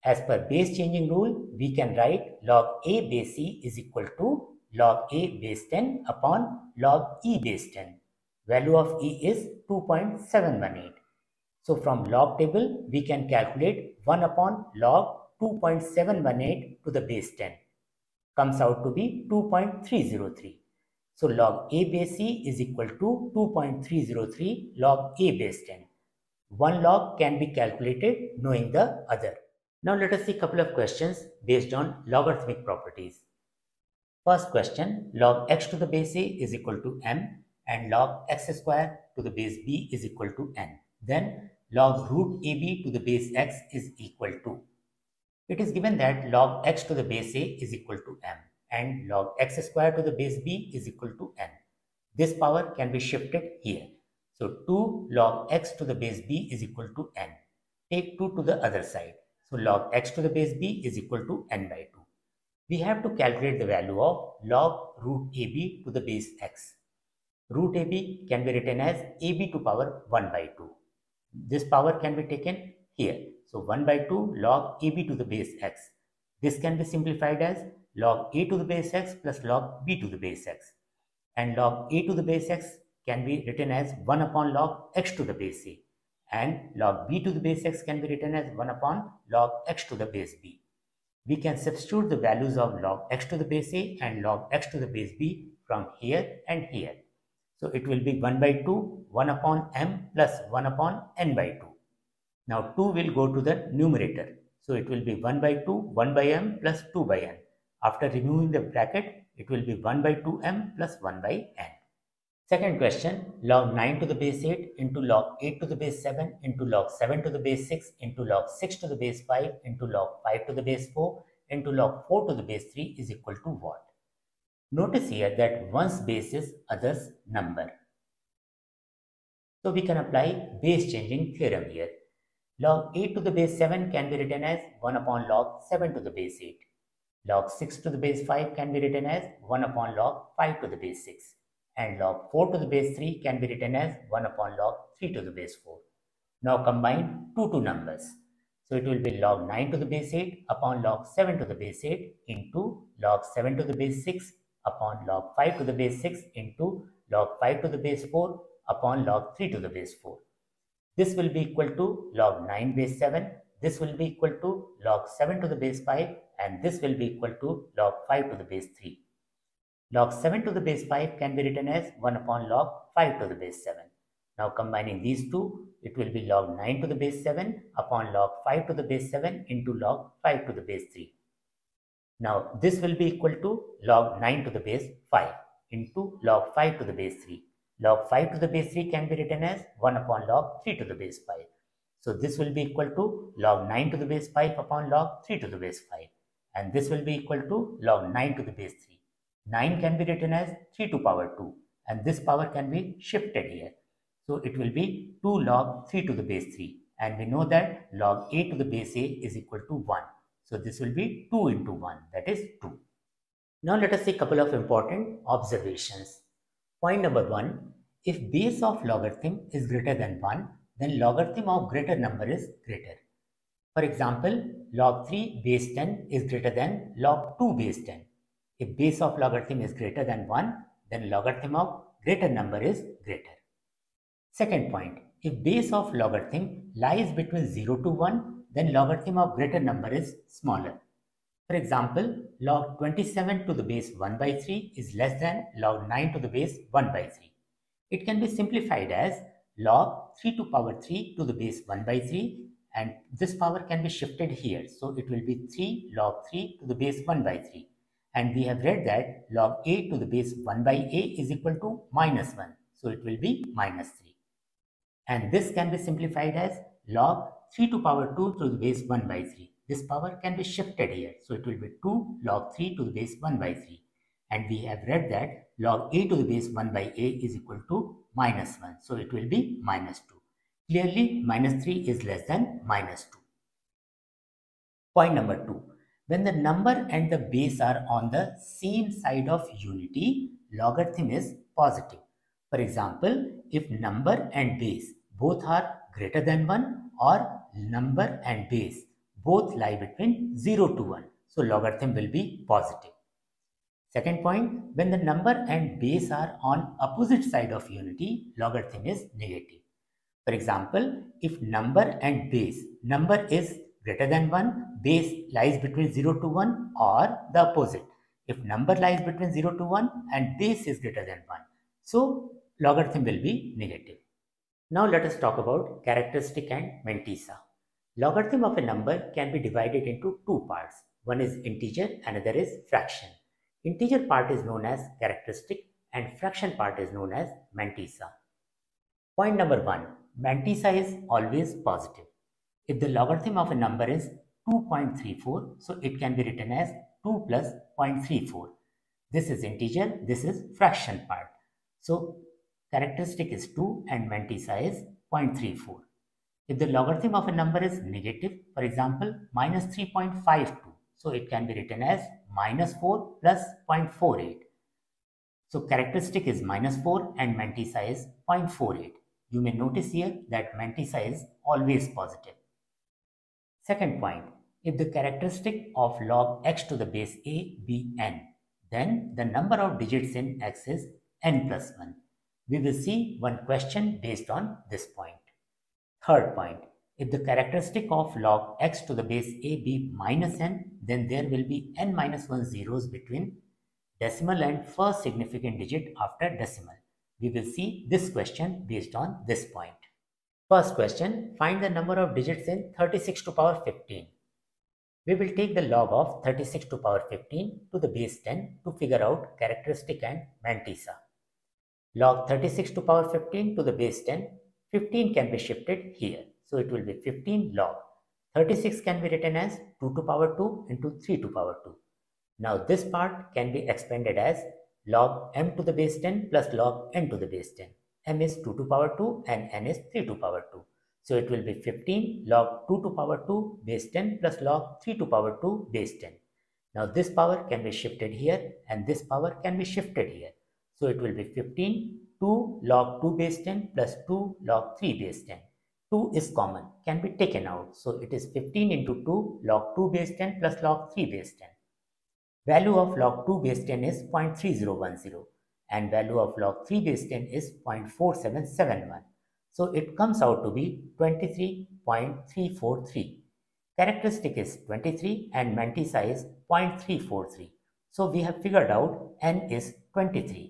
As per base changing rule, we can write log a base e is equal to log a base ten upon log e base ten. Value of e is two point seven one eight. So from log table, we can calculate one upon log two point seven one eight to the base ten. Comes out to be two point three zero three. So log a base e is equal to two point three zero three log a base ten. One log can be calculated knowing the other. Now let us see a couple of questions based on logarithmic properties. First question, log x to the base a is equal to m and log x square to the base b is equal to n. Then log root ab to the base x is equal to. It is given that log x to the base a is equal to m and log x square to the base b is equal to n. This power can be shifted here. So two log x to the base b is equal to n. Take two to the other side. So log x to the base b is equal to n by two. We have to calculate the value of log root ab to the base x. Root ab can be written as ab to power one by two. This power can be taken here. So one by two log A B to the base x. This can be simplified as log A to the base x plus log B to the base x. And log A to the base x can be written as one upon log x to the base A. And log B to the base x can be written as one upon log x to the base B. We can substitute the values of log x to the base A and log x to the base B from here and here. So it will be one by two, one upon m plus one upon n by two. Now two will go to the numerator. So it will be one by two, one by m plus two by n. After removing the bracket, it will be one by two m plus one by n. Second question, log nine to the base eight into log eight to the base seven into log seven to the base six into log six to the base five into log five to the base four into log four to the base three is equal to what? Notice here that one's base is other's number. So we can apply base changing theorem here. Log eight to the base seven can be written as one upon log seven to the base eight. Log six to the base five can be written as one upon log five to the base six. And log four to the base three can be written as one upon log three to the base four. Now combine two two numbers. So it will be log nine to the base eight upon log seven to the base eight into log seven to the base six upon log five to the base six into log five to the base four upon log three to the base four. This will be equal to log nine base seven, this will be equal to log seven to the base five, and this will be equal to log five to the base three. Log seven to the base five can be written as one upon log five to the base seven. Now combining these two, it will be log nine to the base seven upon log five to the base seven into log five to the base three. Now this will be equal to log nine to the base five into log five to the base three. Log five to the base three can be written as one upon log three to the base five. So this will be equal to log nine to the base five upon log three to the base five. And this will be equal to log nine to the base three. nine can be written as three to power two. And this power can be shifted here. So it will be two log three to the base three. And we know that log a to the base a is equal to one. So this will be two into one, that is two. Now let us see a couple of important observations. Point number one, if base of logarithm is greater than one, then logarithm of greater number is greater. For example, log three base ten is greater than log two base ten. If base of logarithm is greater than one, then logarithm of greater number is greater. Second point, if base of logarithm lies between zero to one, then logarithm of greater number is smaller. For example, log twenty-seven to the base one by three is less than log nine to the base one by three. It can be simplified as log three to power three to the base one by three, and this power can be shifted here. So it will be three log three to the base one by three. And we have read that log a to the base one by a is equal to minus one. So it will be minus three. And this can be simplified as log three to power two to the base one by three. This power can be shifted here. So it will be two log three to the base one by three. And we have read that log a to the base one by a is equal to minus one. So it will be minus two. Clearly, minus three is less than minus two. Point number two. When the number and the base are on the same side of unity, logarithm is positive. For example, if number and base both are greater than one or number and base both lie between zero to one. So logarithm will be positive. Second point, when the number and base are on opposite side of unity, logarithm is negative. For example, if number and base, number is greater than one, base lies between zero to one, or the opposite. If number lies between zero to one and base is greater than one, so logarithm will be negative. Now let us talk about characteristic and mantissa. Logarithm of a number can be divided into two parts. One is integer, another is fraction. Integer part is known as characteristic and fraction part is known as mantissa. Point number one, mantissa is always positive. If the logarithm of a number is two point three four, so it can be written as two plus zero point three four. This is integer, this is fraction part. So characteristic is two and mantissa is zero point three four. If the logarithm of a number is negative, for example, minus three point five two, so it can be written as minus four plus zero point four eight. So characteristic is minus four and mantissa is zero point four eight. You may notice here that mantissa is always positive. Second point, if the characteristic of log x to the base a be n, then the number of digits in x is n plus one. We will see one question based on this point. Third point, if the characteristic of log x to the base a be minus n, then there will be n minus one zeros between decimal and first significant digit after decimal. We will see this question based on this point. First question, find the number of digits in thirty-six to power fifteen. We will take the log of thirty-six to power fifteen to the base ten to figure out characteristic and mantissa. Log thirty-six to power fifteen to the base ten, fifteen can be shifted here. So it will be fifteen log. thirty-six can be written as two to power two into three to power two. Now this part can be expanded as log m to the base ten plus log n to the base ten. M is two to power two and n is three to power two. So it will be fifteen log two to power two base ten plus log three to power two base ten. Now this power can be shifted here and this power can be shifted here. So it will be fifteen two log two base ten plus two log three base ten. two is common, can be taken out. So it is fifteen into two log two base ten plus log three base ten. Value of log two base ten is zero point three zero one zero and value of log three base ten is zero point four seven seven one. So it comes out to be twenty-three point three four three. Characteristic is twenty-three and mantissa is zero point three four three. So we have figured out n is twenty-three.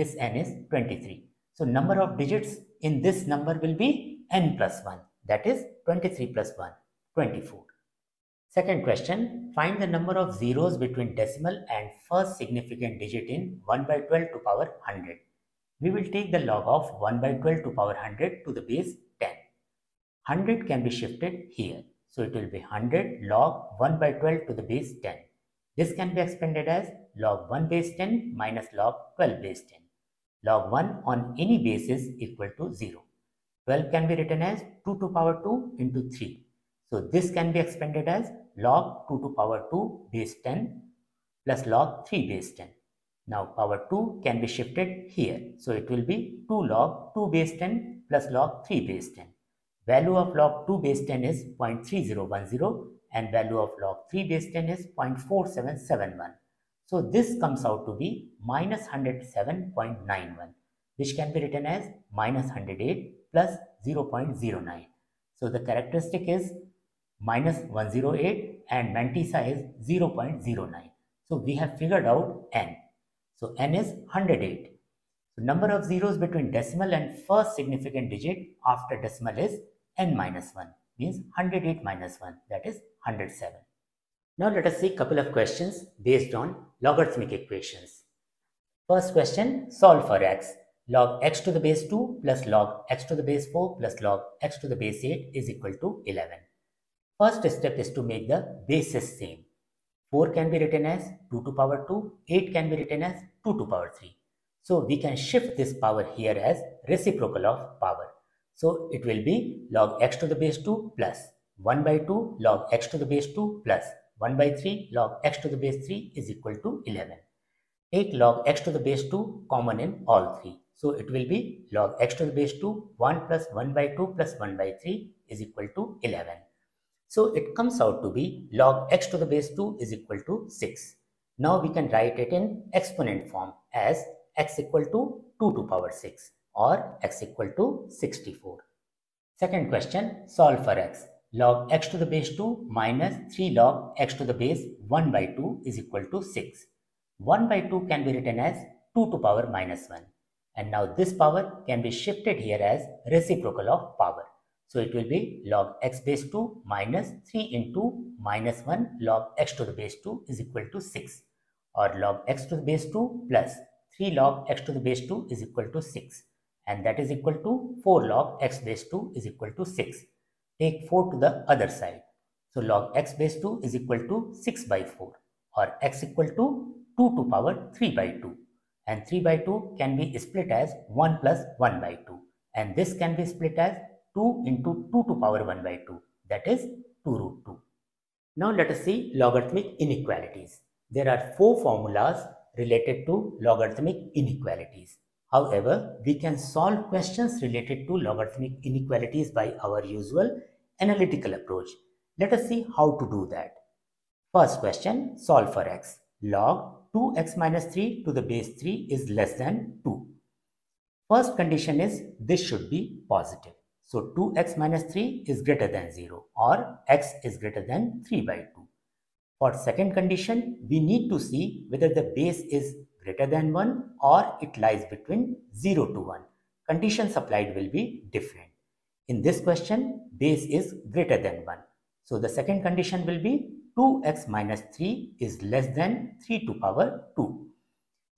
This n is twenty-three. So number of digits in this number will be n plus one. That is twenty-three plus one, twenty-four. Second question, find the number of zeros between decimal and first significant digit in one by twelve to power one hundred. We will take the log of one by twelve to power one hundred to the base ten. one hundred can be shifted here. So it will be one hundred log one by twelve to the base ten. This can be expanded as log one base ten minus log twelve base ten. Log one on any base is equal to zero. twelve can be written as two to power two into three. So this can be expanded as log two to power two base ten plus log three base ten. Now power two can be shifted here. So it will be two log two base ten plus log three base ten. Value of log two base ten is zero point three zero one zero and value of log three base ten is zero point four seven seven one. So this comes out to be minus one hundred seven point nine one, which can be written as minus one hundred eight plus zero point zero nine. So the characteristic is minus one hundred eight and mantissa is zero point zero nine. So we have figured out n. So n is one hundred eight. So number of zeros between decimal and first significant digit after decimal is n minus one, means one hundred eight minus one, that is one hundred seven. Now let us see a couple of questions based on logarithmic equations. First question, solve for x. Log x to the base two plus log x to the base four plus log x to the base eight is equal to eleven. First step is to make the bases same. four can be written as two to power two, eight can be written as two to power three. So we can shift this power here as reciprocal of power. So it will be log x to the base two plus one by two log x to the base two plus one by three log x to the base three is equal to eleven. Take log x to the base two common in all three. So it will be log x to the base two, one plus one by two plus one by three is equal to eleven. So it comes out to be log x to the base two is equal to six. Now we can write it in exponent form as x equal to two to power six or x equal to sixty-four. Second question, solve for x. Log x to the base two minus three log x to the base one by two is equal to six. one by two can be written as two to power minus one. And now this power can be shifted here as reciprocal of power. So it will be log x base two minus three into minus one log x to the base two is equal to six. Or log x to the base two plus three log x to the base two is equal to six. And that is equal to four log x base two is equal to six. Take four to the other side. So log x base two is equal to six by four. Or x equal to two to power three by two. And three by two can be split as one plus one by two. And this can be split as two into two to power one by two. That is two root two. Now let us see logarithmic inequalities. There are four formulas related to logarithmic inequalities. However, we can solve questions related to logarithmic inequalities by our usual analytical approach. Let us see how to do that. First question, solve for x. Log two x minus three to the base three is less than two. First condition is this should be positive. So two x minus three is greater than zero, or x is greater than three by two. For second condition, we need to see whether the base is greater than one or it lies between zero to one. Conditions supplied will be different. In this question, base is greater than one. So the second condition will be two x minus three is less than three to power two.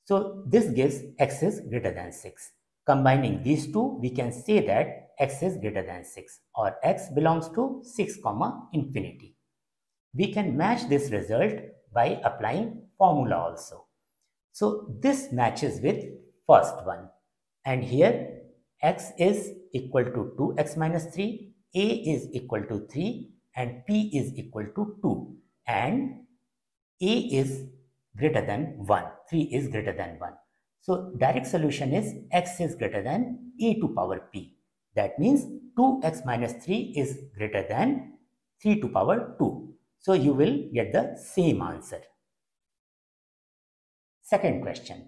So this gives x is greater than six. Combining these two, we can say that x is greater than six, or x belongs to six comma infinity. We can match this result by applying formula also. So this matches with first one, and here x is equal to two x minus three, a is equal to three, and p is equal to two, and a is greater than one, three is greater than one. So direct solution is x is greater than a to power p. That means two x minus three is greater than three to power two. So you will get the same answer. Second question,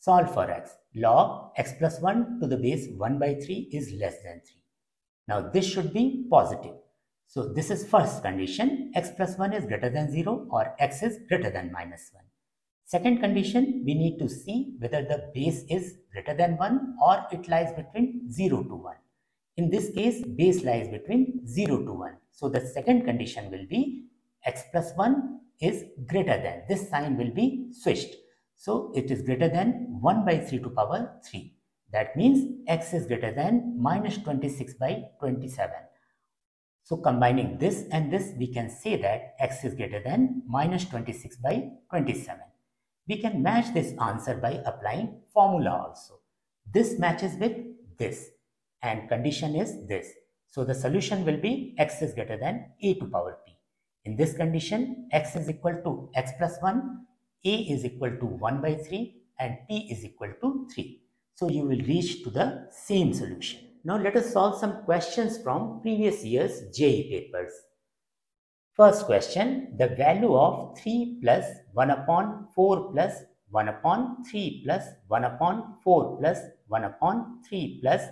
solve for x. Log x plus one to the base one by three is less than three. Now this should be positive. So this is first condition, x plus one is greater than zero, or x is greater than minus one. Second condition, we need to see whether the base is greater than one or it lies between zero to one. In this case, base lies between zero to one. So the second condition will be x plus one is greater than, this sign will be switched. So it is greater than one by three to power three. That means x is greater than minus twenty-six by twenty-seven. So combining this and this, we can say that x is greater than minus twenty-six by twenty-seven. We can match this answer by applying formula also. This matches with this, and condition is this. So the solution will be x is greater than a to power p. In this condition, x is equal to x plus one, a is equal to one by three, and p is equal to three. So you will reach to the same solution. Now let us solve some questions from previous year's J E E papers. First question, the value of three plus one upon four plus one upon three plus one upon four plus one upon three plus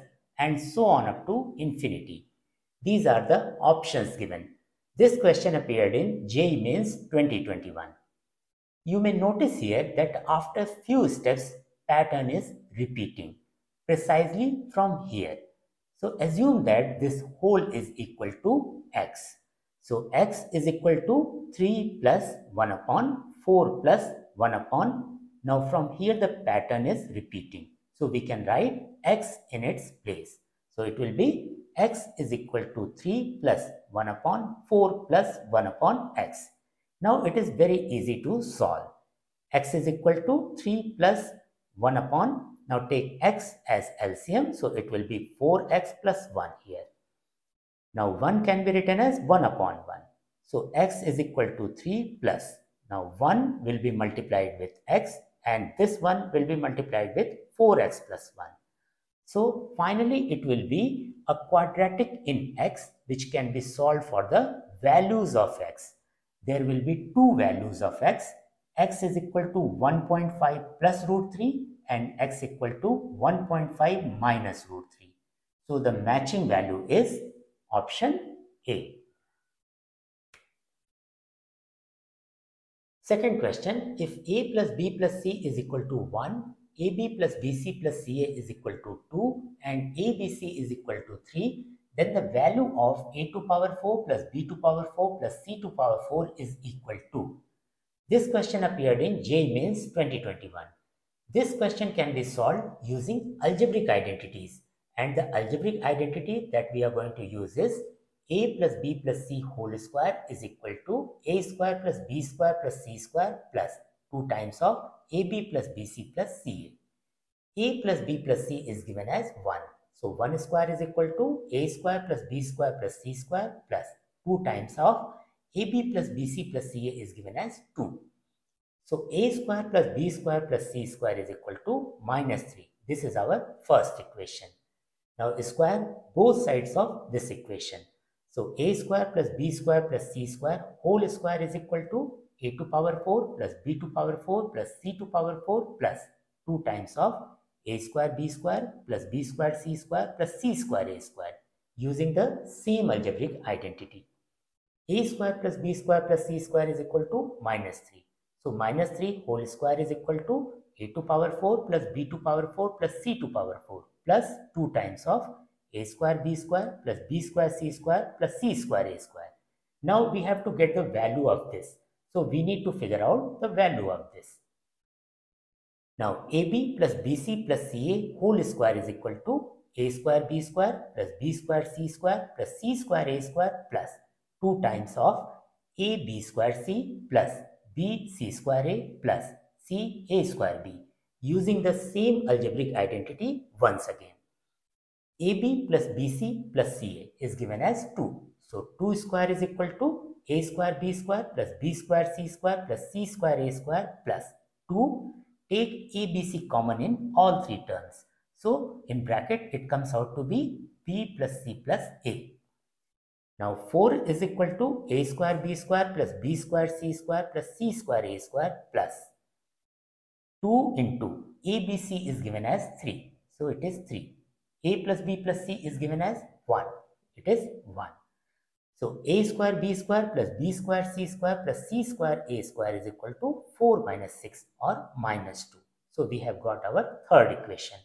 and so on up to infinity. These are the options given. This question appeared in J E E Mains twenty twenty-one. You may notice here that after few steps, pattern is repeating precisely from here. So assume that this whole is equal to x. So x is equal to three plus one upon four plus one upon. Now from here the pattern is repeating. So we can write x in its place. So it will be x is equal to three plus one upon four plus one upon x. Now it is very easy to solve. X is equal to three plus one upon. Now take x as L C M. So it will be four x plus one here. Now one can be written as one upon one. So x is equal to three plus. Now one will be multiplied with x, and this one will be multiplied with four x plus one. So finally it will be a quadratic in x which can be solved for the values of x. There will be two values of x. X is equal to one point five plus root three, and x equal to one point five minus root three. So the matching value is option A. Second question, if a plus b plus c is equal to one, ab plus bc plus ca is equal to two, and abc is equal to three, then the value of a to power four plus b to power four plus c to power four is equal to. This question appeared in J E E Mains twenty twenty-one. This question can be solved using algebraic identities, and the algebraic identity that we are going to use is a plus b plus c whole square is equal to a square plus b square plus c square plus two times of ab plus bc plus ca. A plus b plus c is given as one. So one square is equal to a square plus b square plus c square plus two times of ab plus bc plus ca is given as two. So a square plus b square plus c square is equal to minus three. This is our first equation. Now square both sides of this equation. So a square plus b square plus c square whole square is equal to a to power four plus b to power four plus c to power four plus two times of a square b square plus b square c square plus c square a square using the same algebraic identity. A square plus b square plus c square is equal to minus three. So minus three whole square is equal to a to power four plus b to power four plus c to power four plus two times of a square b square plus b square c square plus c square a square. Now we have to get the value of this. So we need to figure out the value of this. Now ab plus bc plus ca whole square is equal to a square b square plus b square c square plus c square a square plus two times of a b square c plus b c square a plus c a square b using the same algebraic identity once again. A b plus b c plus c a is given as two. So two square is equal to a square b square plus b square c square plus c square a square plus two. Take a b c common in all three terms. So in bracket it comes out to be b plus c plus a. Now four is equal to a square b square plus b square c square plus c square a square plus two into a b c is given as three. So it is three. A plus b plus c is given as one. It is one. So a square b square plus b square c square plus c square a square is equal to four minus six or minus two. So we have got our third equation.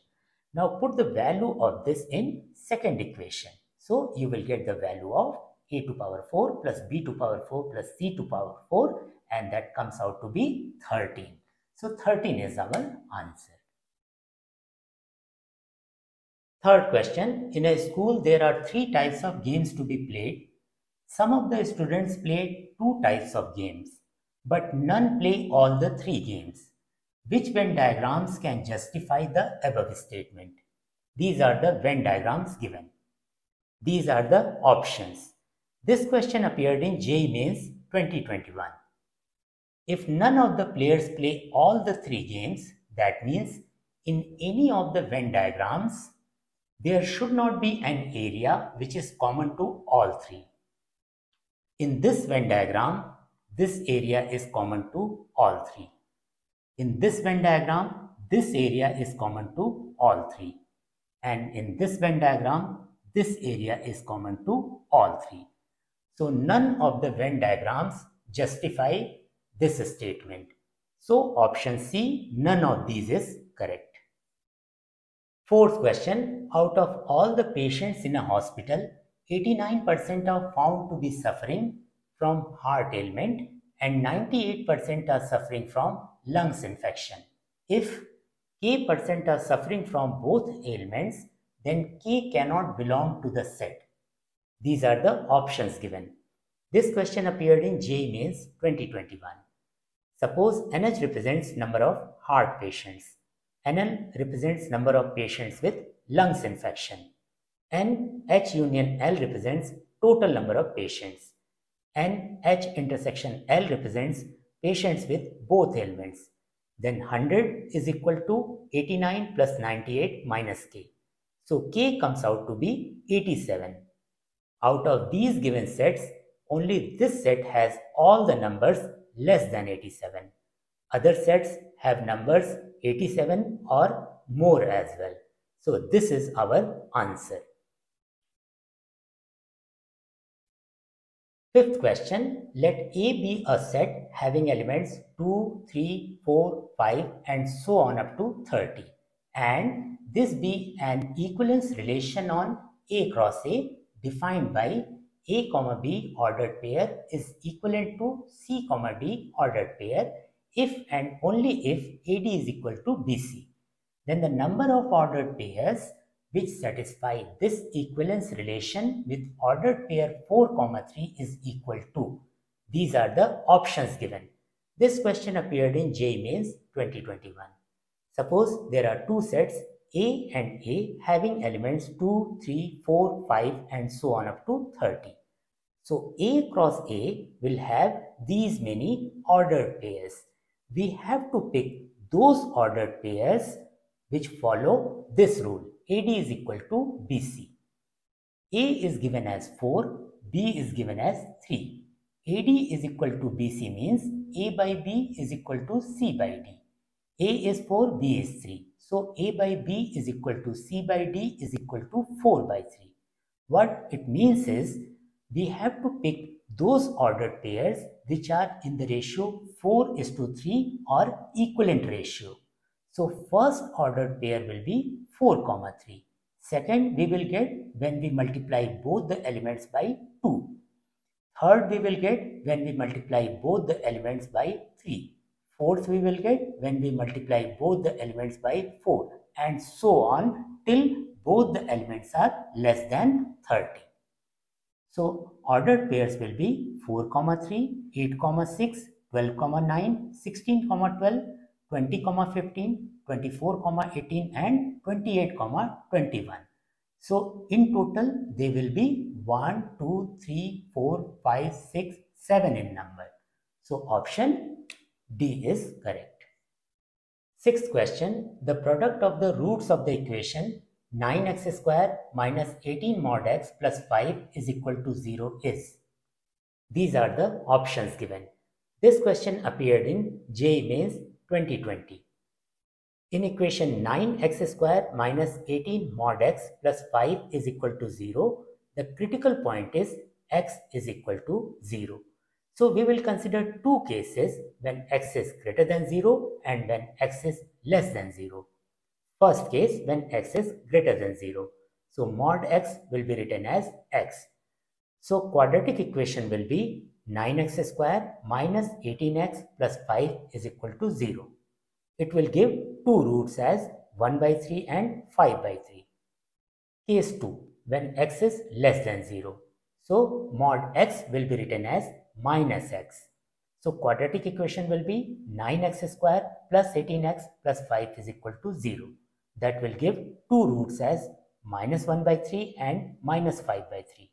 Now put the value of this in second equation. So you will get the value of a to power four plus b to power four plus c to power four, and that comes out to be thirteen. So thirteen is our answer. Third question, in a school there are three types of games to be played. Some of the students play two types of games, but none play all the three games. Which Venn diagrams can justify the above statement? These are the Venn diagrams given. These are the options. This question appeared in J E E Mains twenty twenty-one. If none of the players play all the three games, that means in any of the Venn diagrams, there should not be an area which is common to all three. In this Venn diagram, this area is common to all three. In this Venn diagram, this area is common to all three. And in this Venn diagram, this area is common to all three. So none of the Venn diagrams justify this statement. So option C, none of these is correct. Fourth question, out of all the patients in a hospital, eighty-nine percent are found to be suffering from heart ailment and ninety-eight percent are suffering from lungs infection. If K percent are suffering from both ailments, then K cannot belong to the set. These are the options given. This question appeared in J E E Mains twenty twenty-one. Suppose N H represents number of heart patients. N L represents number of patients with lungs infection. N H union L represents total number of patients. N H intersection L represents patients with both ailments. Then one hundred is equal to eighty-nine plus ninety-eight minus K. So K comes out to be eighty-seven. Out of these given sets, only this set has all the numbers less than eighty-seven. Other sets have numbers eighty-seven or more as well. So this is our answer. Fifth question, let A be a set having elements two, three, four, five and so on up to thirty, and this be an equivalence relation on A cross A defined by A comma B ordered pair is equivalent to C comma D ordered pair if and only if A D is equal to B C. Then the number of ordered pairs which satisfy this equivalence relation with ordered pair four, three is equal to. These are the options given. This question appeared in J E E Mains twenty twenty-one. Suppose there are two sets A and A having elements two, three, four, five and so on up to thirty. So A cross A will have these many ordered pairs. We have to pick those ordered pairs which follow this rule, A D is equal to B C. A is given as four, B B is given as three. A D is equal to B C means A by B is equal to C by D. A is four, B is three. So A by B is equal to C by D is equal to four by three. What it means is we have to pick those ordered pairs which are in the ratio four is to three or equivalent ratio. So first ordered pair will be four comma three. Second we will get when we multiply both the elements by two. Third we will get when we multiply both the elements by three. Fourth we will get when we multiply both the elements by four, and so on till both the elements are less than thirty. So ordered pairs will be four comma three, eight comma six, twelve comma nine, sixteen comma twelve, twenty comma fifteen, twenty-four comma eighteen and twenty-eight comma twenty-one. So in total they will be one, two, three, four, five, six, seven in number. So option D is correct. Sixth question, the product of the roots of the equation nine x squared minus eighteen mod x plus five is equal to zero is. These are the options given. This question appeared in J mains twenty twenty. In equation nine x squared minus eighteen mod x plus five is equal to zero, the critical point is x is equal to zero. So we will consider two cases, when x is greater than zero and when x is less than zero. First case, when x is greater than zero. So mod x will be written as x. So quadratic equation will be nine x squared minus eighteen x plus five is equal to zero. It will give two roots as one by three and five by three. Case two, when x is less than zero. So mod x will be written as minus x. So quadratic equation will be nine x squared plus eighteen x plus five is equal to zero. That will give two roots as minus one by three and minus five by three.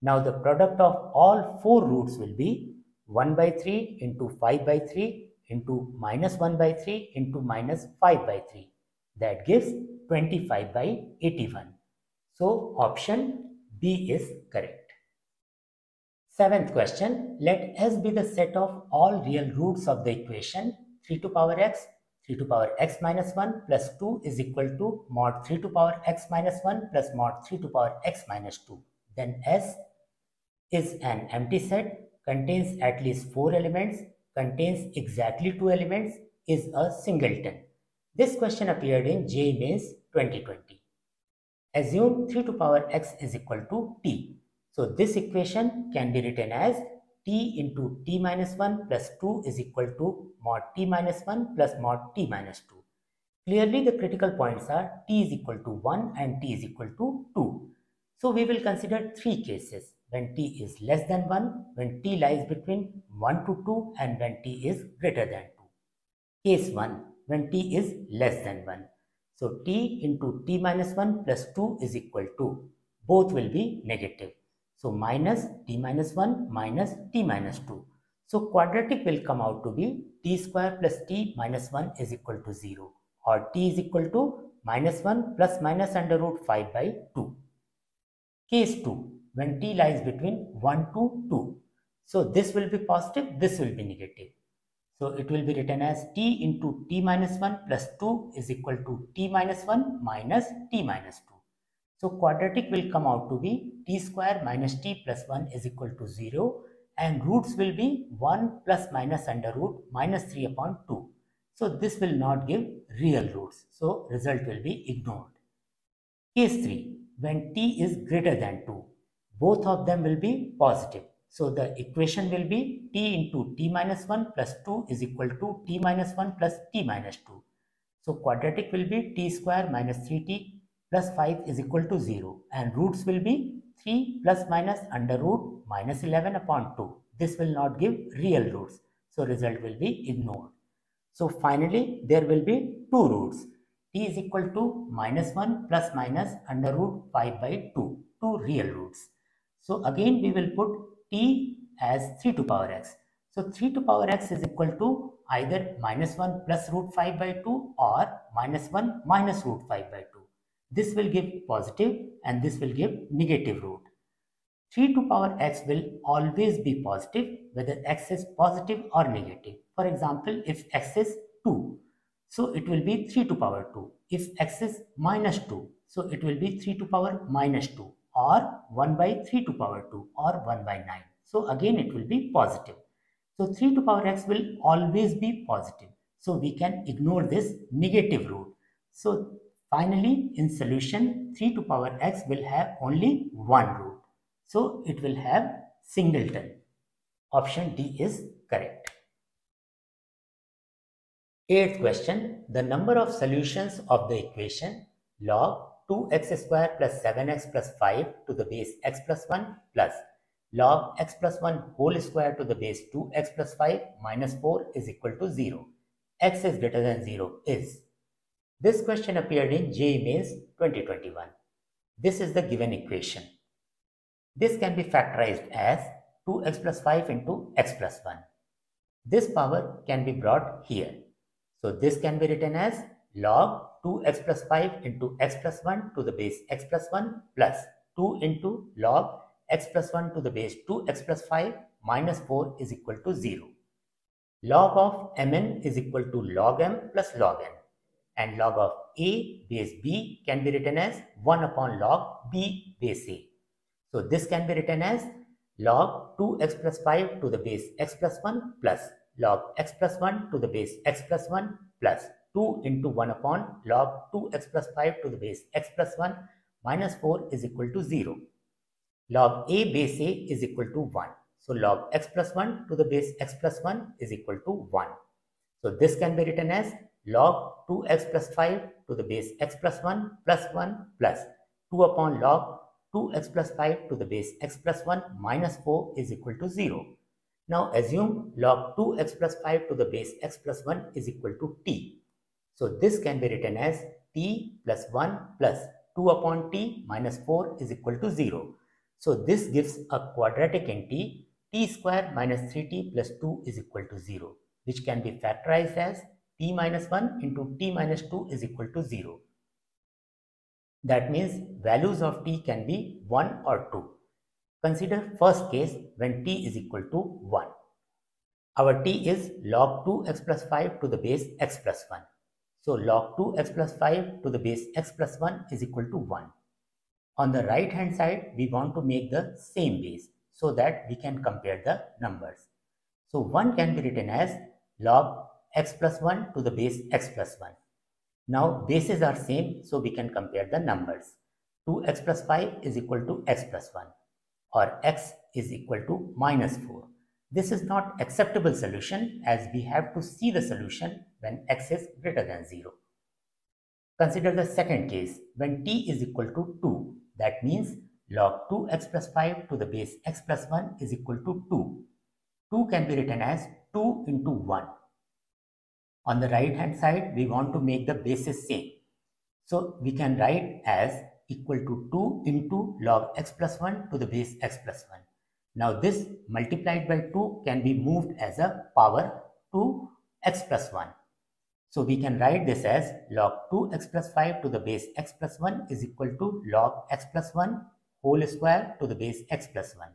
Now the product of all four roots will be one by three into five by three into minus one by three into minus five by three. That gives twenty-five by eighty-one. So option B is correct. Seventh question, let S be the set of all real roots of the equation three to power x, three to power x minus one plus two is equal to mod three to power x minus one plus mod three to power x minus two. Then S is an empty set, contains at least four elements, contains exactly two elements, is a singleton. This question appeared in J mains twenty twenty. Assume three to power x is equal to t. So this equation can be written as t into t minus one plus two is equal to mod t minus one plus mod t minus two. Clearly the critical points are t is equal to one and t is equal to two. So we will consider three cases, when t is less than one, when t lies between one to two and when t is greater than two. Case one, when t is less than one. So t into t minus one plus two is equal to, both will be negative. So minus t minus one minus t minus two. So quadratic will come out to be t square plus t minus one is equal to zero, or t is equal to minus one plus minus under root five by two. Case two, when t lies between one to two. So this will be positive, this will be negative. So it will be written as t into t minus one plus two is equal to t minus one minus t minus two. So quadratic will come out to be t square minus t plus one is equal to zero, and roots will be one plus minus under root minus three upon two. So this will not give real roots. So result will be ignored. Case three, when t is greater than two, both of them will be positive. So the equation will be t into t minus one plus two is equal to t minus one plus t minus two. So quadratic will be t square minus three t plus five is equal to zero, and roots will be three plus minus under root minus eleven upon two. This will not give real roots. So result will be ignored. So finally there will be two roots. T is equal to minus one plus minus under root five by two. Two real roots. So again we will put t as three to power x. So three to power x is equal to either minus one plus root five by two or minus one minus root five by two. This will give positive and this will give negative root. three to power x will always be positive, whether x is positive or negative. For example, if x is two, so it will be three to power two. If x is minus two, so it will be three to power minus two, or one by three to power two, or one by nine. So again it will be positive. So three to power x will always be positive. So we can ignore this negative root. So finally, in solution, three to power x will have only one root. So it will have singleton. Option D is correct. Eighth question. The number of solutions of the equation log two x square plus seven x plus five to the base x plus one plus log x plus one whole square to the base two x plus five minus four is equal to zero. X is greater than zero is. This question appeared in J E E Mains twenty twenty-one. This is the given equation. This can be factorized as two x plus five into x plus one. This power can be brought here. So this can be written as log two x plus five into x plus one to the base x plus one plus two into log x plus one to the base two x plus five minus four is equal to zero. Log of mn is equal to log m plus log n, and log of a base b can be written as one upon log b base a. So this can be written as log two x plus five to the base x plus one plus log x plus one to the base x plus one plus two into one upon log two x plus five to the base x plus one minus four is equal to zero. Log a base a is equal to one. So log x plus one to the base x plus one is equal to one. So this can be written as log two x plus five to the base x plus one plus one plus two upon log two x plus five to the base x plus one minus four is equal to zero. Now assume log two x plus five to the base x plus one is equal to t. So this can be written as t plus one plus two upon t minus four is equal to zero. So this gives a quadratic in t, t square minus three t plus two is equal to zero, which can be factorized as t minus one into t minus two is equal to zero. That means values of t can be one or two. Consider first case when t is equal to one. Our t is log two x plus five to the base x plus one. So log two x plus five to the base x plus one is equal to one. On the right hand side, we want to make the same base so that we can compare the numbers. So one can be written as log x plus one to the base x plus one. Now bases are same, so we can compare the numbers. two x plus five is equal to x plus one, or x is equal to minus four. This is not acceptable solution, as we have to see the solution when x is greater than zero. Consider the second case when t is equal to two. That means log two x plus five to the base x plus one is equal to two. two can be written as two into one. On the right hand side, we want to make the bases same. So we can write as equal to two into log x plus one to the base x plus one. Now this multiplied by two can be moved as a power to x plus one. So we can write this as log two x plus five to the base x plus one is equal to log x plus one whole square to the base x plus one.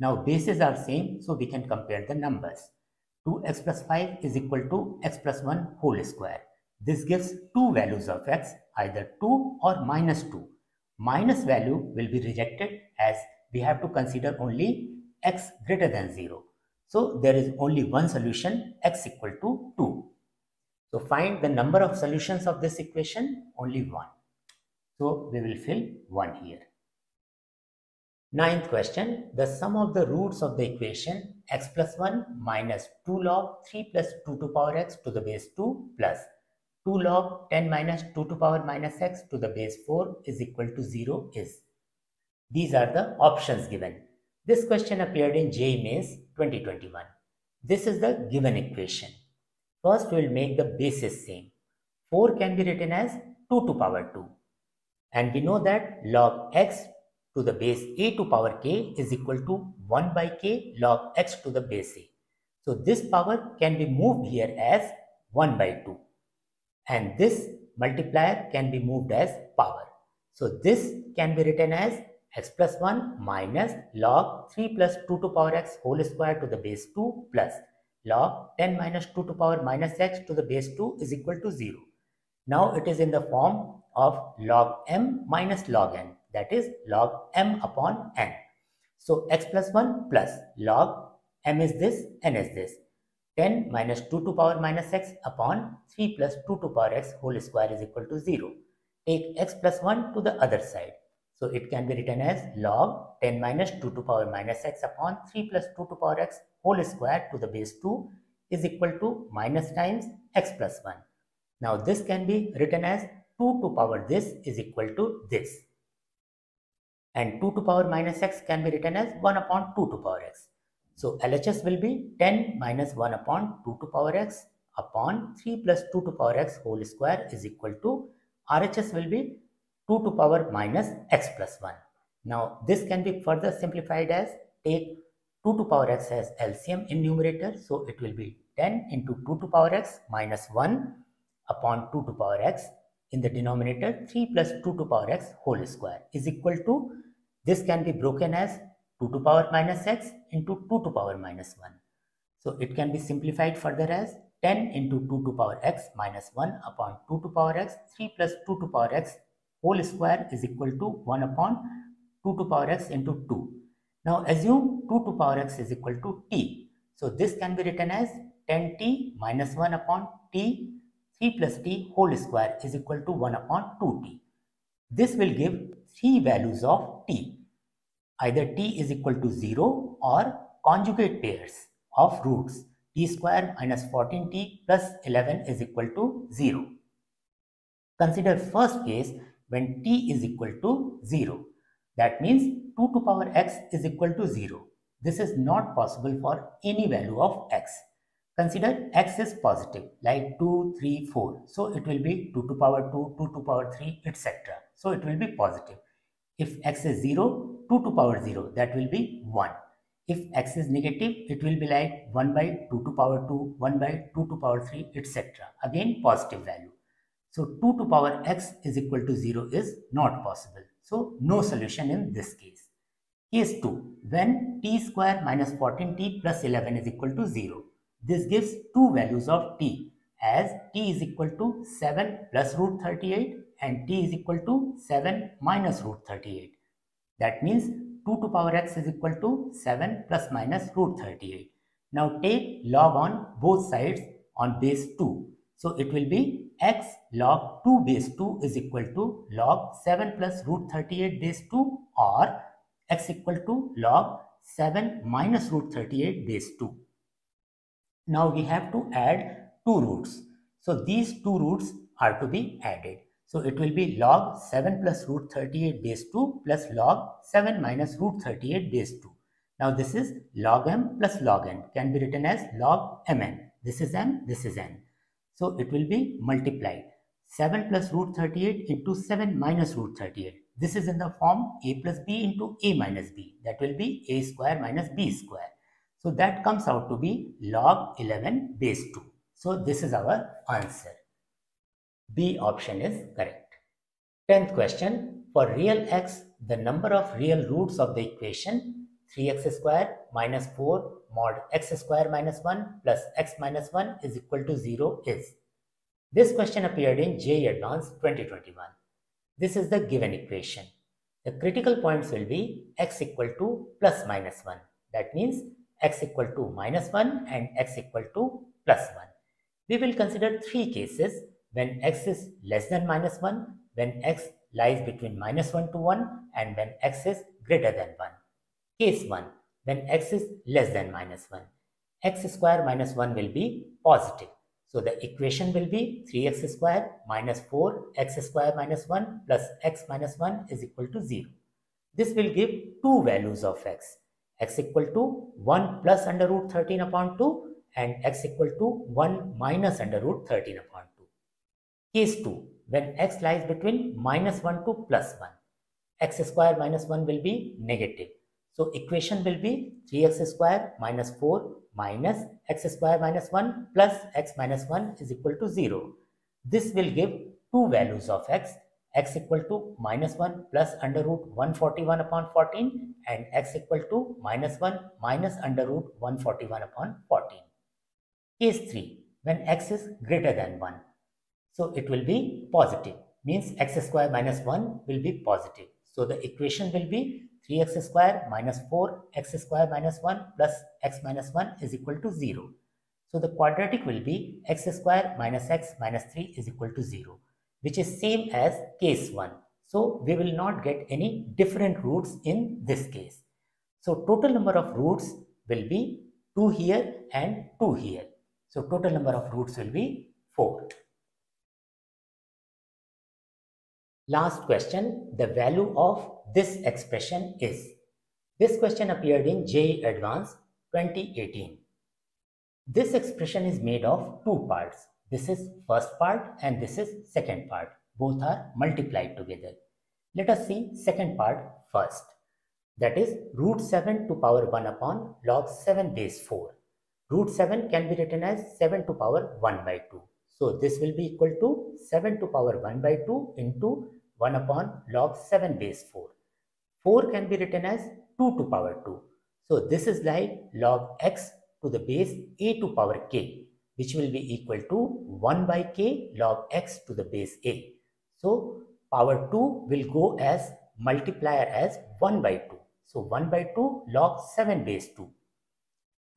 Now bases are same, so we can compare the numbers. two x plus five is equal to x plus one whole square. This gives two values of x, either two or minus two. Minus value will be rejected, as we have to consider only x greater than zero. So there is only one solution, x equal to two. So find the number of solutions of this equation, only one. So we will fill one here. Ninth question. The sum of the roots of the equation x plus one minus two log three plus two to power x to the base two plus two log ten minus two to power minus x to the base four is equal to zero is. These are the options given. This question appeared in J E E Mains twenty twenty-one. This is the given equation. First, we will make the bases same. four can be written as two to power two. And we know that log x to the base a to power k is equal to one by k log x to the base a. So this power can be moved here as one by two. And this multiplier can be moved as power. So this can be written as x plus one minus log three plus two to power x whole square to the base two plus log ten minus two to power minus x to the base two is equal to zero. Now it is in the form of log m minus log n, that is log m upon n. So x plus one plus log m is this, n is this. ten minus two to power minus x upon three plus two to power x whole square is equal to zero. Take x plus one to the other side. So it can be written as log ten minus two to power minus x upon three plus two to power x whole square to the base two is equal to minus times x plus one. Now this can be written as two to power this is equal to this. And two to power minus x can be written as one upon two to power x. So L H S will be ten minus one upon two to power x upon three plus two to power x whole square is equal to, R H S will be two to power minus x plus one. Now this can be further simplified as take two to power x as L C M in numerator. So it will be ten into two to power x minus one upon two to power x. In the denominator, three plus two to power x whole square is equal to, this can be broken as two to power minus x into two to power minus one. So it can be simplified further as ten into two to power x minus one upon two to power x, three plus two to power x whole square is equal to one upon two to power x into two. Now assume two to power x is equal to t. So this can be written as ten t minus one upon t, three plus t whole square is equal to one upon two t. This will give three values of t. Either t is equal to zero or conjugate pairs of roots. T square minus fourteen t plus eleven is equal to zero. Consider first case when t is equal to zero. That means two to power x is equal to zero. This is not possible for any value of x. Consider x is positive like two, three, four. So it will be two to power two, two to power three, et cetera. So it will be positive. If x is zero, two to power zero, that will be one. If x is negative, it will be like one by two to power two, one by two to power three, et cetera. Again, positive value. So two to power x is equal to zero is not possible. So no solution in this case. Case two, when t square minus fourteen t plus eleven is equal to zero. This gives two values of t as t is equal to seven plus root thirty-eight and t is equal to seven minus root thirty-eight. That means two to power x is equal to seven plus minus root thirty-eight. Now take log on both sides on base two. So it will be x log two base two is equal to log seven plus root thirty-eight base two or x equal to log seven minus root thirty-eight base two. Now we have to add two roots. So these two roots are to be added. So it will be log seven plus root thirty-eight base two plus log seven minus root thirty-eight base two. Now this is log m plus log n, can be written as log mn. This is m, this is n. So it will be multiplied seven plus root thirty-eight into seven minus root thirty-eight. This is in the form a plus b into a minus b. That will be a square minus b square. So that comes out to be log eleven base two. So this is our answer. B option is correct. tenth question, for real x, the number of real roots of the equation three x square minus four mod x square minus one plus x minus one is equal to zero is. This question appeared in J E E Advanced twenty twenty-one. This is the given equation. The critical points will be x equal to plus minus one. That means x equal to minus one and x equal to plus one. We will consider three cases. When x is less than minus one, when x lies between minus one to one, and when x is greater than one. Case one, when x is less than minus one, x square minus one will be positive. So the equation will be three x square minus four, x square minus one plus x minus one is equal to zero. This will give two values of x, x equal to one plus under root thirteen upon two and x equal to one minus under root thirteen upon two. Case two, when x lies between minus one to plus one, x square minus one will be negative. So equation will be three x square minus four minus x square minus one plus x minus one is equal to zero. This will give two values of x, x equal to minus one plus under root one forty-one upon fourteen and x equal to minus one minus under root one forty-one upon fourteen. Case three, when x is greater than one. So it will be positive, means x square minus one will be positive. So the equation will be three x square minus four x square minus one plus x minus one is equal to zero. So the quadratic will be x square minus x minus three is equal to zero, which is same as case one. So we will not get any different roots in this case. So total number of roots will be two here and two here. So total number of roots will be four. Last question, the value of this expression is. This question appeared in J E E Advanced twenty eighteen. This expression is made of two parts. This is first part and this is second part. Both are multiplied together. Let us see second part first. That is root seven to power one upon log seven base four. Root seven can be written as seven to power one by two. So this will be equal to seven to power one by two into one upon log seven base four. four can be written as two to power two. So this is like log x to the base a to power k, which will be equal to one by k log x to the base a. So power two will go as multiplier as one by two. So one by two log seven base two.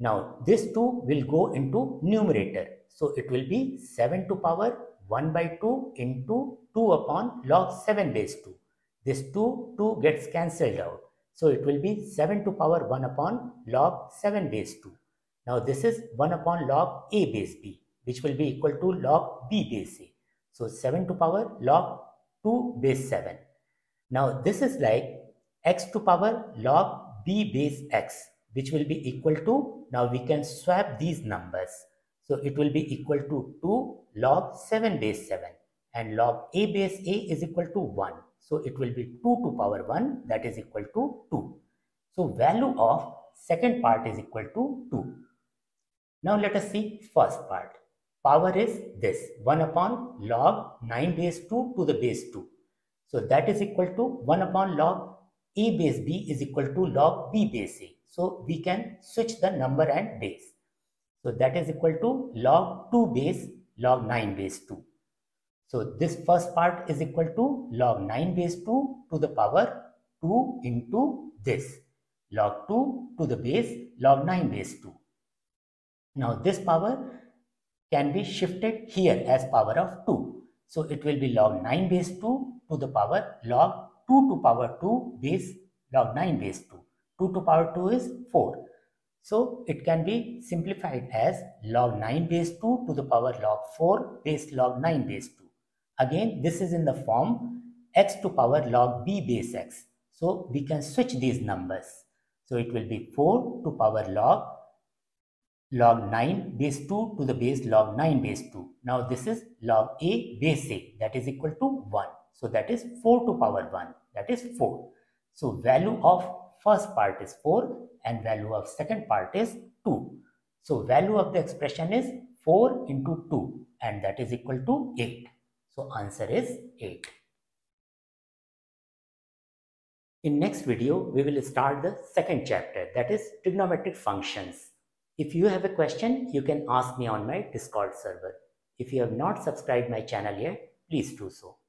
Now this two will go into numerator. So it will be seven to power one by two into two upon log seven base two. This two, two gets cancelled out. So it will be seven to power one upon log seven base two. Now this is one upon log a base b, which will be equal to log b base a. So seven to power log two base seven. Now this is like x to power log b base x, which will be equal to, now we can swap these numbers. So it will be equal to two log seven base seven and log a base a is equal to one. So it will be two to power one, that is equal to two. So value of second part is equal to two. Now let us see first part. Power is this one upon log nine base two to the base two. So that is equal to one upon log a base b is equal to log b base a. So we can switch the number and base. So that is equal to log two base log nine base two. So this first part is equal to log nine base two to the power two into this log two to the base log nine base two. Now this power can be shifted here as power of two. So it will be log nine base two to the power log two to power two base log nine base two. two to power two is four. So it can be simplified as log nine base two to the power log four base log nine base two. Again, this is in the form x to power log b base x. So we can switch these numbers. So it will be four to power log log nine base two to the base log nine base two. Now this is log a base a, that is equal to one. So that is four to power one, that is four. So value of first part is four and value of second part is two. So value of the expression is four into two and that is equal to eight. So answer is eight. In next video, we will start the second chapter, that is trigonometric functions. If you have a question, you can ask me on my Discord server. If you have not subscribed my channel yet, please do so.